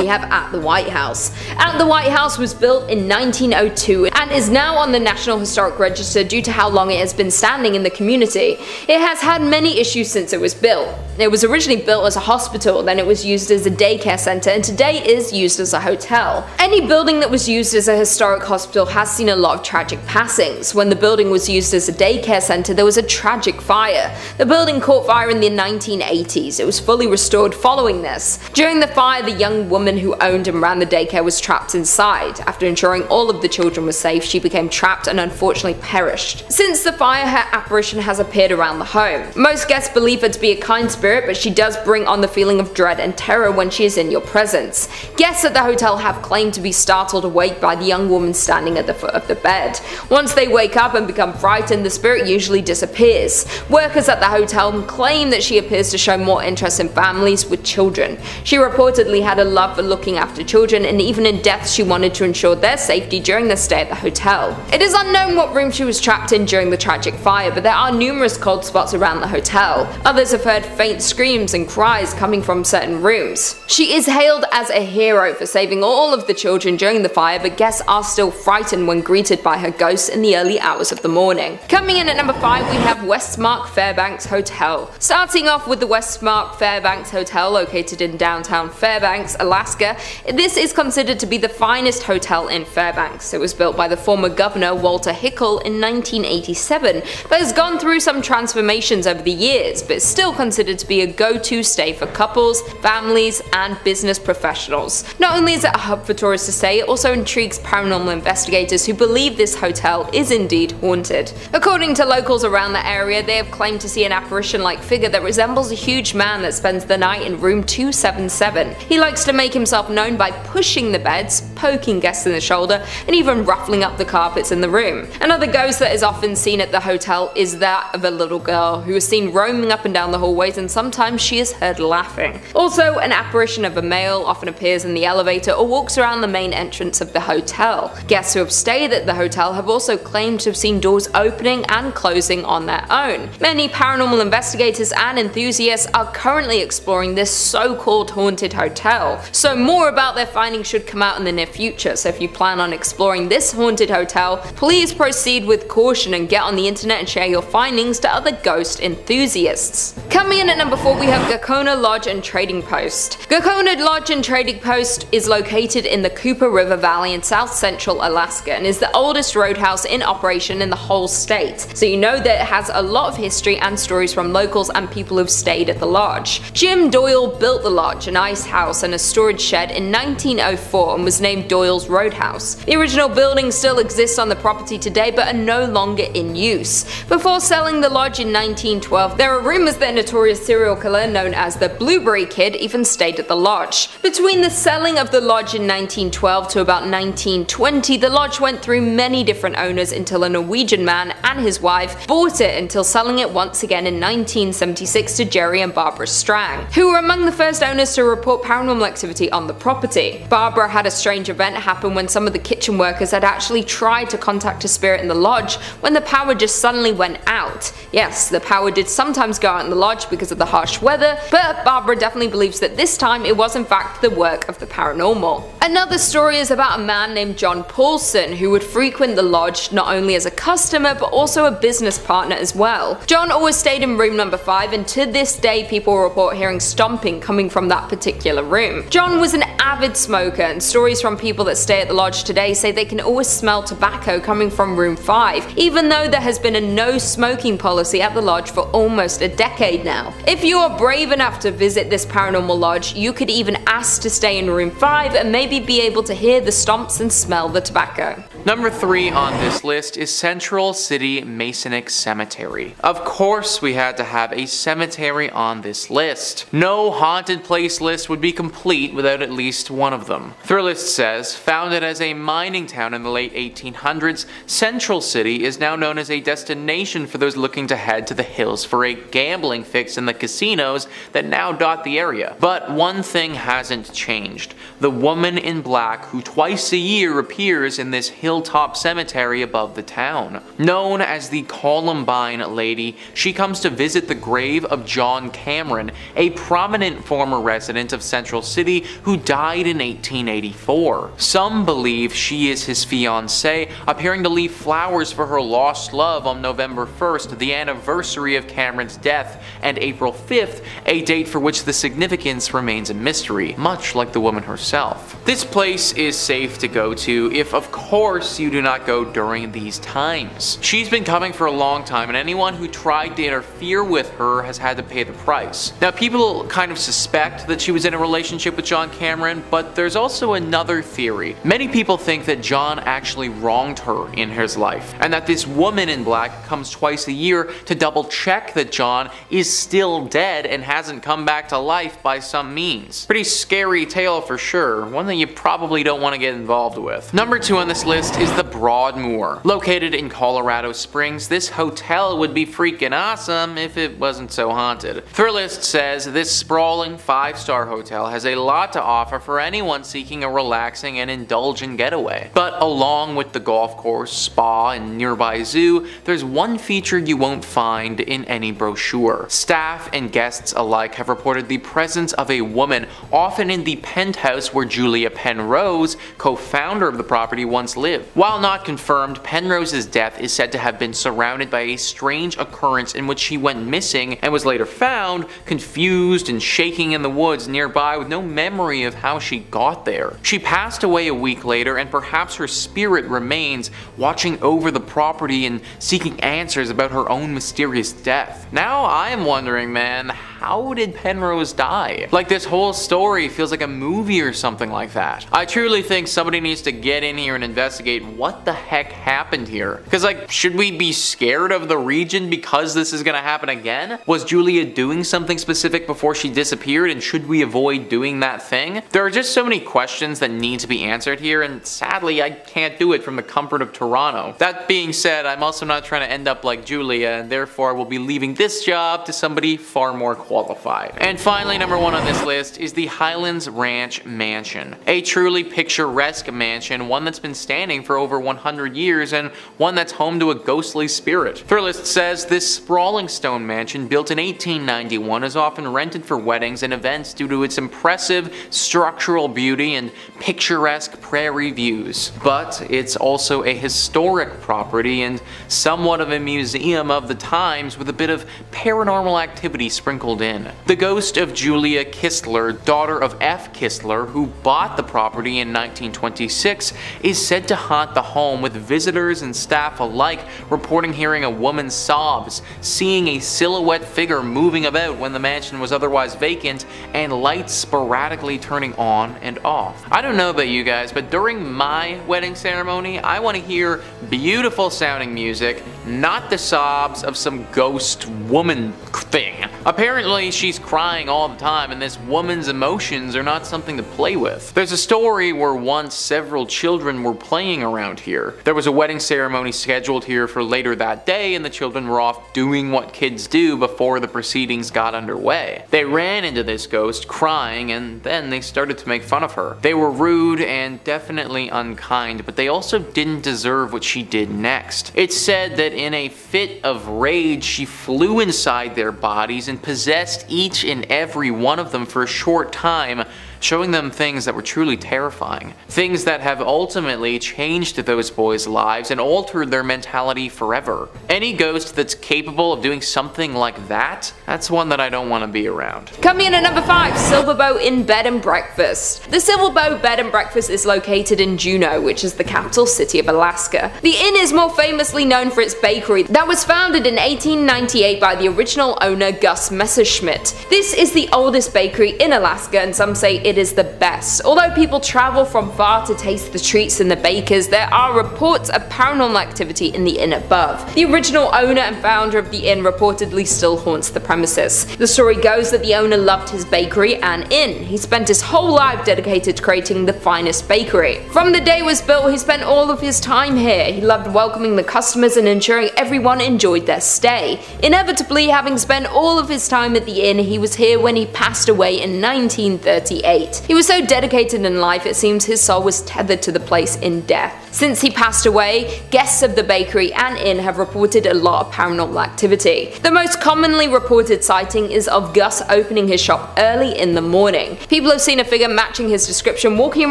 we have At the White House. At the White House was built in nineteen oh two and is now on the National Historic Register due to how long it has been standing in the community. It has had many issues since since it was built. It was originally built as a hospital, then it was used as a daycare centre, and today is used as a hotel. Any building that was used as a historic hospital has seen a lot of tragic passings. When the building was used as a daycare centre, there was a tragic fire. The building caught fire in the nineteen eighties. It was fully restored following this. During the fire, the young woman who owned and ran the daycare was trapped inside. After ensuring all of the children were safe, she became trapped and unfortunately perished. Since the fire, her apparition has appeared around the home. Most guests believe her to be a kind spirit, but she does bring on the feeling of dread and terror when she is in your presence. Guests at the hotel have claimed to be startled awake by the young woman standing at the foot of the bed. Once they wake up and become frightened, the spirit usually disappears. Workers at the hotel claim that she appears to show more interest in families with children. She reportedly had a love for looking after children, and even in death she wanted to ensure their safety during their stay at the hotel. It is unknown what room she was trapped in during the tragic fire, but there are numerous cold spots around the hotel. Others have heard faint screams and cries coming from certain rooms. She is hailed as a hero for saving all of the children during the fire, but guests are still frightened when greeted by her ghost in the early hours of the morning. Coming in at number five, we have Westmark Fairbanks Hotel. Starting off with the Westmark Fairbanks Hotel, located in downtown Fairbanks, Alaska, this is considered to be the finest hotel in Fairbanks. It was built by the former governor Walter Hickel in nineteen eighty-seven, but has gone through some transformations over the years, but is still considered to be a go-to stay for couples, families, and business professionals. Not only is it a hub for tourists to stay, it also intrigues paranormal investigators who believe this hotel is indeed haunted. According to locals around the area, they have claimed to see an apparition-like figure that resembles a huge man that spends the night in room two seventy-seven. He likes to make himself known by pushing the beds, poking guests in the shoulder, and even ruffling up the carpets in the room. Another ghost that is often seen at the hotel is that of a little girl who is seen roaming up and down the hallways, and sometimes she is heard laughing. Also, an apparition of a male often appears in the elevator or walks around the main entrance of the hotel. Guests who have stayed at the hotel have also claimed to have seen doors opening and closing on their own. Many paranormal investigators and enthusiasts are currently exploring this so-called haunted hotel, so more about their findings should come out in the near future, so if you plan on exploring this haunted hotel, please proceed with caution and get on the internet and share your findings to other ghost enthusiasts. Coming in at number four, we have Gakona Lodge and Trading Post. Gakona Lodge and Trading Post is located in the Cooper River Valley in south central Alaska and is the oldest roadhouse in operation in the whole state, so you know that it has a lot of history and stories from locals and people who've stayed at the lodge. Jim Doyle built the lodge, an ice house and a storage shed in nineteen oh four, and was named Doyle's Roadhouse. The original building still exists on the property today but are no longer in use. Before selling the lodge in nineteen twelve, there are rumours that a notorious serial killer known as the Blueberry Kid even stayed at the lodge. Between the selling of the lodge in nineteen twelve to about nineteen twenty, the lodge went through many different owners until a Norwegian man and his wife bought it until selling it once again in nineteen seventy-six to Jerry and Barbara Strang, who were among the first owners to report paranormal activity on the property. Barbara had a strange event happen when some of the kitchen workers had actually tried to contact a spirit in the lodge when the power just suddenly went out. Yes, the power did sometimes go out in the lodge because of the harsh weather, but Barbara definitely believes that this time it was in fact the work of the paranormal. Another story is about a man named John Paulson who would frequent the lodge not only as a customer but also a business partner as well. John always stayed in room number five, and to this day people report hearing stomping coming from that particular room. John was an avid smoker, and stories from people that stay at the lodge today say they can always smell tobacco coming from room five, even though there has been a no smoking policy at the lodge for almost a decade now. If you are brave enough to visit this paranormal lodge, you could even ask to stay in room five and maybe be able to hear the stomps and smell the tobacco. Number three on this list is Central City Masonic Cemetery. Of course we had to have a cemetery on this list. No haunted place list would be complete without at least one of them. Thrillist says, founded as a mining town in the late eighteen hundreds, Central City is now known as a destination for those looking to head to the hills for a gambling fix in the casinos that now dot the area. But one thing hasn't changed. The woman in black who twice a year appears in this hill hilltop cemetery above the town. Known as the Columbine Lady, she comes to visit the grave of John Cameron, a prominent former resident of Central City who died in eighteen eighty-four. Some believe she is his fiancée, appearing to leave flowers for her lost love on November first, the anniversary of Cameron's death, and April fifth, a date for which the significance remains a mystery, much like the woman herself. This place is safe to go to if, of course, you do not go during these times. She's been coming for a long time, and anyone who tried to interfere with her has had to pay the price. Now, people kind of suspect that she was in a relationship with John Cameron, but there's also another theory. Many people think that John actually wronged her in his life, and that this woman in black comes twice a year to double check that John is still dead and hasn't come back to life by some means. Pretty scary tale for sure, one that you probably don't want to get involved with. Number two on this list is the Broadmoor. Located in Colorado Springs, this hotel would be freaking awesome if it wasn't so haunted. Thrillist says this sprawling five-star hotel has a lot to offer for anyone seeking a relaxing and indulgent getaway. But along with the golf course, spa, and nearby zoo, there's one feature you won't find in any brochure. Staff and guests alike have reported the presence of a woman, often in the penthouse where Julia Penrose, co-founder of the property, once lived. While not confirmed, Penrose's death is said to have been surrounded by a strange occurrence in which she went missing and was later found, confused and shaking in the woods nearby with no memory of how she got there. She passed away a week later, and perhaps her spirit remains, watching over the property and seeking answers about her own mysterious death. Now I am wondering, man, how did Penrose die? Like, this whole story feels like a movie or something like that. I truly think somebody needs to get in here and investigate what the heck happened here. Because, like, should we be scared of the region because this is gonna happen again? Was Julia doing something specific before she disappeared, and should we avoid doing that thing? There are just so many questions that need to be answered here, and sadly I can't do it from the comfort of Toronto. That being said, I'm also not trying to end up like Julia, and therefore I will be leaving this job to somebody far more qualified. And finally, number one on this list is the Highlands Ranch Mansion. A truly picturesque mansion, one that's been standing for over one hundred years, and one that's home to a ghostly spirit. Thrillist says this sprawling stone mansion, built in eighteen ninety-one, is often rented for weddings and events due to its impressive structural beauty and picturesque prairie views. But it's also a historic property and somewhat of a museum of the times, with a bit of paranormal activity sprinkled in. The ghost of Julia Kistler, daughter of F. Kistler, who bought the property in nineteen twenty-six, is said to haunt the home, with visitors and staff alike reporting hearing a woman's sobs, seeing a silhouette figure moving about when the mansion was otherwise vacant, and lights sporadically turning on and off. I don't know about you guys, but during my wedding ceremony, I want to hear beautiful sounding music, not the sobs of some ghost woman thing. Apparently she's crying all the time, and this woman's emotions are not something to play with. There's a story where once several children were playing around here. There was a wedding ceremony scheduled here for later that day, and the children were off doing what kids do before the proceedings got underway. They ran into this ghost crying, and then they started to make fun of her. They were rude and definitely unkind, but they also didn't deserve what she did next. It's said that in a fit of rage, she flew inside their bodies and possessed each and every one of them for a short time, showing them things that were truly terrifying. Things that have ultimately changed those boys' lives and altered their mentality forever. Any ghost that's capable of doing something like that, that's one that I don't want to be around. Coming in at number five, Silver Bow Inn Bed and Breakfast. The Silver Bow Bed and Breakfast is located in Juneau, which is the capital city of Alaska. The inn is more famously known for its bakery that was founded in eighteen ninety-eight by the original owner, Gus Messerschmitt. This is the oldest bakery in Alaska, and some say it It is the best. Although people travel from far to taste the treats and the bakers, there are reports of paranormal activity in the inn above. The original owner and founder of the inn reportedly still haunts the premises. The story goes that the owner loved his bakery and inn. He spent his whole life dedicated to creating the finest bakery. From the day it was built, he spent all of his time here. He loved welcoming the customers and ensuring everyone enjoyed their stay. Inevitably, having spent all of his time at the inn, he was here when he passed away in nineteen thirty-eight. estate. He was so dedicated in life, it seems his soul was tethered to the place in death. Since he passed away, guests of the bakery and inn have reported a lot of paranormal activity. The most commonly reported sighting is of Gus opening his shop early in the morning. People have seen a figure matching his description walking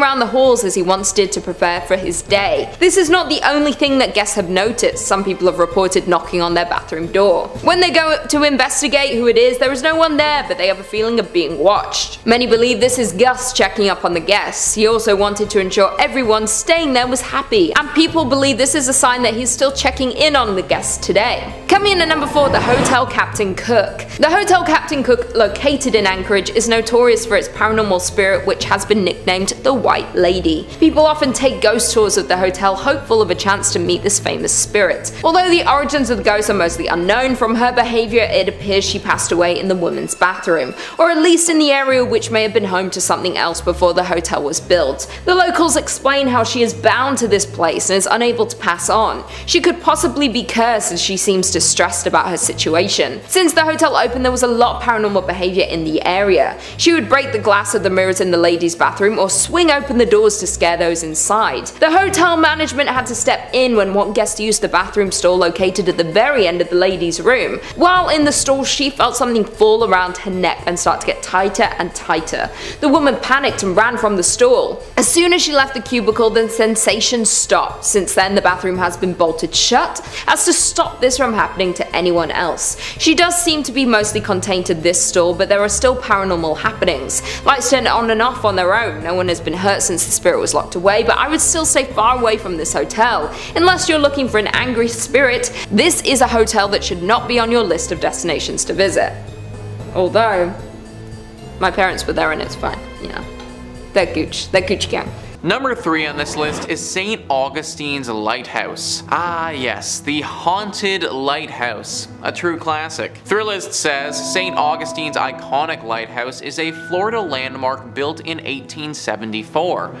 around the halls as he once did to prepare for his day. This is not the only thing that guests have noticed. Some people have reported knocking on their bathroom door. When they go to investigate who it is, there is no one there, but they have a feeling of being watched. Many believe this is Gus checking up on the guests. He also wanted to ensure everyone staying there was happy, and people believe this is a sign that he's still checking in on the guests today. Coming in at number four, the Hotel Captain Cook. The Hotel Captain Cook, located in Anchorage, is notorious for its paranormal spirit, which has been nicknamed the White Lady. People often take ghost tours of the hotel, hopeful of a chance to meet this famous spirit. Although the origins of the ghost are mostly unknown, from her behaviour it appears she passed away in the women's bathroom, or at least in the area which may have been home to something else before the hotel was built. The locals explain how she is bound to this place and is unable to pass on. She could possibly be cursed as she seems distressed about her situation. Since the hotel opened, there was a lot of paranormal behaviour in the area. She would break the glass of the mirrors in the ladies' bathroom or swing open the doors to scare those inside. The hotel management had to step in when one guest used the bathroom stall located at the very end of the ladies' room. While in the stall, she felt something fall around her neck and start to get tighter and tighter. The woman panicked and ran from the stall. As soon as she left the cubicle, the sensation stopped. Since then, the bathroom has been bolted shut as to stop this from happening to anyone else. She does seem to be mostly contained to this stall, but there are still paranormal happenings. Lights turn on and off on their own. No one has been hurt since the spirit was locked away, but I would still stay far away from this hotel. Unless you're looking for an angry spirit, this is a hotel that should not be on your list of destinations to visit. Although, my parents were there and it's fine, you know. They're gooch, they're gooch gang. Number three on this list is Saint Augustine's Lighthouse. Ah yes, the Haunted Lighthouse, a true classic. Thrillist says Saint Augustine's iconic lighthouse is a Florida landmark built in eighteen seventy-four.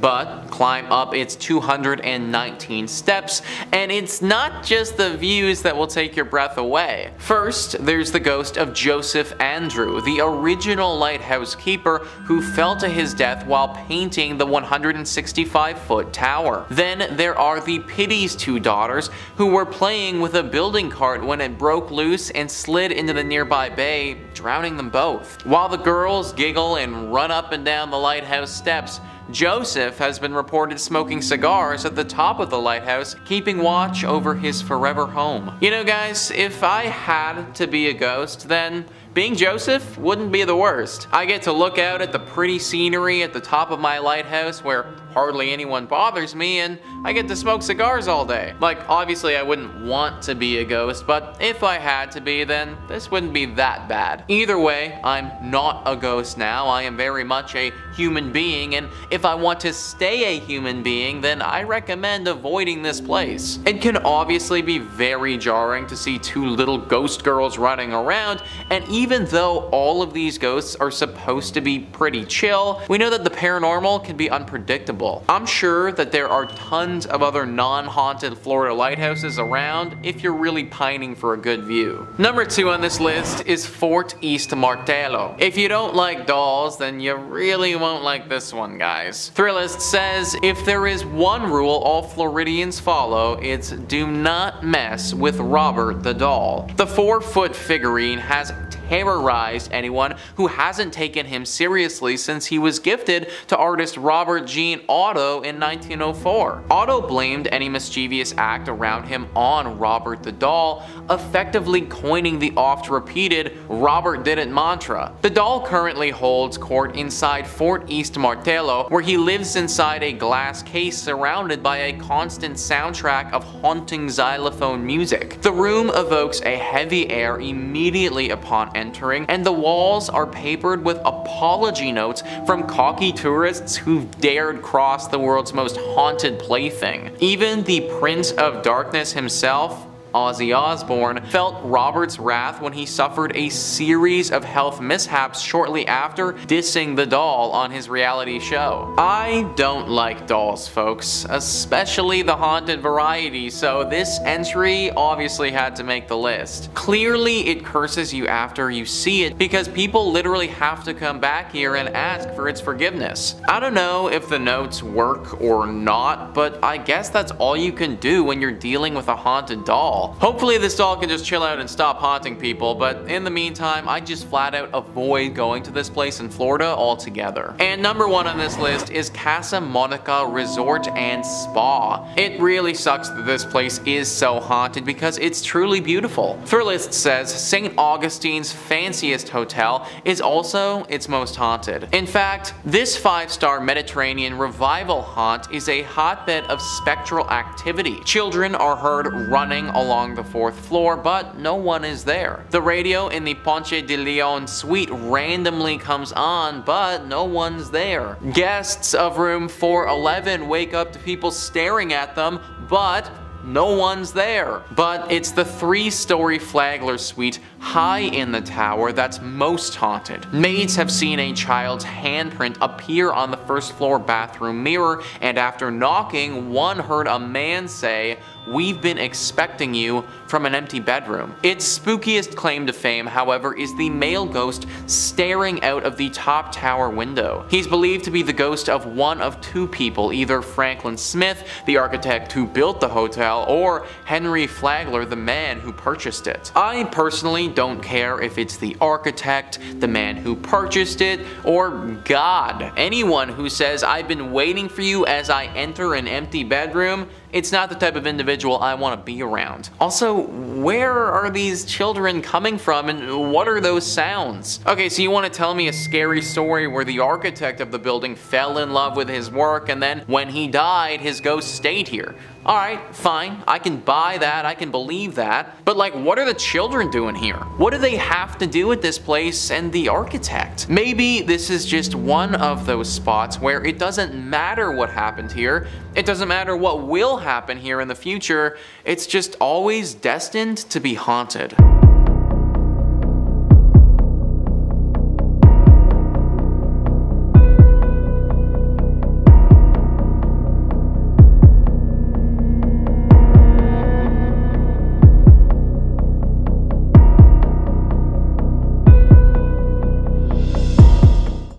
But climb up its two hundred nineteen steps, and it's not just the views that will take your breath away. First, there's the ghost of Joseph Andrew, the original lighthouse keeper who fell to his death while painting the one hundred sixty-five foot tower. Then there are the Pitty's two daughters, who were playing with a building cart when it broke loose and slid into the nearby bay, drowning them both. While the girls giggle and run up and down the lighthouse steps, Joseph has been reported smoking cigars at the top of the lighthouse, keeping watch over his forever home. You know guys, if I had to be a ghost, then being Joseph wouldn't be the worst. I get to look out at the pretty scenery at the top of my lighthouse where hardly anyone bothers me, and I get to smoke cigars all day. Like, obviously I wouldn't want to be a ghost, but if I had to be, then this wouldn't be that bad. Either way, I'm not a ghost now. I am very much a human being, and if I want to stay a human being, then I recommend avoiding this place. It can obviously be very jarring to see two little ghost girls running around, and even though all of these ghosts are supposed to be pretty chill, we know that the paranormal can be unpredictable. I'm sure that there are tons of other non-haunted Florida lighthouses around if you're really pining for a good view. Number two on this list is Fort East Martello. If you don't like dolls, then you really won't like this one, guys. Thrillist says, if there is one rule all Floridians follow, it's do not mess with Robert the doll. The four-foot figurine has terrorized anyone who hasn't taken him seriously since he was gifted to artist Robert Jean Otto in nineteen oh four. Otto blamed any mischievous act around him on Robert the doll, effectively coining the oft-repeated Robert did it mantra. The doll currently holds court inside Fort East Martello, where he lives inside a glass case surrounded by a constant soundtrack of haunting xylophone music. The room evokes a heavy air immediately upon entering, and the walls are papered with apology notes from cocky tourists who've dared cross the world's most haunted plaything. Even the Prince of Darkness himself Ozzy Osbourne, felt Robert's wrath when he suffered a series of health mishaps shortly after dissing the doll on his reality show. I don't like dolls, folks, especially the haunted variety, so this entry obviously had to make the list. Clearly it curses you after you see it, because people literally have to come back here and ask for its forgiveness. I don't know if the notes work or not, but I guess that's all you can do when you're dealing with a haunted doll. Hopefully this doll can just chill out and stop haunting people, but in the meantime, I just flat out avoid going to this place in Florida altogether. And number one on this list is Casa Monica Resort and Spa. It really sucks that this place is so haunted because it's truly beautiful. Thrilist says Saint Augustine's fanciest hotel is also its most haunted. In fact, this five-star Mediterranean revival haunt is a hotbed of spectral activity. Children are heard running along the fourth floor, but no one is there. The radio in the Ponche de Leon suite randomly comes on, but no one's there. Guests of room four eleven wake up to people staring at them, but no one's there. But it's the three-story Flagler suite high in the tower that's most haunted. Maids have seen a child's handprint appear on the first floor bathroom mirror, and after knocking, one heard a man say, "We've been expecting you," from an empty bedroom. Its spookiest claim to fame, however, is the male ghost staring out of the top tower window. He's believed to be the ghost of one of two people, either Franklin Smith, the architect who built the hotel, or Henry Flagler, the man who purchased it. I personally don't care if it's the architect, the man who purchased it, or God. Anyone who says, "I've been waiting for you as I enter an empty bedroom," it's not the type of individual I want to be around. Also, where are these children coming from, and what are those sounds? Okay, so you want to tell me a scary story where the architect of the building fell in love with his work, and then when he died, his ghost stayed here. Alright, fine. I can buy that. I can believe that. But like, what are the children doing here? What do they have to do with this place and the architect? Maybe this is just one of those spots where it doesn't matter what happened here. It doesn't matter what will happen here in the future. It's just always destined to be haunted.